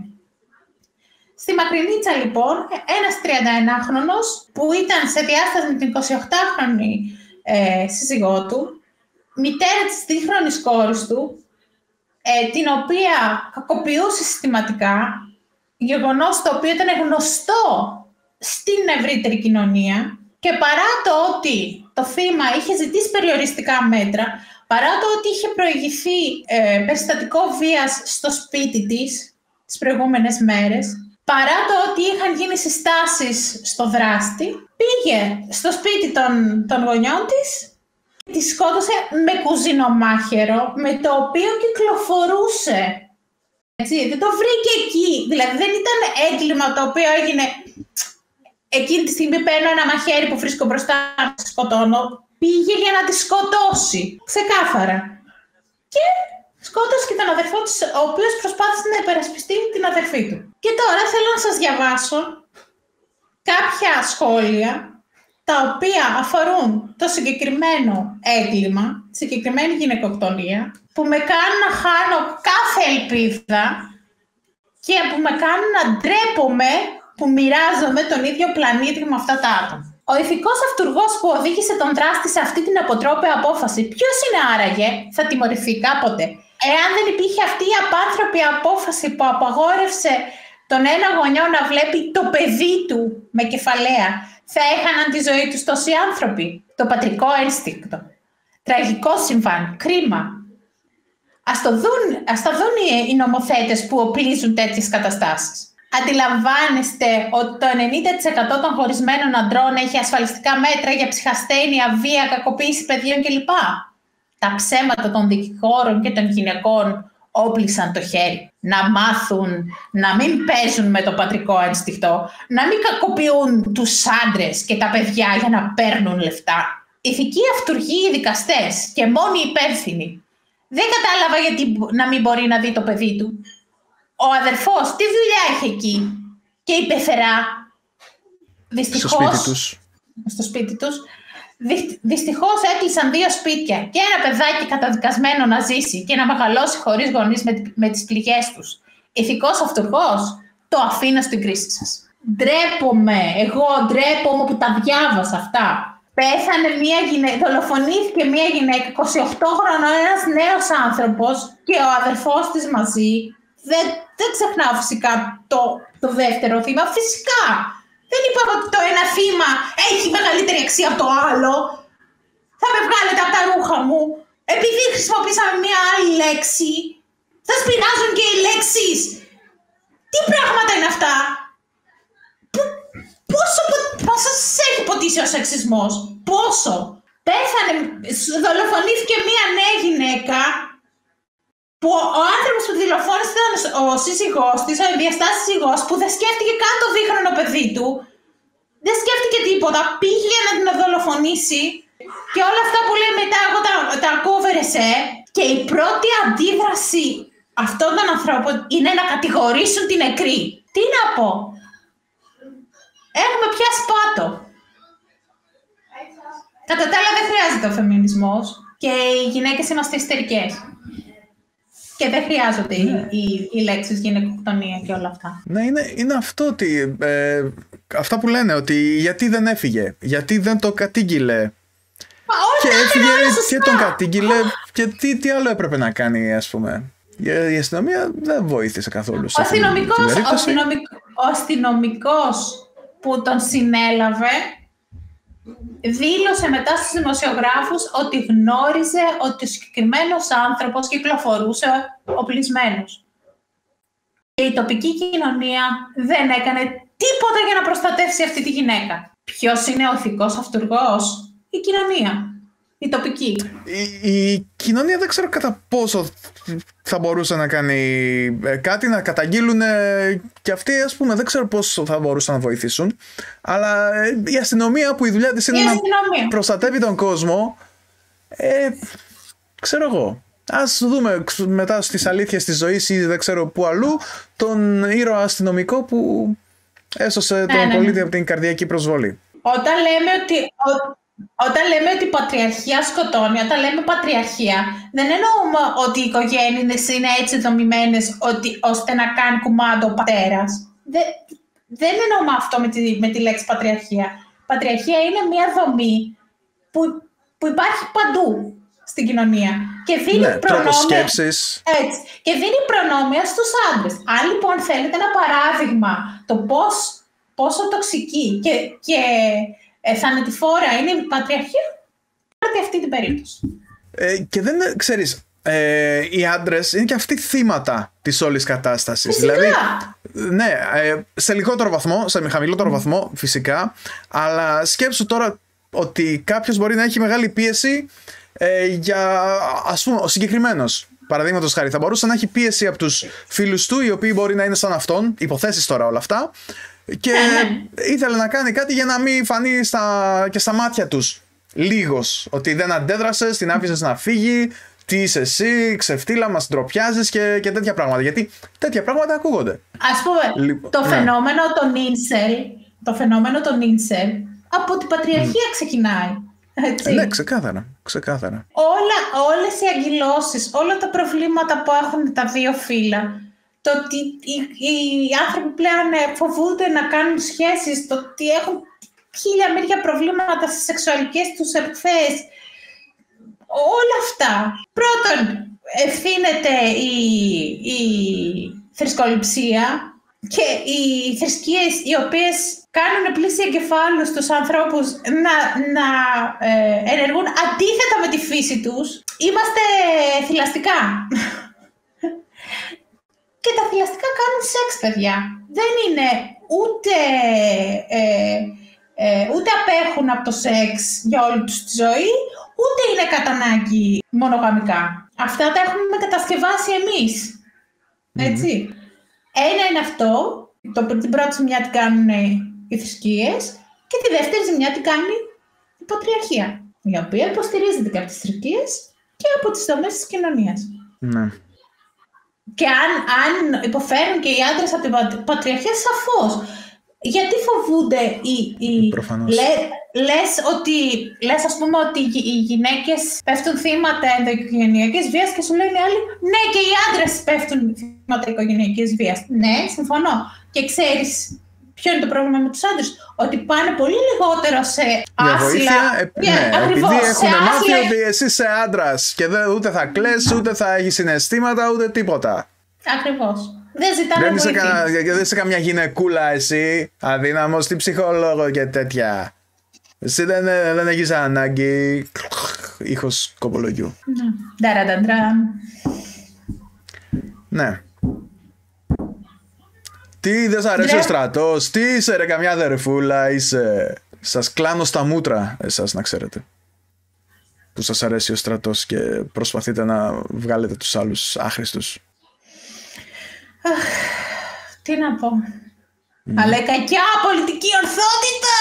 Στη Μακρινίτσα, λοιπόν, ένας 31χρονος που ήταν σε διάσταση με την 28χρονη σύζυγό του, μητέρα της τρίχρονης κόρης του, την οποία κακοποιούσε συστηματικά, γεγονός το οποίο ήταν γνωστό στην ευρύτερη κοινωνία, και παρά το ότι το θύμα είχε ζητήσει περιοριστικά μέτρα, παρά το ότι είχε προηγηθεί περιστατικό βίας στο σπίτι της τις προηγούμενες μέρες, παρά το ότι είχαν γίνει συστάσεις στο δράστη, πήγε στο σπίτι των γονιών της, τη σκότωσε με κουζινομάχαιρο, με το οποίο κυκλοφορούσε. Έτσι, δεν το βρήκε εκεί. Δηλαδή δεν ήταν έγκλημα το οποίο έγινε εκείνη τη στιγμή παίρνω ένα μαχαίρι που βρίσκω μπροστά να τη σκοτώνω. Πήγε για να τη σκοτώσει. Ξεκάθαρα. Και σκότωσε και τον αδερφό της, ο οποίος προσπάθησε να υπερασπιστεί την αδερφή του. Και τώρα θέλω να σας διαβάσω κάποια σχόλια τα οποία αφορούν το συγκεκριμένο έγκλημα, τη συγκεκριμένη γυναικοκτονία, που με κάνουν να χάνω κάθε ελπίδα και που με κάνουν να ντρέπομαι που μοιράζομαι τον ίδιο πλανήτη με αυτά τα άτομα. Ο ηθικός αυτουργός που οδήγησε τον δράστη σε αυτή την αποτρόπαια απόφαση, ποιος είναι άραγε, θα τιμωρηθεί κάποτε? Εάν δεν υπήρχε αυτή η απάνθρωπη απόφαση που απαγόρευσε τον ένα γονιό να βλέπει το παιδί του με κεφαλαία, θα έχαναν τη ζωή τους τόσοι άνθρωποι? Το πατρικό ένστικτο. Τραγικό συμβάν. Κρίμα. Ας τα δουν οι νομοθέτες που οπλίζουν τέτοιες καταστάσεις. Αντιλαμβάνεστε ότι το 90% των χωρισμένων αντρών έχει ασφαλιστικά μέτρα για ψυχασθένεια, βία, κακοποίηση παιδιών κλπ. Τα ψέματα των δικηγόρων και των γυναικών όπλισαν το χέρι. Να μάθουν να μην παίζουν με το πατρικό ένστικτο, να μην κακοποιούν τους άντρες και τα παιδιά για να παίρνουν λεφτά. Ηθικοί αυτουργοί οι δικαστές και μόνοι υπεύθυνοι. Δεν κατάλαβα γιατί να μην μπορεί να δει το παιδί του. Ο αδερφός τι δουλειά έχει εκεί? Και η πεθερά, δυστυχώς, Δυστυχώς έκλεισαν 2 σπίτια και ένα παιδάκι καταδικασμένο να ζήσει και να μεγαλώσει χωρίς γονείς με τις πληγές τους. Ηθικός αυτουργός, το αφήνω στην κρίση σας. Ντρέπομαι, εγώ ντρέπομαι που τα διάβασα αυτά. Πέθανε μια γυναίκα, δολοφονήθηκε μια γυναίκα, 28χρονος, ένας νέος άνθρωπος και ο αδερφός της μαζί. Δεν ξεχνάω φυσικά το δεύτερο θύμα, φυσικά. Δεν είπα ότι το ένα θύμα έχει μεγαλύτερη αξία από το άλλο. Θα με βγάλετε από τα ρούχα μου. Επειδή χρησιμοποίησαμε μια άλλη λέξη, θα σπινάζουν και οι λέξεις. Τι πράγματα είναι αυτά? Πόσο σας έχει ποτίσει ο σεξισμός? Πόσο? Πέθανε, δολοφονήθηκε μια νέα γυναίκα που ο άνθρωπος που τη δολοφόνησε ήταν ο σύζυγός της, ο ενδιαστάσης σύζυγός, που δεν σκέφτηκε καν το δίχρονο παιδί του, δεν σκέφτηκε τίποτα, πήγε να την δολοφονήσει και όλα αυτά που λέει μετά εγώ τα κόβερεσέ. Και η πρώτη αντίδραση αυτών των ανθρώπων είναι να κατηγορήσουν την νεκρή. Τι να πω? Έχουμε πια σπάτο. Κατά τα άλλα δεν χρειάζεται ο φεμινισμός. και οι γυναίκες είμαστε ιστερικές. Και δεν χρειάζονται οι λέξεις γυναικοκτονία και όλα αυτά. Ναι, είναι αυτό ότι... αυτά που λένε, ότι γιατί δεν έφυγε, γιατί δεν το κατήγγειλε. Και έφυγε και τον κατήγγειλε και τι άλλο έπρεπε να κάνει, ας πούμε. Η αστυνομία δεν βοήθησε καθόλου. Ο αστυνομικός που τον συνέλαβε δήλωσε μετά στους δημοσιογράφους ότι γνώριζε ότι ο συγκεκριμένος άνθρωπος κυκλοφορούσε οπλισμένος. Και η τοπική κοινωνία δεν έκανε τίποτα για να προστατεύσει αυτή τη γυναίκα. Ποιος είναι ο ηθικός αυτούργος? Η κοινωνία. Η τοπική. Η κοινωνία δεν ξέρω κατά πόσο θα μπορούσε να κάνει κάτι, να καταγγείλουν και αυτοί, ας πούμε, δεν ξέρω πόσο θα μπορούσαν να βοηθήσουν. Αλλά η αστυνομία που η δουλειά της είναι να προστατεύει τον κόσμο, ξέρω εγώ. Ας δούμε μετά στις αλήθειες της ζωής ή δεν ξέρω που αλλού τον ήρωα αστυνομικό που έσωσε τον πολίτη από την καρδιακή προσβολή. Όταν λέμε ότι η πατριαρχία σκοτώνει, όταν λέμε πατριαρχία, δεν εννοούμε ότι οι οικογένειες είναι έτσι δομημένες ώστε να κάνει κουμάντο ο πατέρας. Δεν εννοούμε αυτό με τη λέξη πατριαρχία. Πατριαρχία είναι μια δομή που υπάρχει παντού στην κοινωνία και δίνει, προνόμια στους άντρες. Αν λοιπόν θέλετε ένα παράδειγμα το πόσο τοξική και θανατηφόρα είναι η πατριαρχία, πάρτε αυτή την περίπτωση. Και δεν ξέρεις, οι άντρες είναι και αυτοί θύματα της όλης κατάστασης. Φυσικά. Δηλαδή, ναι, σε λιγότερο βαθμό, σε χαμηλότερο βαθμό φυσικά, αλλά σκέψου τώρα ότι κάποιος μπορεί να έχει μεγάλη πίεση για, ας πούμε, ο συγκεκριμένος. Παραδείγματος χάρη, θα μπορούσε να έχει πίεση από τους φίλους του, οι οποίοι μπορεί να είναι σαν αυτόν, υποθέσεις τώρα όλα αυτά, και ήθελε να κάνει κάτι για να μην φανεί και στα μάτια τους λίγος, ότι δεν αντέδρασες, την άφησες να φύγει, τι είσαι εσύ, ξεφτύλα, μας ντροπιάζεις και τέτοια πράγματα, γιατί τέτοια πράγματα ακούγονται. Ας πούμε, λοιπόν, φαινόμενο των incel, από την πατριαρχία ξεκινάει. Έτσι. Ναι, ξεκάθαρα. Όλες οι αγγυλώσεις, όλα τα προβλήματα που έχουν τα δύο φύλλα, το ότι οι άνθρωποι πλέον φοβούνται να κάνουν σχέσεις, το ότι έχουν χίλια μύρια προβλήματα στις σεξουαλικές τους εκθέσεις, όλα αυτά. Πρώτον, ευθύνεται η θρησκοληψία και οι θρησκείες οι οποίες κάνουν πλήση εγκεφάλου στους ανθρώπους να ενεργούν αντίθετα με τη φύση τους. Είμαστε θηλαστικά. Και τα θηλαστικά κάνουν σεξ, παιδιά. Δεν είναι ούτε απέχουν από το σεξ για όλη τους τη ζωή, ούτε είναι κατά ανάγκη μονογαμικά. Αυτά τα έχουμε κατασκευάσει εμείς. Έτσι. Ένα είναι αυτό, την πρώτη ζημιά την κάνουν οι θρησκείες και τη δεύτερη ζημιά την κάνει η πατριαρχία, η οποία υποστηρίζεται και από τις θρησκείες και από τις δομές της κοινωνίας. Ναι. Και αν υποφέρουν και οι άντρες από την πατριαρχία, σαφώς. Γιατί φοβούνται λες ας πούμε ότι οι γυναίκες πέφτουν θύματα ενδοοικογενειακής βίας και σου λένε οι άλλοι, ναι, και οι άντρες πέφτουν θύματα οικογενειακής βίας. Ναι, συμφωνώ. Και ξέρεις ποιο είναι το πρόβλημα με τους άντρες? Ότι πάνε πολύ λιγότερο σε άσυλα. Ακριβώς. Επειδή έχουν μάθει ότι εσύ είσαι άντρας και ούτε θα κλαις, ούτε θα έχεις συναισθήματα, ούτε τίποτα. Ακριβώς. Δεν είσαι καμιά γυναικούλα εσύ, αδύναμος, τι ψυχολόγο και τέτοια. Εσύ δεν έχεις ανάγκη. Ήχος κοπολογιού. Ναι. Τι δεν σ' αρέσει ο στρατός, τι είσαι ρε καμιά αδερφούλα, είσαι. Σας κλάνω στα μούτρα εσάς, να ξέρετε, που σας αρέσει ο στρατός και προσπαθείτε να βγάλετε τους άλλους άχρηστους. Τι να πω. Αλλά η κακιά πολιτική ορθότητα.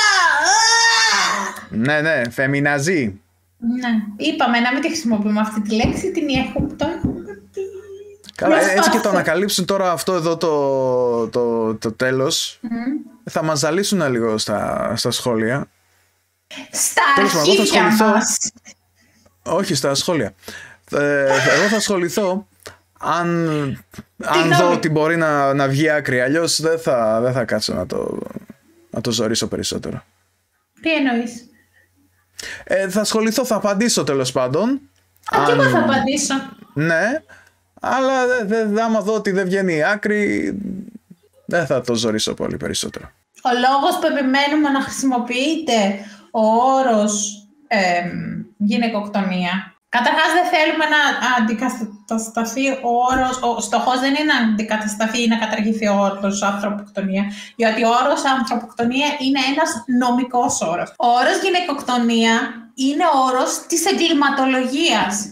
Ναι, φεμιναζί. Ναι, είπαμε να μην τη χρησιμοποιούμε αυτή τη λέξη. Την έχουμε. Καλά, έτσι και το ανακαλύψουν τώρα αυτό εδώ το τέλος. Θα μας ζαλίσουν λίγο στα σχόλια. Στα αρχίδια μας. Όχι, στα σχόλια. Εγώ θα ασχοληθώ αν δω ότι μπορεί να βγει άκρη. Αλλιώς δεν θα κάτσω να το ζωρίσω περισσότερο. Τι εννοείς? Θα ασχοληθώ, θα απαντήσω τέλος πάντων. Και εγώ θα απαντήσω. Ναι, αλλά άμα δω ότι δεν βγαίνει η άκρη, δεν θα το ζωρίσω πολύ περισσότερο. Ο λόγος που επιμένουμε να χρησιμοποιείται ο όρος γυναικοκτονία. Καταρχάς δεν θέλουμε να αντικατασταθεί ο όρος, ο στόχος δεν είναι να αντικατασταθεί ή να καταργηθεί ο όρος ανθρωποκτονία, διότι ο όρος ανθρωποκτονία είναι ένας νομικός όρος. Ο όρος γυναικοκτονία είναι ο όρος της εγκληματολογίας.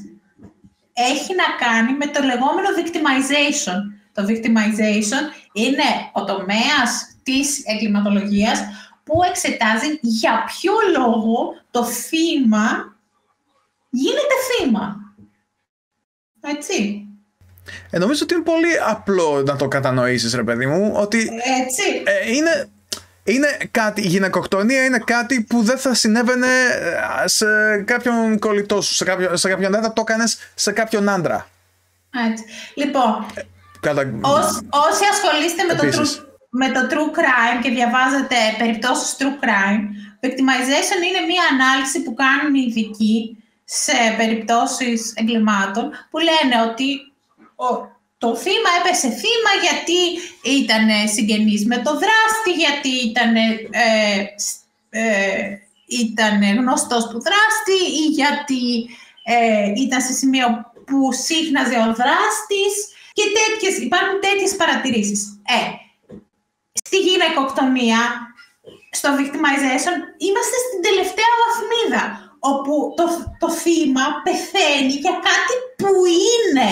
Έχει να κάνει με το λεγόμενο victimization. Το victimization είναι ο τομέας της εγκληματολογίας που εξετάζει για ποιο λόγο το θύμα γίνεται θύμα. Έτσι. Νομίζω ότι είναι πολύ απλό να το κατανοήσεις, ρε παιδί μου. Ότι έτσι. Είναι κάτι, η γυναικοκτονία είναι κάτι που δεν θα συνέβαινε σε κάποιον κολλητό σου, σε κάποιον δεν θα το έκανες σε κάποιον άντρα. Έτσι. Λοιπόν, όσοι ασχολείστε με το true crime και διαβάζετε περιπτώσεις true crime, victimization είναι μία ανάλυση που κάνουν οι ειδικοί σε περιπτώσεις εγκλημάτων που λένε ότι το θύμα έπεσε θύμα γιατί ήταν συγγενής με το δράστη, γιατί ήταν γνωστός του δράστη ή γιατί ήταν σε σημείο που σύχναζε ο δράστης και υπάρχουν τέτοιες παρατηρήσεις. Στη γυναικοκτονία, στο victimization, είμαστε στην τελευταία βαθμίδα, όπου το θύμα πεθαίνει για κάτι που είναι,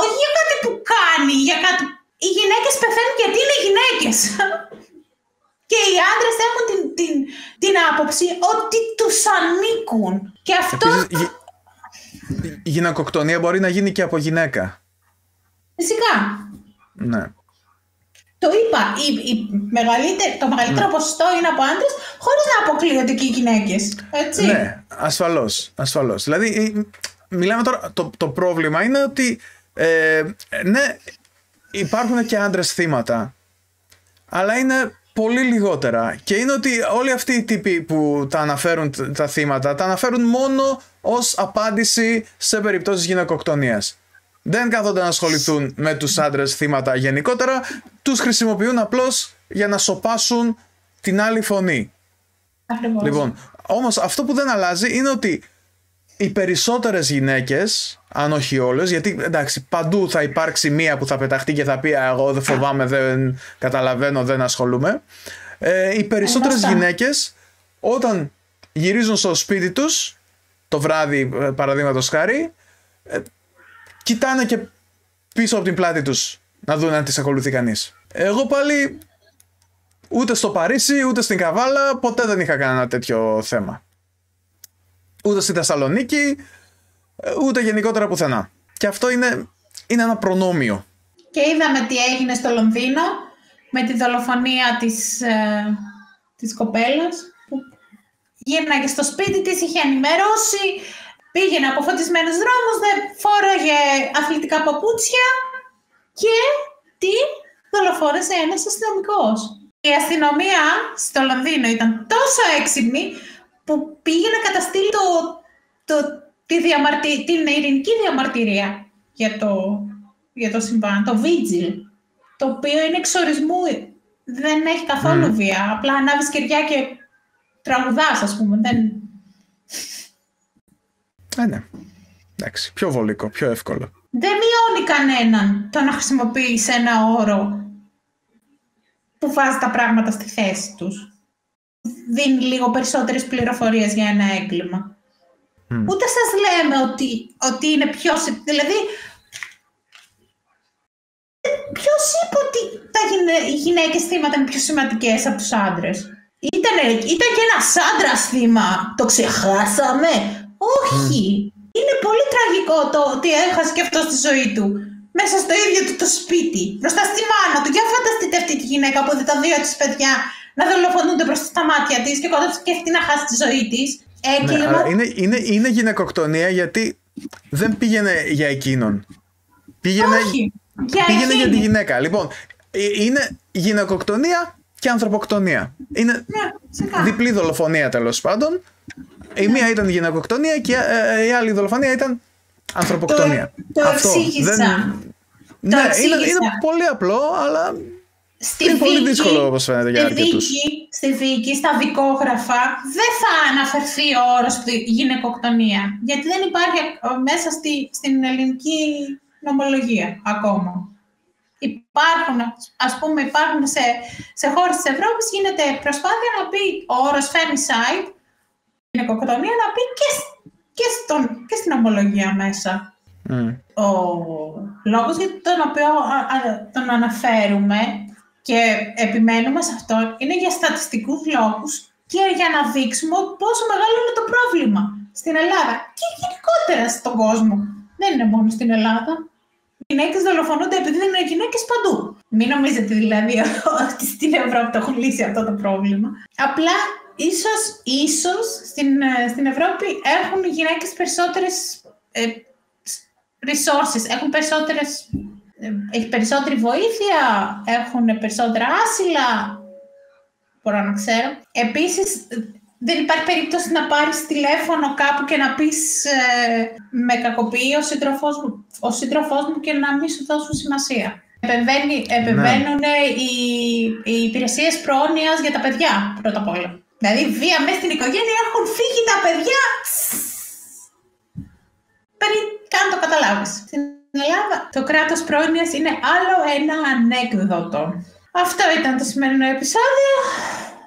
όχι για κάτι που κάνει, για κάτι... Οι γυναίκες πεθαίνουν γιατί είναι γυναίκες. Και οι άντρες έχουν την άποψη ότι τους ανήκουν. Και αυτό... Επίσης, η γυναικοκτονία μπορεί να γίνει και από γυναίκα. Φυσικά. Ναι. Το είπα, το μεγαλύτερο ποσοστό είναι από άντρες, χωρίς να αποκλείονται και οι γυναίκες. Έτσι. Ναι, ασφαλώς. Δηλαδή, μιλάμε τώρα, το πρόβλημα είναι ότι ναι, υπάρχουν και άντρες θύματα, αλλά είναι πολύ λιγότερα. Και είναι ότι όλοι αυτοί οι τύποι που τα αναφέρουν τα θύματα, τα αναφέρουν μόνο ως απάντηση σε περιπτώσεις γυναικοκτονίας. Δεν κάθονται να ασχοληθούν με τους άντρες θύματα γενικότερα, τους χρησιμοποιούν απλώς για να σοπάσουν την άλλη φωνή. Ακριβώς. Λοιπόν, όμως αυτό που δεν αλλάζει είναι ότι οι περισσότερες γυναίκες, αν όχι όλες, γιατί εντάξει, παντού θα υπάρξει μία που θα πεταχτεί και θα πει εγώ δεν φοβάμαι, δεν καταλαβαίνω, δεν ασχολούμαι. Οι περισσότερες γυναίκες όταν γυρίζουν στο σπίτι τους το βράδυ, παραδείγματος χάρη, κοιτάνε και πίσω από την πλάτη τους να δουν αν τις ακολουθεί κανείς. Εγώ πάλι ούτε στο Παρίσι, ούτε στην Καβάλα ποτέ δεν είχα κανένα τέτοιο θέμα. Ούτε στη Θεσσαλονίκη, ούτε γενικότερα πουθενά. Και αυτό είναι ένα προνόμιο. Και είδαμε τι έγινε στο Λονδίνο με τη δολοφονία της κοπέλας που γύρναγε στο σπίτι της, είχε ενημερώσει, πήγαινε από φωτισμένους δρόμους, δεν φόραγε αθλητικά παπούτσια και τι δολοφόνησε ένας αστυνομικός. Η αστυνομία στο Λονδίνο ήταν τόσο έξυπνη που πήγε να καταστήλει την ειρηνική διαμαρτυρία για το συμβάν, το vigil, το οποίο είναι εξορισμού, δεν έχει καθόλου βία, απλά ανάβεις κεριά και τραγουδάς, ας πούμε, δεν... Ναι. Εντάξει, πιο βολικό, πιο εύκολο. Δεν μειώνει κανέναν το να χρησιμοποιείς ένα όρο που βάζει τα πράγματα στη θέση τους. Δίνει λίγο περισσότερες πληροφορίες για ένα έγκλημα. Ούτε σας λέμε ότι είναι ποιος... Δηλαδή, ποιος είπε ότι οι γυναίκες θύματα είναι πιο σημαντικές από τους άντρες? Ήταν και ένας άντρας θύμα. Το ξεχάσαμε. Όχι! Είναι πολύ τραγικό το ότι έχασε και αυτό στη ζωή του. Μέσα στο ίδιο του το σπίτι, μπροστά στη μάνα του. Για φανταστείτε αυτή τη γυναίκα που είδε τα δύο της παιδιά να δολοφονούνται μπροστά στα μάτια της και κοντά και αυτή να χάσει τη ζωή της. Έγκλημα. Ναι, είναι γυναικοκτονία γιατί δεν πήγαινε για εκείνον. Πήγαινε, όχι, πήγαινε για τη γυναίκα. Λοιπόν, είναι γυναικοκτονία και ανθρωποκτονία. Είναι διπλή δολοφονία τέλος πάντων. Η μία ήταν γυναικοκτονία και η άλλη δολοφονία ήταν ανθρωποκτονία. Το εξήγησα. Είναι πολύ απλό, αλλά στη είναι πολύ δύσκολο όπως φαίνεται για αρκετούς. Στη δίκη, στα δικόγραφα, δεν θα αναφερθεί ο όρος γυναικοκτονία. Γιατί δεν υπάρχει μέσα στην ελληνική νομολογία ακόμα. Υπάρχουν, ας πούμε, σε χώρες της Ευρώπης γίνεται προσπάθεια να πει ο όρος femicide, γυναικοκτονία, να πει και στην ομολογία μέσα. Mm. Ο λόγος για τον οποίο τον αναφέρουμε και επιμένουμε σε αυτό είναι για στατιστικούς λόγους και για να δείξουμε πόσο μεγάλο είναι το πρόβλημα στην Ελλάδα και γενικότερα στον κόσμο. Δεν είναι μόνο στην Ελλάδα. Οι γυναίκες δολοφονούνται επειδή δεν είναι γυναίκες παντού. Μην νομίζετε δηλαδή ότι στην Ευρώπη το έχουν λύσει αυτό το πρόβλημα. Απλά ίσως στην Ευρώπη έχουν οι γυναίκες περισσότερες resources, έχει περισσότερη βοήθεια, έχουν περισσότερα άσυλα, μπορώ να ξέρω. Επίσης, δεν υπάρχει περίπτωση να πάρεις τηλέφωνο κάπου και να πεις με κακοποιεί ο σύντροφός μου και να μην σου δώσουν σημασία. Επεμβαίνουν οι υπηρεσίες πρόνοιας για τα παιδιά, πρώτα απ' όλα. Δηλαδή, βία μέσα στην οικογένεια, έχουν φύγει τα παιδιά. Καν το καταλάβεις. Στην Ελλάδα το κράτος πρόνοιας είναι άλλο ένα ανέκδοτο. Αυτό ήταν το σημερινό επεισόδιο.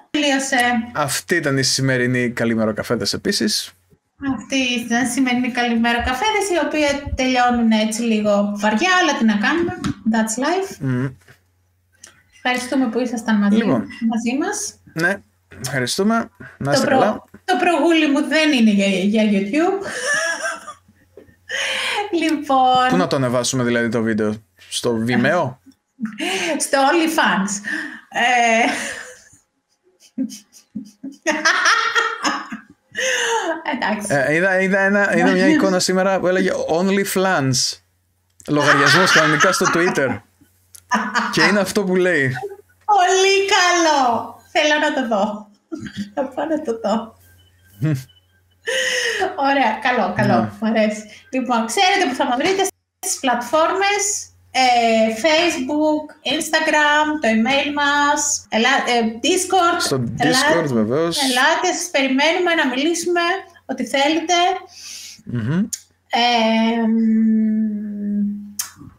Τελείωσε. Αυτή ήταν η σημερινή Καλημέρα Καφέδες επίσης. Αυτή ήταν η σημερινή Καλημέρα Καφέδες, οι οποίοι τελειώνουν έτσι λίγο βαριά, αλλά τι να κάνουμε. That's life. Mm. Ευχαριστούμε που ήσασταν μαζί μας. Ναι, ευχαριστούμε. Να είστε καλά. Το προγούλι μου δεν είναι για YouTube. Λοιπόν, πού να το ανεβάσουμε δηλαδή το βίντεο, στο Vimeo? Στο OnlyFans. Εντάξει. Είδα μια εικόνα σήμερα που έλεγε OnlyFans. Λογαριασμός κανονικά στο Twitter. Και είναι αυτό που λέει. Πολύ καλό. Θέλω να το δω. Θα πάω να το δω. Ωραία, καλό, μου αρέσει. Λοιπόν, ξέρετε που θα με βρείτε στις πλατφόρμες Facebook, Instagram, το email μας, Discord. Στο Discord βεβαίως. Ελάτε, σας περιμένουμε να μιλήσουμε ό,τι θέλετε. Mm-hmm.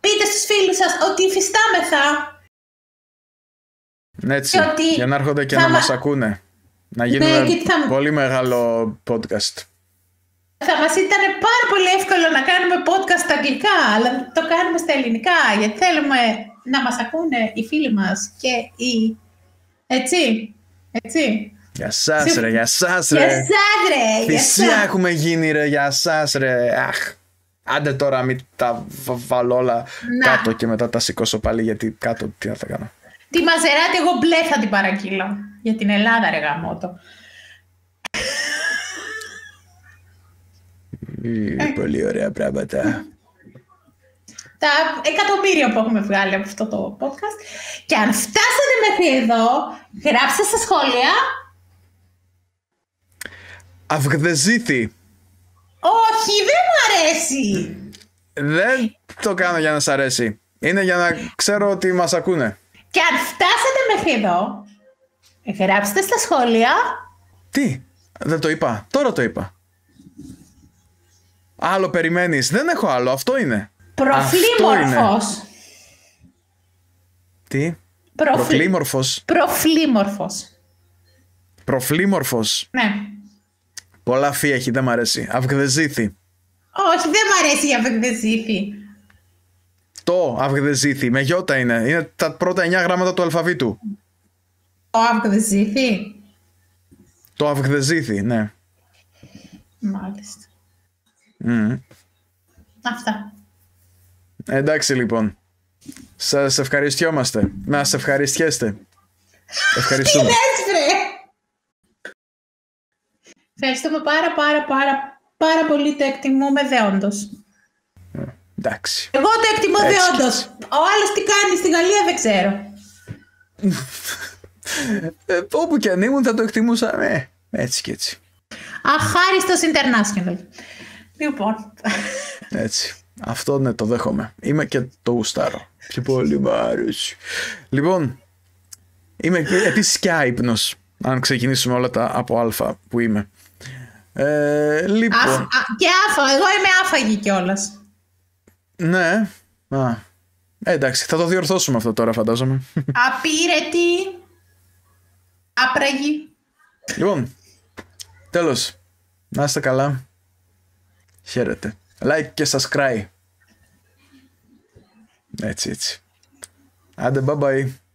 Πείτε στους φίλους σας ότι υφιστάμεθα. Έτσι, για να έρχονται και να μας ακούνε. Να γίνουμε πολύ μεγάλο podcast. Θα μας ήταν πάρα πολύ εύκολο να κάνουμε podcast στα αγγλικά, αλλά το κάνουμε στα ελληνικά, γιατί θέλουμε να μας ακούνε οι φίλοι μας και οι... Έτσι. Για σας ρε, για σας ρε. Θυσία έχουμε γίνει ρε, για σας ρε. Αχ, άντε τώρα μην τα βάλω όλα κάτω και μετά τα σηκώσω πάλι, γιατί κάτω τι να τα κάνω. Τη μαζεράτη εγώ μπλε θα την παρακύλω. Για την Ελλάδα ρε γαμώτο. Πολύ ωραία πράγματα. Τα εκατομμύρια που έχουμε βγάλει από αυτό το podcast. Και αν φτάσατε μέχρι εδώ, γράψτε στα σχόλια. Αυγδεζήθη. Όχι, δεν μου αρέσει. Δεν το κάνω για να σ' αρέσει. Είναι για να ξέρω ότι μας ακούνε. Και αν φτάσετε μέχρι εδώ, γράψτε στα σχόλια. Τι, δεν το είπα, τώρα το είπα. Άλλο περιμένεις, δεν έχω άλλο, αυτό είναι. Προφλήμορφος. Τι, προφλήμορφος. Προφλήμορφος. Ναι. Πολλά φύ έχει, δεν μ' αρέσει. Αυγδεζήθη. Όχι, δεν μ' αρέσει η αυγδεζήθη. Το αυγδεζήθη, με γιώτα είναι. Είναι τα πρώτα 9 γράμματα του αλφαβήτου. Το αυγδεζήθη. Το αυγδεζήθη, ναι. Μάλιστα. Mm. Αυτά. Εντάξει λοιπόν. Σας ευχαριστιόμαστε. Να σας ευχαριστιέστε. Ευχαριστούμε. Ευχαριστούμε πάρα πολύ, το εκτιμούμε δεόντως. Εντάξει. Εγώ το εκτιμώ δεόντως. Ο άλλος τι κάνει στη Γαλλία δεν ξέρω. Όπου και αν ήμουν θα το εκτιμούσα, ναι, έτσι και έτσι. Αχάριστος international. Λοιπόν. Έτσι. Αυτό ναι, το δέχομαι. Είμαι και το γουστάρω. Και πολύ μ' άρεσε. Λοιπόν, είμαι επίσης και άυπνος. Αν ξεκινήσουμε όλα τα από αλφα που είμαι. Λοιπόν. Και άφα. Εγώ είμαι άφαγη κιόλας. Ναι. Εντάξει, θα το διορθώσουμε αυτό τώρα, φαντάζομαι. Απήρετη. Άπραγη. Λοιπόν, τέλος. Να είστε καλά. Χαίρετε. Like και subscribe. Έτσι. Άντε, bye bye.